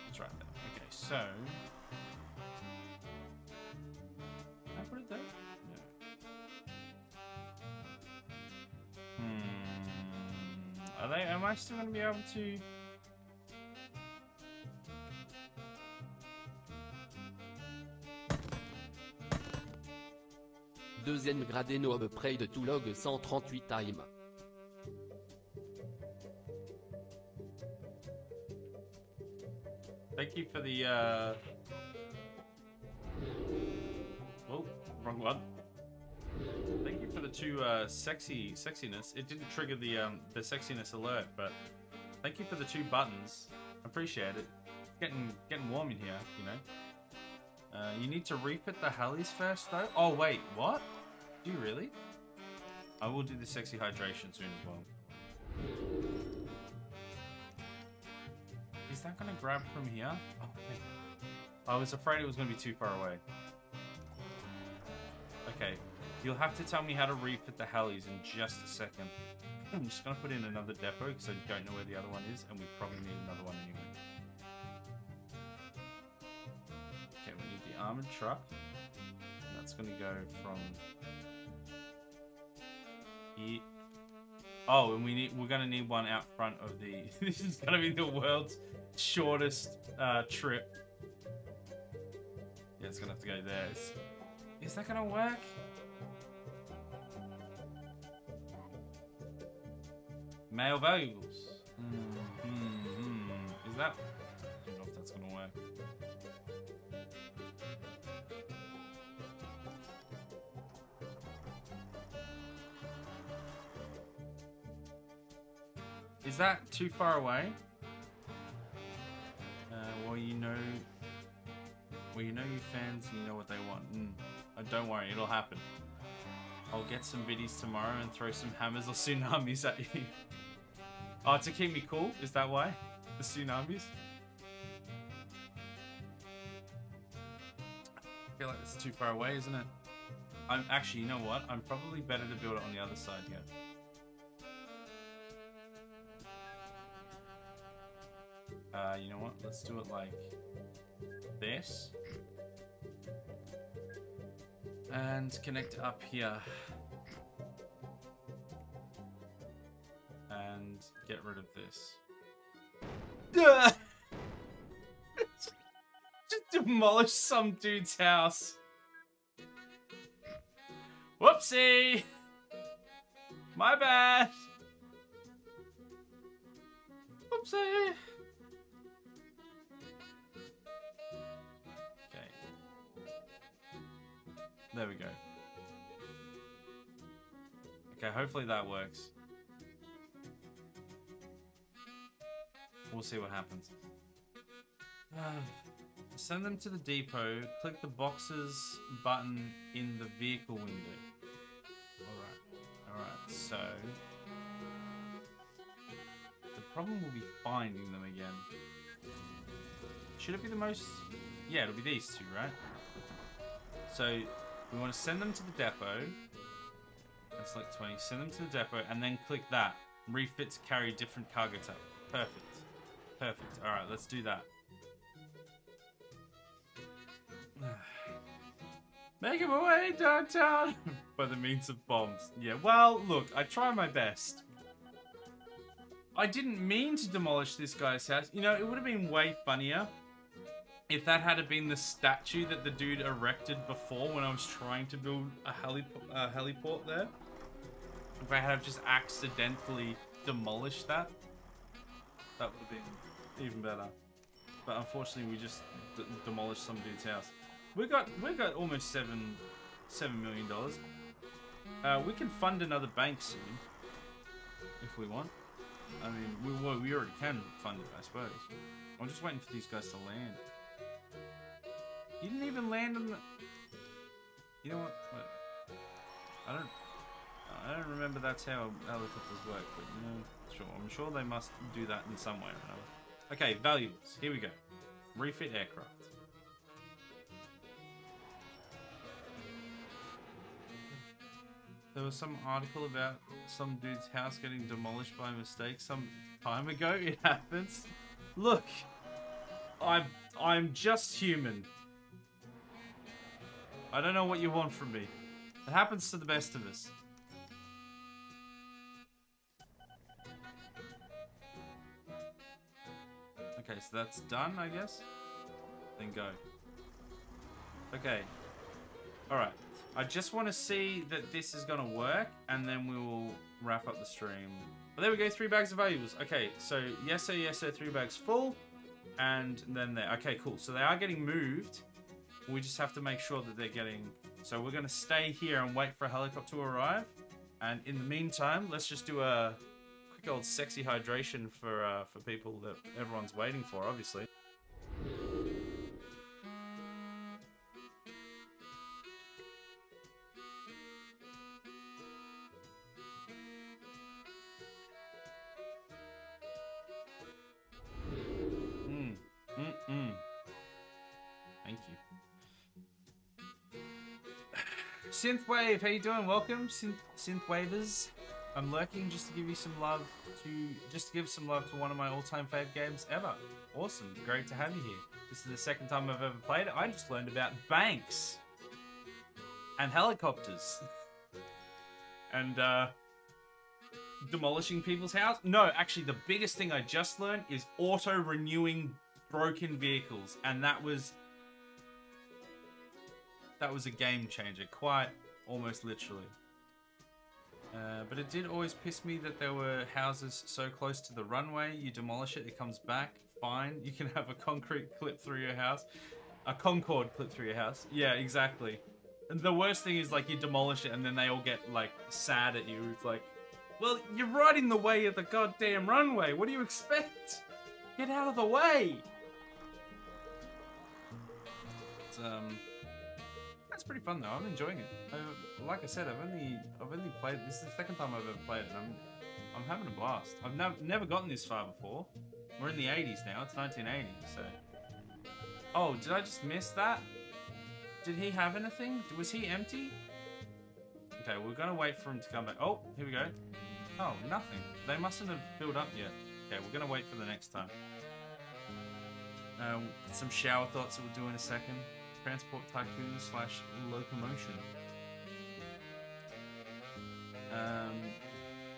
It's right there. Okay, so can I put it there? Are they, am I still going to be able to... deuxième gradé knob près de to log one thirty-eight time. Thank you for the, uh... oh, wrong one. Thank you for the two, uh, sexy, sexiness. It didn't trigger the, um, the sexiness alert, but thank you for the two buttons. Appreciate it. It's getting, getting warm in here, you know. Uh, you need to refit the Hallies first, though. Oh, wait, what? Do you really? I will do the sexy hydration soon as well. Is that gonna grab from here? Oh, wait. I was afraid it was gonna be too far away. Okay, you'll have to tell me how to refit the Hallies in just a second. I'm just gonna put in another depot because I don't know where the other one is, and we probably need another one anyway. Okay, we need the armored truck. And that's gonna go from here. Oh, and we need, we're gonna need one out front of the. This is gonna be the world's shortest uh, trip. Yeah, it's gonna have to go there. Is, is that gonna work? Mail valuables. Mm, mm, mm. Is that? I don't know if that's gonna work. Is that too far away? Uh, well, you know, well, you know your fans, you know what they want. Mm. Oh, don't worry, it'll happen. I'll get some viddies tomorrow and throw some hammers or tsunamis at you. Oh, to keep me cool? Is that why? The tsunamis? I feel like it's too far away, isn't it? I'm actually, you know what? I'm probably better to build it on the other side here. Uh, you know what? Let's do it like this. And connect up here. And get rid of this. Just demolish some dude's house. Whoopsie! My bad! Whoopsie! There we go. Okay, hopefully that works. We'll see what happens. Uh, send them to the depot. Click the boxes button in the vehicle window. Alright. Alright, so... the problem will be finding them again. Should it be the most... yeah, it'll be these two, right? So... we want to send them to the depot. That's like twenty. Send them to the depot and then click that. Refit to carry a different cargo type. Perfect. Perfect. Alright, let's do that. Making my way downtown by the means of bombs. Yeah, well, look, I try my best. I didn't mean to demolish this guy's house. You know, it would have been way funnier if that had been the statue that the dude erected before when I was trying to build a heliport, a heliport there. If I had just accidentally demolished that, that would have been even better. But unfortunately, we just d demolished some dude's house. We got we got almost seven seven million dollars. Uh, we can fund another bank soon if we want. I mean, we well, we already can fund it, I suppose. I'm just waiting for these guys to land. You didn't even land on the... you know what? Wait. I don't... I don't remember that's how helicopters work, but you know... sure, I'm sure they must do that in some way or another. Okay, valuables. Here we go. Refit aircraft. There was some article about some dude's house getting demolished by mistake some time ago. It happens. Look! I'm... I'm just human. I don't know what you want from me. It happens to the best of us. Okay, so that's done, I guess. Then go. Okay. Alright. I just want to see that this is going to work, and then we will wrap up the stream. But there we go, three bags of valuables. Okay, so yes, sir, yes, sir, three bags full, and then there. Okay, cool. So they are getting moved. We just have to make sure that they're getting... So we're going to stay here and wait for a helicopter to arrive. And in the meantime, let's just do a quick old sexy hydration for, uh, for people that everyone's waiting for, obviously. Synthwave, how you doing? Welcome, synth Synthwavers. I'm lurking just to give you some love to just to give some love to one of my all-time fave games ever. Awesome, great to have you here. This is the second time I've ever played it. I just learned about banks and helicopters and uh, demolishing people's houses. No, actually, the biggest thing I just learned is auto-renewing broken vehicles, and that was. That was a game changer, quite almost literally. Uh, but it did always piss me that there were houses so close to the runway. You demolish it, it comes back, fine. You can have a concrete clip through your house. A Concorde clip through your house. Yeah, exactly. And the worst thing is, like, you demolish it and then they all get, like, sad at you. It's like, well, you're right in the way of the goddamn runway. What do you expect? Get out of the way. It's, um... That's pretty fun though. I'm enjoying it. I, like I said, I've only I've only played this is the second time I've ever played it. And I'm I'm having a blast. I've never never gotten this far before. We're in the eighties now. It's nineteen eighty. So, oh, did I just miss that? Did he have anything? Was he empty? Okay, we're gonna wait for him to come back. Oh, here we go. Oh, nothing. They mustn't have filled up yet. Okay, we're gonna wait for the next time. Um, some shower thoughts that we'll do in a second. Transport Tycoon slash Locomotion. Um,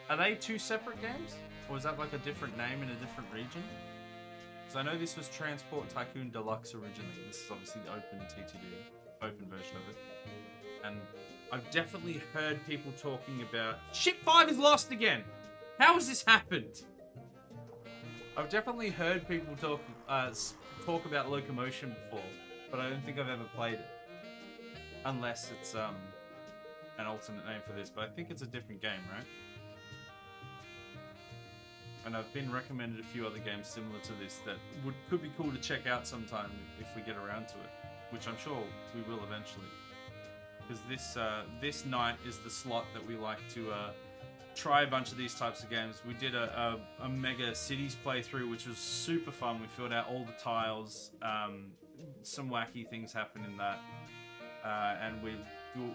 are they two separate games? Or is that like a different name in a different region? Because I know this was Transport Tycoon Deluxe originally. This is obviously the Open T T D, open version of it. And I've definitely heard people talking about... Ship five is lost again! How has this happened? I've definitely heard people talk, uh, talk about Locomotion before. But I don't think I've ever played it. Unless it's um, an alternate name for this, but I think it's a different game, right? And I've been recommended a few other games similar to this that would could be cool to check out sometime if we get around to it, which I'm sure we will eventually. Because this uh, this night is the slot that we like to uh, try a bunch of these types of games. We did a, a, a Mega Cities playthrough, which was super fun. We filled out all the tiles. Um, Some wacky things happen in that, uh, and we're,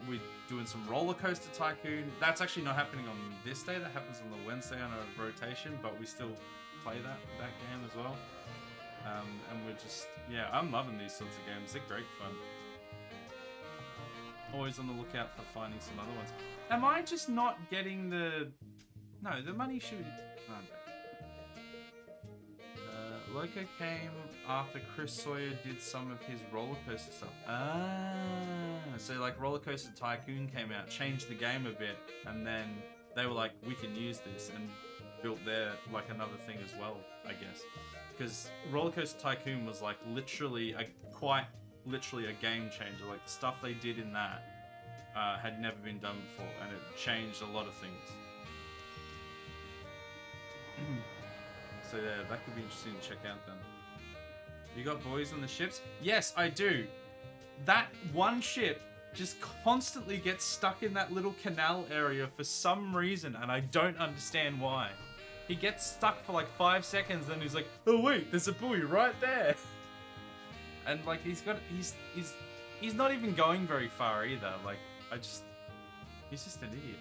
we're doing some Roller Coaster Tycoon. That's actually not happening on this day. That happens on the Wednesday on a rotation, but we still play that that game as well. Um, and we're just, yeah, I'm loving these sorts of games. They're great fun. Always on the lookout for finding some other ones. Am I just not getting the? No, the money should. No, no. Loco came after Chris Sawyer did some of his roller coaster stuff. Ah, so like Roller Coaster Tycoon came out, changed the game a bit, and then they were like, we can use this, and built their, like, another thing as well, I guess. Because Roller Coaster Tycoon was like literally, a, quite literally a game changer. Like the stuff they did in that uh, had never been done before, and it changed a lot of things. So yeah, that could be interesting to check out then. You got boys on the ships? Yes, I do. That one ship just constantly gets stuck in that little canal area for some reason, and I don't understand why. He gets stuck for like five seconds, then he's like, oh wait, there's a buoy right there. And like he's got, he's he's he's not even going very far either. Like I just, he's just an idiot.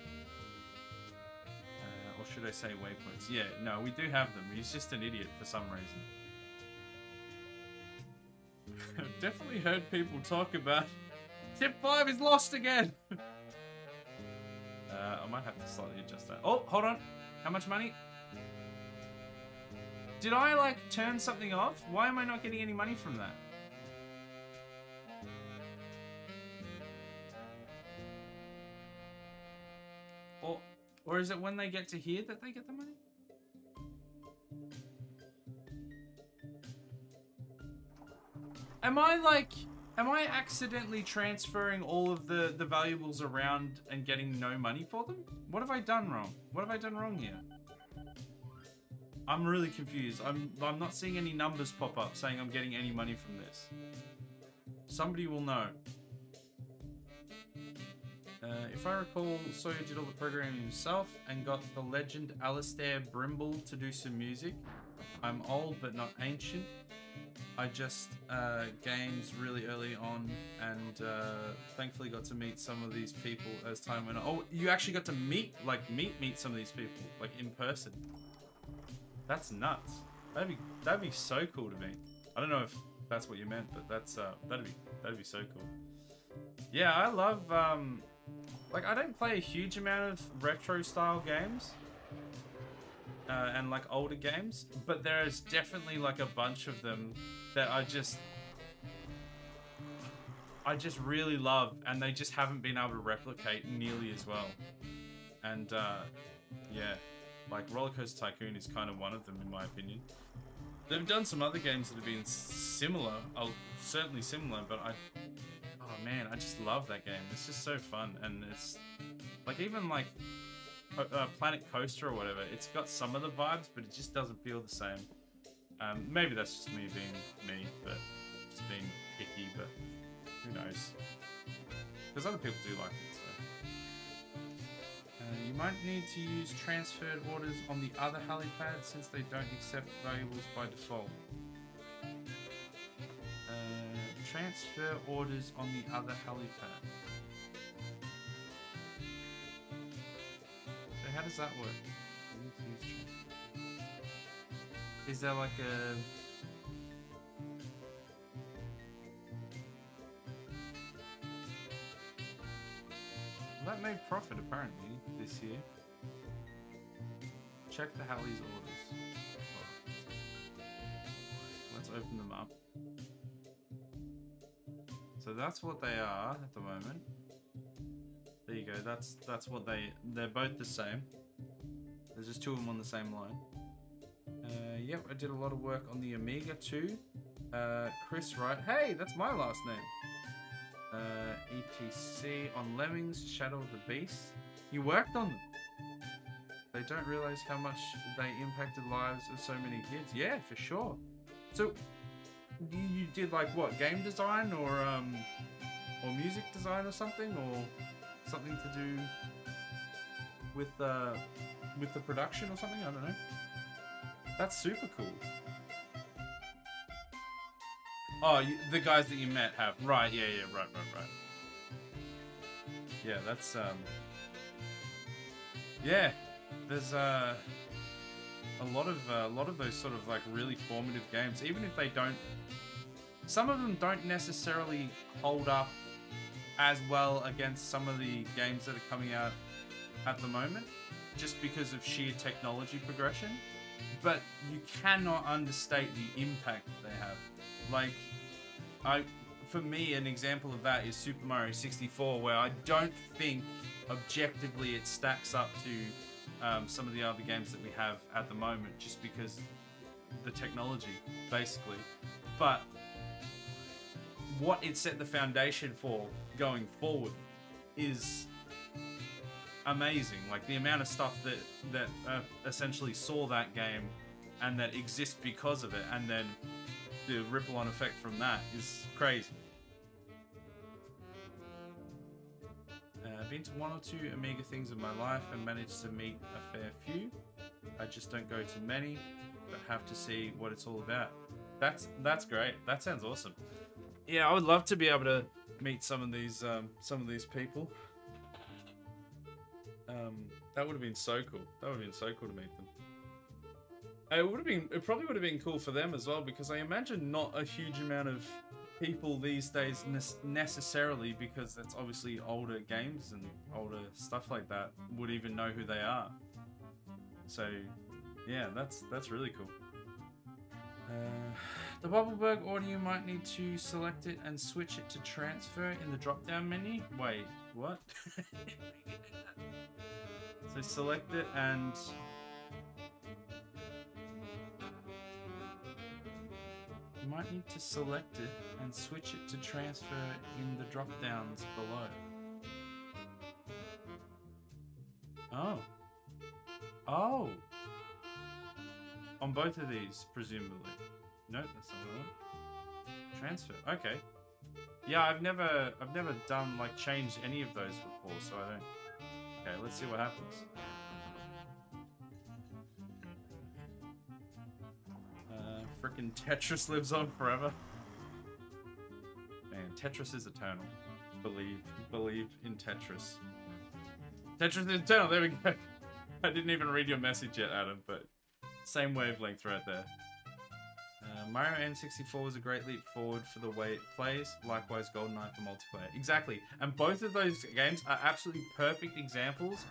Or should I say waypoints? Yeah, no, we do have them. He's just an idiot for some reason. I've definitely heard people talk about Ship five is lost again! uh, I might have to slightly adjust that. Oh, hold on. How much money? Did I, like, turn something off? Why am I not getting any money from that? Or is it when they get to here that they get the money? Am I like, am I accidentally transferring all of the, the valuables around and getting no money for them? What have I done wrong? What have I done wrong here? I'm really confused. I'm, I'm not seeing any numbers pop up saying I'm getting any money from this. Somebody will know. Uh, if I recall, Sawyer did all the programming himself and got the legend Alistair Brimble to do some music. I'm old but not ancient. I just uh, games really early on and uh, thankfully got to meet some of these people as time went on. Oh, you actually got to meet, like meet, meet some of these people, like in person. That's nuts. That'd be, that'd be so cool to me. I don't know if that's what you meant, but that's, uh, that'd be, that'd be so cool. Yeah, I love, um, like I don't play a huge amount of retro style games. Uh, and like older games, but there is definitely like a bunch of them that I just I just really love, and they just haven't been able to replicate nearly as well. And uh, yeah, like Roller Coaster Tycoon is kind of one of them in my opinion. They've done some other games that have been similar, oh, certainly similar, but I, oh man, I just love that game. It's just so fun, and it's like even like Uh, Planet Coaster or whatever, it's got some of the vibes, but it just doesn't feel the same. Um, maybe that's just me being me, but just being picky, but who knows? Because other people do like it, so. Uh, you might need to use transferred orders on the other helipad since they don't accept valuables by default. Uh, transfer orders on the other helipad. How does that work? Is there like a... Well, that made profit apparently this year. Check the Hallie's orders. Let's open them up. So that's what they are at the moment. There you go, that's that's what they they're both the same. There's just two of them on the same line. Uh, yep, I did a lot of work on the Amiga too. Uh, Chris Wright, hey, that's my last name. Uh, E T C on Lemmings, Shadow of the Beast. You worked on them. They don't realize how much they impacted lives of so many kids. Yeah, for sure. So you did like what, game design or um or music design or something, or something to do with uh, with the production or something? I don't know. That's super cool. Oh, you, the guys that you met have. Right, yeah, yeah, right, right, right. Yeah, that's... Um, yeah, there's uh, a lot of uh, a lot of those sort of like really formative games, even if they don't... Some of them don't necessarily hold up as well against some of the games that are coming out at the moment, just because of sheer technology progression. But you cannot understate the impact that they have. Like, I, for me, an example of that is Super Mario sixty-four, where I don't think objectively it stacks up to um, some of the other games that we have at the moment, just because the technology, basically. But what it set the foundation for going forward is amazing. Like the amount of stuff that that uh, essentially saw that game and that exists because of it, and then the ripple on effect from that is crazy. I've uh, been to one or two Amiga things in my life and managed to meet a fair few. I just don't go to many, but have to see what it's all about. That's that's great. That sounds awesome. Yeah, I would love to be able to meet some of these um, some of these people. Um, that would have been so cool. That would have been so cool to meet them. It would have been. It probably would have been cool for them as well, because I imagine not a huge amount of people these days necessarily, because that's obviously older games and older stuff like that, would even know who they are. So, yeah, that's that's really cool. Uh, the Bubbleberg order, you might need to select it and switch it to transfer in the drop-down menu. Wait, what? So select it and... You might need to select it and switch it to transfer in the drop-downs below. Oh. Oh! On both of these, presumably. Nope, that's not what I want. Transfer. Okay. Yeah, I've never, I've never done like changed any of those before, so I don't. Okay, let's see what happens. Uh, frickin' Tetris lives on forever. Man, Tetris is eternal. Believe, believe in Tetris. Tetris is eternal. There we go. I didn't even read your message yet, Adam, but. Same wavelength right there. Uh, Mario N sixty-four was a great leap forward for the way it plays. Likewise, GoldenEye for multiplayer. Exactly. And both of those games are absolutely perfect examples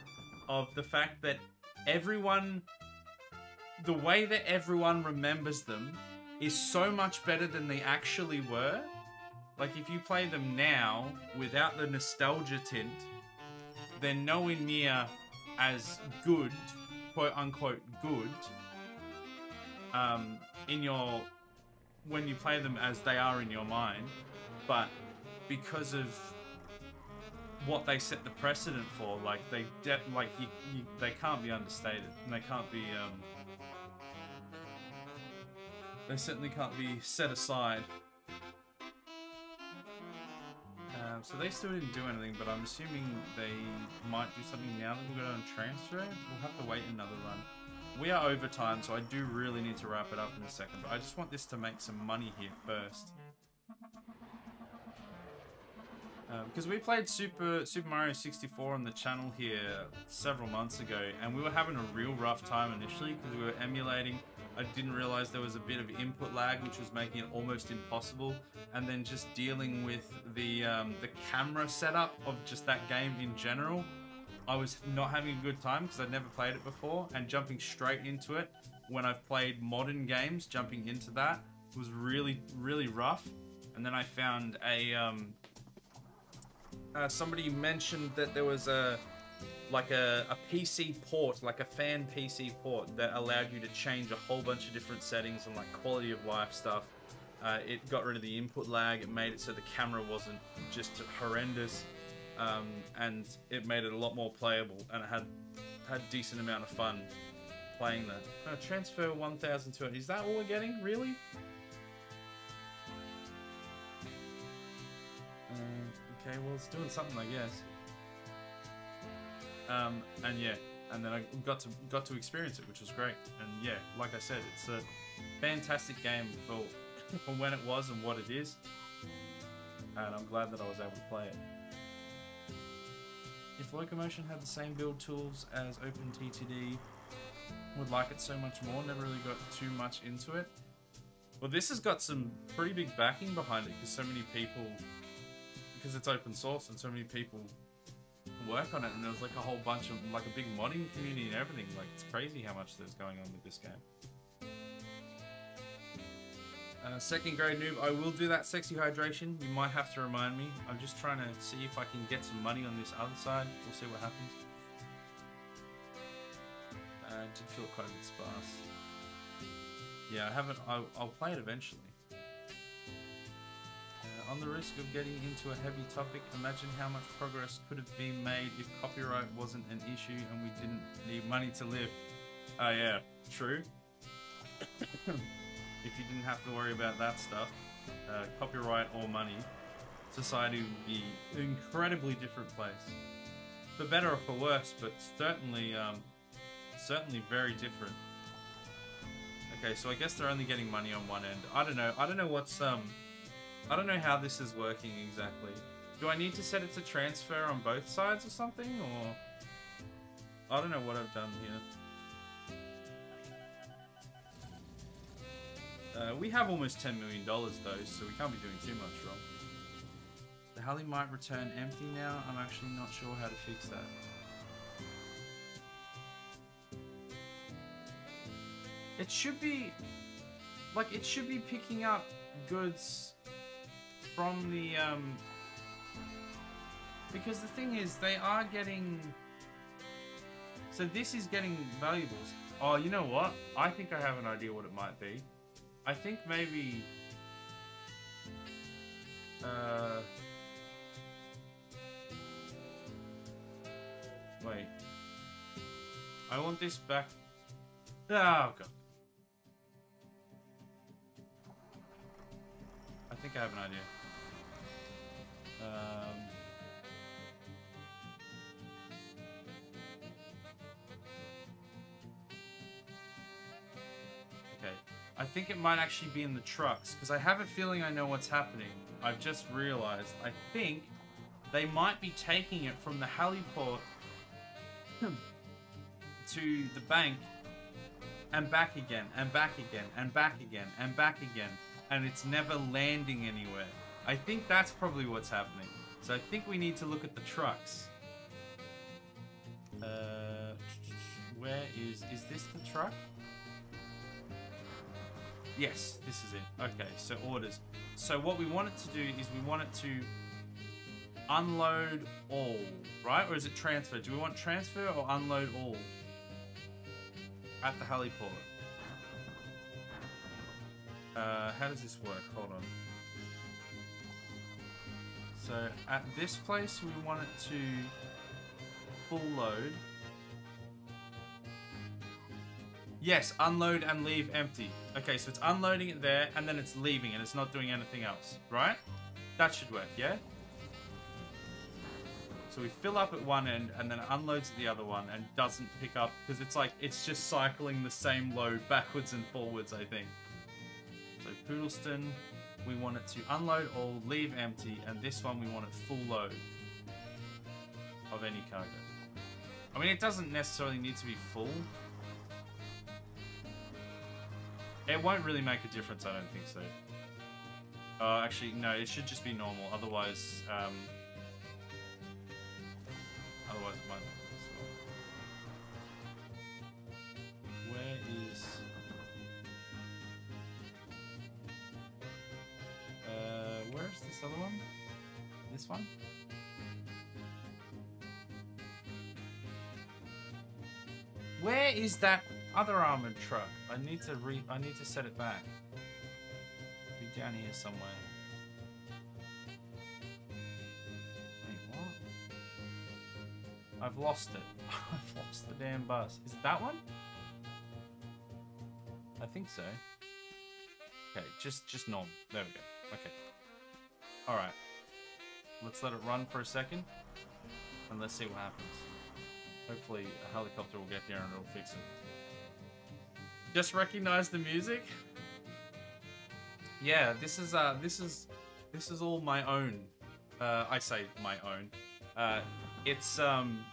of the fact that everyone... The way that everyone remembers them is so much better than they actually were. Like, if you play them now without the nostalgia tint, they're nowhere near as good, quote-unquote good, Um, in your, when you play them as they are in your mind, but because of what they set the precedent for, like they de like you, you, they can't be understated, and they can't be, um, they certainly can't be set aside. Um, so they still didn't do anything, but I'm assuming they might do something now that we've got on transfer. We'll have to wait another run. We are over time, so I do really need to wrap it up in a second, but I just want this to make some money here first. Because um, we played Super Super Mario sixty-four on the channel here several months ago, and we were having a real rough time initially because we were emulating. I didn't realize there was a bit of input lag, which was making it almost impossible, and then just dealing with the, um, the camera setup of just that game in general. I was not having a good time because I'd never played it before, and jumping straight into it when I've played modern games, jumping into that was really, really rough. And then I found a, um, uh, somebody mentioned that there was a, like a, a P C port, like a fan P C port that allowed you to change a whole bunch of different settings and like quality of life stuff. Uh, it got rid of the input lag, it made it so the camera wasn't just horrendous. Um, and it made it a lot more playable, and I had had decent amount of fun playing that. Uh, transfer one thousand two hundred. Is that all we're getting? Really? Uh, okay, well, it's doing something, I guess. Um, and yeah, and then I got to got to experience it, which was great. And yeah, like I said, it's a fantastic game for for when it was and what it is. And I'm glad that I was able to play it. If Locomotion had the same build tools as Open T T D, would like it so much more. Never really got too much into it. Well, this has got some pretty big backing behind it because so many people, because it's open source and so many people work on it, and there's like a whole bunch of like a big modding community and everything. Like, it's crazy how much there's going on with this game. Uh, second grade noob, I will do that sexy hydration. You might have to remind me. I'm just trying to see if I can get some money on this other side. We'll see what happens. Uh, I did feel quite a bit sparse. Yeah, I haven't. I'll, I'll play it eventually. Uh, on the risk of getting into a heavy topic, imagine how much progress could have been made if copyright wasn't an issue and we didn't need money to live. Oh, uh, yeah, true. If you didn't have to worry about that stuff, uh, copyright or money, society would be an incredibly different place. For better or for worse, but certainly, um, certainly very different. Okay, so I guess they're only getting money on one end. I don't know. I don't know what's um, I don't know how this is working exactly. Do I need to set it to transfer on both sides or something, or I don't know what I've done here. Uh, we have almost ten million dollars though, so we can't be doing too much wrong. The Halley might return empty now. I'm actually not sure how to fix that. It should be... like, it should be picking up goods from the, um... because the thing is, they are getting... So this is getting valuables. Oh, you know what? I think I have an idea what it might be. I think maybe... Uh... Wait. I want this back... Oh, God. I think I have an idea. Um... Okay. I think it might actually be in the trucks, because I have a feeling I know what's happening. I've just realized. I think they might be taking it from the heliport to the bank, and back again, and back again, and back again, and back again, and it's never landing anywhere. I think that's probably what's happening. So I think we need to look at the trucks. Uh, where is... is this the truck? Yes, this is it. Okay, so orders. So what we want it to do is we want it to unload all, right? Or is it transfer? Do we want transfer or unload all? At the heliport. Uh, how does this work? Hold on. So at this place we want it to full load. Yes, unload and leave empty. Okay, so it's unloading it there, and then it's leaving, and it's not doing anything else, right? That should work, yeah? So we fill up at one end, and then it unloads at the other one, and doesn't pick up, because it's like, it's just cycling the same load backwards and forwards, I think. So Poodleston, we want it to unload all, leave empty, and this one we want it full load of any cargo. I mean, it doesn't necessarily need to be full. It won't really make a difference, I don't think so. Uh, actually, no, it should just be normal, otherwise, um... otherwise it might not. So, where is... Uh, where is this other one? This one? Where is that other armored truck? I need to re I need to set it back. It'll be down here somewhere. Wait, what? I've lost it. I've lost the damn bus. Is it that one? I think so. Okay, just just normal. There we go. Okay. Alright. Let's let it run for a second. And let's see what happens. Hopefully a helicopter will get here and it'll fix it. Just recognize the music. Yeah, this is uh, this is this is all my own. Uh, I say my own. Uh, it's um,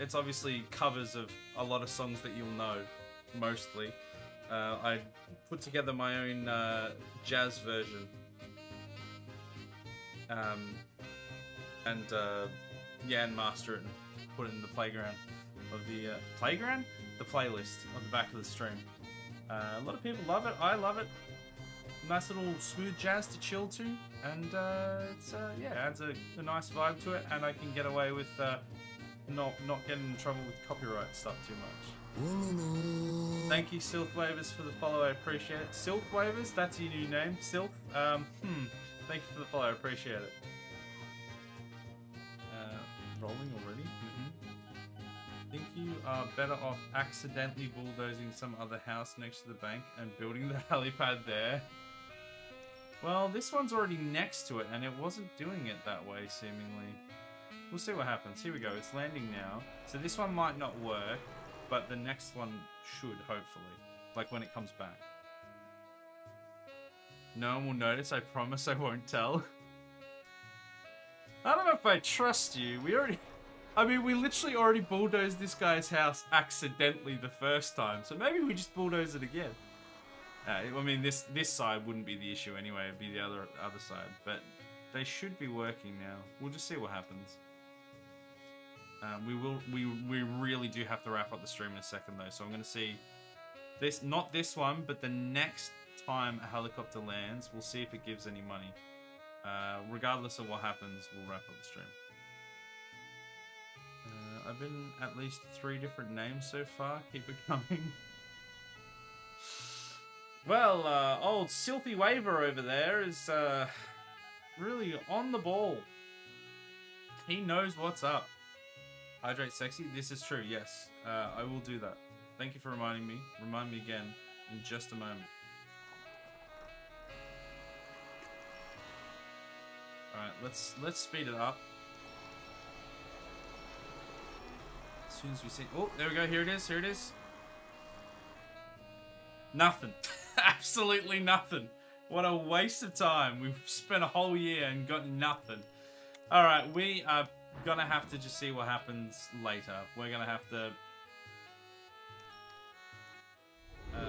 it's obviously covers of a lot of songs that you'll know, mostly. Uh, I put together my own uh, jazz version. Um, and uh, yeah, and master it and put it in the playground of the uh, playground. The playlist on the back of the stream. Uh, a lot of people love it. I love it. Nice little smooth jazz to chill to, and uh, it's uh, yeah, adds a, a nice vibe to it. And I can get away with uh, not not getting in trouble with copyright stuff too much. Thank you, Silk Wavers, for the follow. I appreciate it. Silk Wavers, that's your new name, Silk. Um, hmm. Thank you for the follow. I appreciate it. Uh, rolling already. I think you are better off accidentally bulldozing some other house next to the bank and building the helipad there. Well, this one's already next to it, and it wasn't doing it that way, seemingly. We'll see what happens. Here we go. It's landing now. So this one might not work, but the next one should, hopefully. Like, when it comes back. No one will notice. I promise I won't tell. I don't know if I trust you. We already... I mean, we literally already bulldozed this guy's house accidentally the first time, so maybe we just bulldoze it again. Uh, I mean, this this side wouldn't be the issue anyway, it'd be the other other side, but they should be working now. We'll just see what happens. Um, we will. We we really do have to wrap up the stream in a second though, so I'm going to see This, not this one, but the next time a helicopter lands, we'll see if it gives any money. Uh, regardless of what happens, we'll wrap up the stream. Uh, I've been at least three different names so far. Keep it coming. Well, uh, old Silphy Waver over there is uh, really on the ball. He knows what's up. Hydrate sexy? This is true, yes. Uh, I will do that. Thank you for reminding me. Remind me again in just a moment. Alright, let's let's speed it up. As soon as we see... Oh, there we go. Here it is. Here it is. Nothing. Absolutely nothing. What a waste of time. We've spent a whole year and got nothing. Alright, we are gonna have to just see what happens later. We're gonna have to... Uh,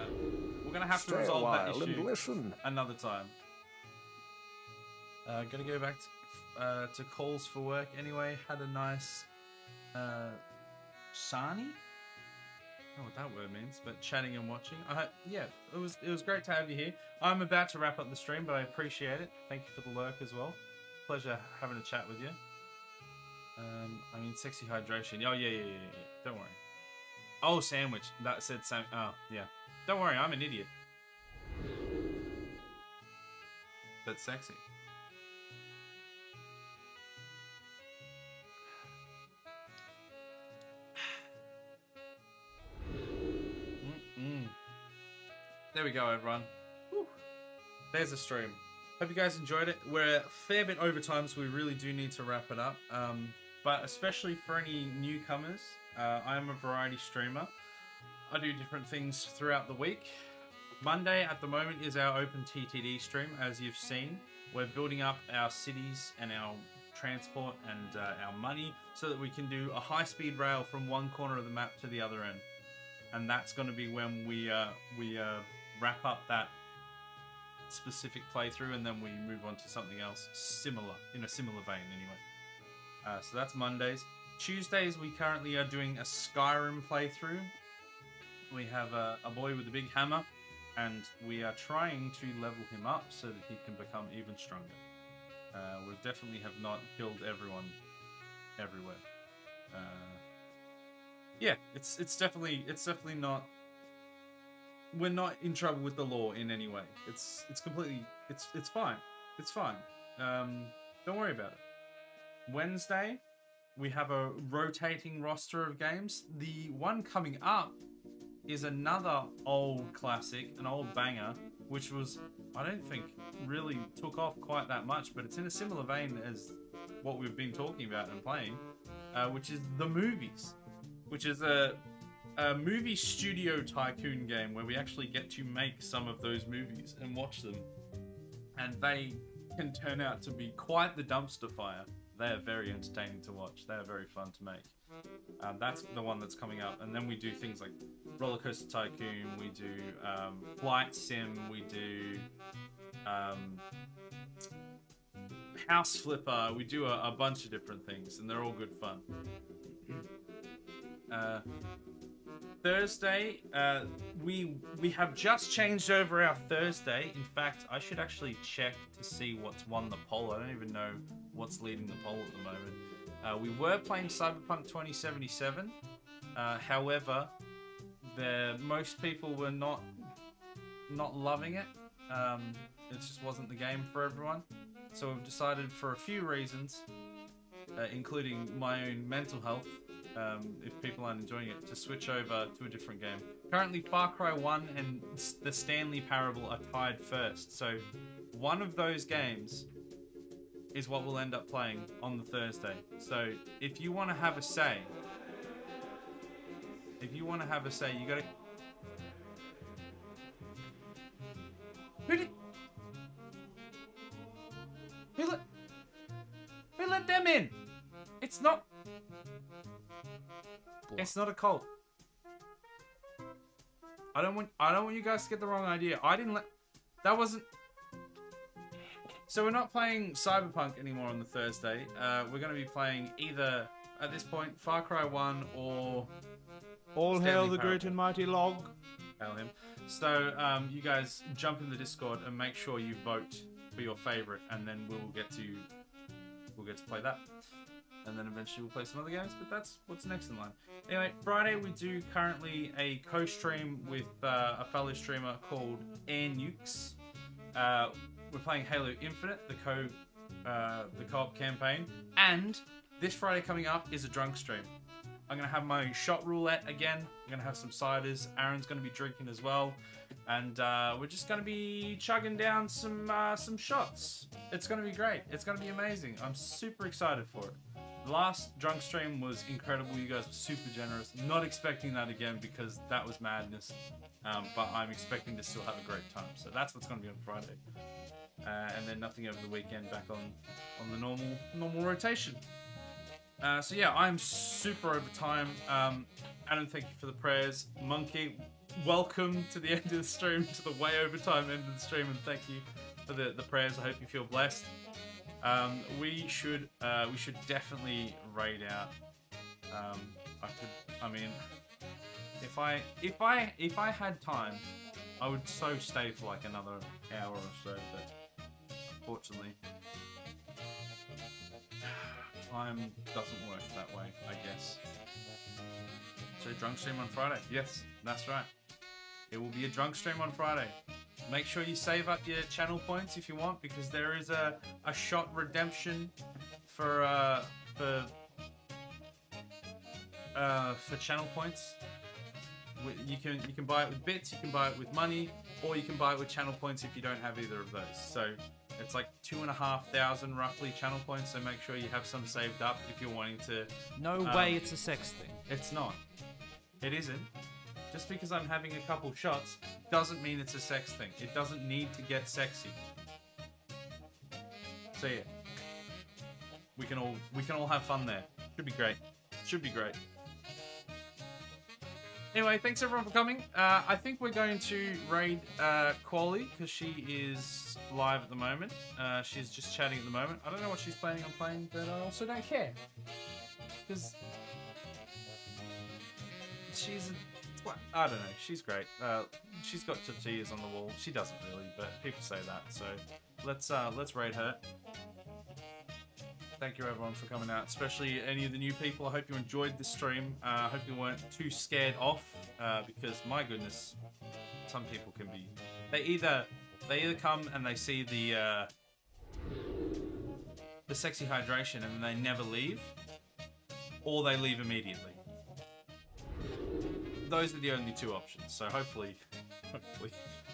we're gonna have Stay to resolve that issue listen. another time. Uh, gonna go back to, uh, to calls for work anyway. Had a nice... Uh, Sani? I don't know what that word means, but chatting and watching. I, yeah, it was it was great to have you here. I'm about to wrap up the stream, but I appreciate it. Thank you for the lurk as well. Pleasure having a chat with you. Um, I mean, sexy hydration. Oh yeah, yeah, yeah, yeah. Don't worry. Oh, sandwich. That said, sam. Oh yeah. Don't worry, I'm an idiot. But sexy. There we go, everyone. Woo. There's the stream. Hope you guys enjoyed it. We're a fair bit over time, so we really do need to wrap it up. Um, but especially for any newcomers, uh, I am a variety streamer. I do different things throughout the week. Monday at the moment is our Open T T D stream, as you've seen. We're building up our cities and our transport and uh, our money so that we can do a high-speed rail from one corner of the map to the other end. And that's going to be when we uh, we... Uh, wrap up that specific playthrough, and then we move on to something else similar, in a similar vein anyway. Uh, so that's Mondays. Tuesdays we currently are doing a Skyrim playthrough. We have a, a boy with a big hammer, and we are trying to level him up so that he can become even stronger. Uh, we definitely have not killed everyone everywhere. Uh, yeah, it's it's definitely it's definitely not... We're not in trouble with the law in any way. It's it's completely it's it's fine. It's fine. Um, don't worry about it. Wednesday, we have a rotating roster of games. The one coming up is another old classic, an old banger, which was I don't think really took off quite that much, but it's in a similar vein as what we've been talking about and playing, uh, which is The Movies, which is a A movie studio tycoon game where we actually get to make some of those movies and watch them, and they can turn out to be quite the dumpster fire. They are very entertaining to watch. They are very fun to make. Um, that's the one that's coming up, and then we do things like Roller Coaster Tycoon. We do um, Flight Sim. We do um, House Flipper. We do a, a bunch of different things, and they're all good fun. Uh, Thursday, uh, we we have just changed over our Thursday. In fact, I should actually check to see what's won the poll. I don't even know what's leading the poll at the moment. Uh, we were playing Cyberpunk twenty seventy-seven. Uh, however, the most people were not not loving it. Um, it just wasn't the game for everyone. So we've decided, for a few reasons, uh, including my own mental health, Um, if people aren't enjoying it, to switch over to a different game. Currently, Far Cry one and the Stanley Parable are tied first, so one of those games is what we'll end up playing on the Thursday. So if you want to have a say, if you want to have a say, you gotta... Who did... Who let... Who let them in? It's not... It's not a cult. I don't want I don't want you guys to get the wrong idea. I didn't let... That wasn't... So we're not playing Cyberpunk anymore on the Thursday. Uh, we're going to be playing either, at this point, Far Cry one or... All Stanley hail the Parable. Great and mighty log. tell him. So um, you guys jump in the Discord and make sure you vote for your favourite, and then we'll get to we'll get to play that. And then eventually we'll play some other games, but that's what's next in line. Anyway, Friday we do currently a co-stream with uh, a fellow streamer called Air Nukes. Uh, we're playing Halo Infinite, the co uh, the co-op campaign, and this Friday coming up is a drunk stream. I'm gonna have my shot roulette again. I'm gonna have some ciders. Aaron's gonna be drinking as well, and uh, we're just gonna be chugging down some uh, some shots. It's gonna be great. It's gonna be amazing. I'm super excited for it. The last drunk stream was incredible. You guys were super generous. Not expecting that again because that was madness. Um, but I'm expecting to still have a great time. So that's what's going to be on Friday. Uh, and then nothing over the weekend. Back on on the normal normal rotation. Uh, so yeah, I'm super over time. Um, Adam, thank you for the prayers. Monkey, welcome to the end of the stream, to the way over time end of the stream, and thank you for the the prayers. I hope you feel blessed. Um, we should, uh, we should definitely raid out, um, I could, I mean, if I, if I, if I had time, I would so stay for like another hour or so, but fortunately, time doesn't work that way, I guess. So drunk stream on Friday, yes, that's right. It will be a drunk stream on Friday. Make sure you save up your channel points if you want, because there is a, a shot redemption for uh, for uh, for channel points. You can you can buy it with bits, you can buy it with money, or you can buy it with channel points if you don't have either of those. So it's like two and a half thousand roughly channel points. So make sure you have some saved up if you're wanting to. No um, way, it's a sex thing. It's not. It isn't. Just because I'm having a couple shots doesn't mean it's a sex thing. It doesn't need to get sexy. So yeah, we can all we can all have fun there. Should be great. Should be great. Anyway, thanks everyone for coming. Uh, I think we're going to raid uh, Quali because she is live at the moment. Uh, she's just chatting at the moment. I don't know what she's planning on playing, but I also don't care because she's. A I don't know, she's great. Uh, she's got tortillas on the wall. She doesn't really, but people say that. So let's uh, let's raid her. Thank you everyone for coming out, especially any of the new people. I hope you enjoyed this stream. I uh, hope you weren't too scared off, uh, because my goodness, some people can be. They either they either come and they see the uh, the sexy hydration and they never leave, or they leave immediately. Those are the only two options, so hopefully, hopefully,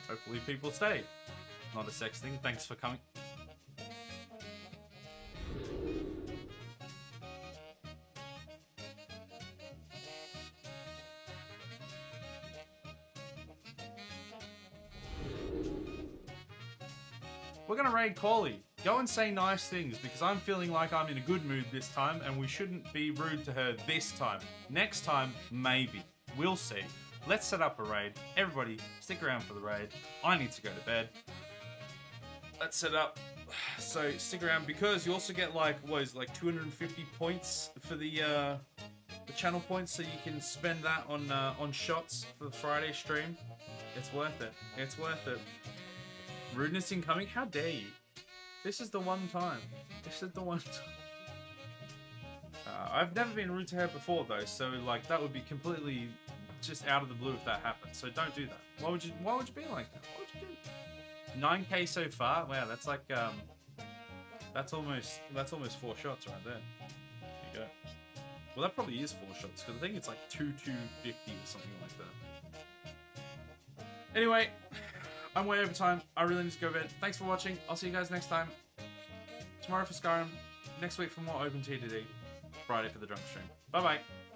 hopefully people stay. Not a sex thing, thanks for coming. We're gonna raid Callie. Go and say nice things, because I'm feeling like I'm in a good mood this time, and we shouldn't be rude to her this time. Next time, maybe. We'll see. Let's set up a raid. Everybody, stick around for the raid. I need to go to bed. Let's set up. So stick around because you also get like what is it, like two hundred fifty points for the uh, the channel points, so you can spend that on uh, on shots for the Friday stream. It's worth it. It's worth it. Rudeness incoming. How dare you? This is the one time. This is the one time. Uh, I've never been rude to her before though, so like that would be completely just out of the blue if that happened. So don't do that. Why would you? Why would you be like that? Why would you do that? nine K so far. Wow, that's like um, that's almost that's almost four shots right there. There you go. Well, that probably is four shots because I think it's like two two fifty or something like that. Anyway, I'm way over time. I really need to go to bed. Thanks for watching. I'll see you guys next time. Tomorrow for Skyrim. Next week for more Open T T D. Friday for the drunk stream. Bye bye.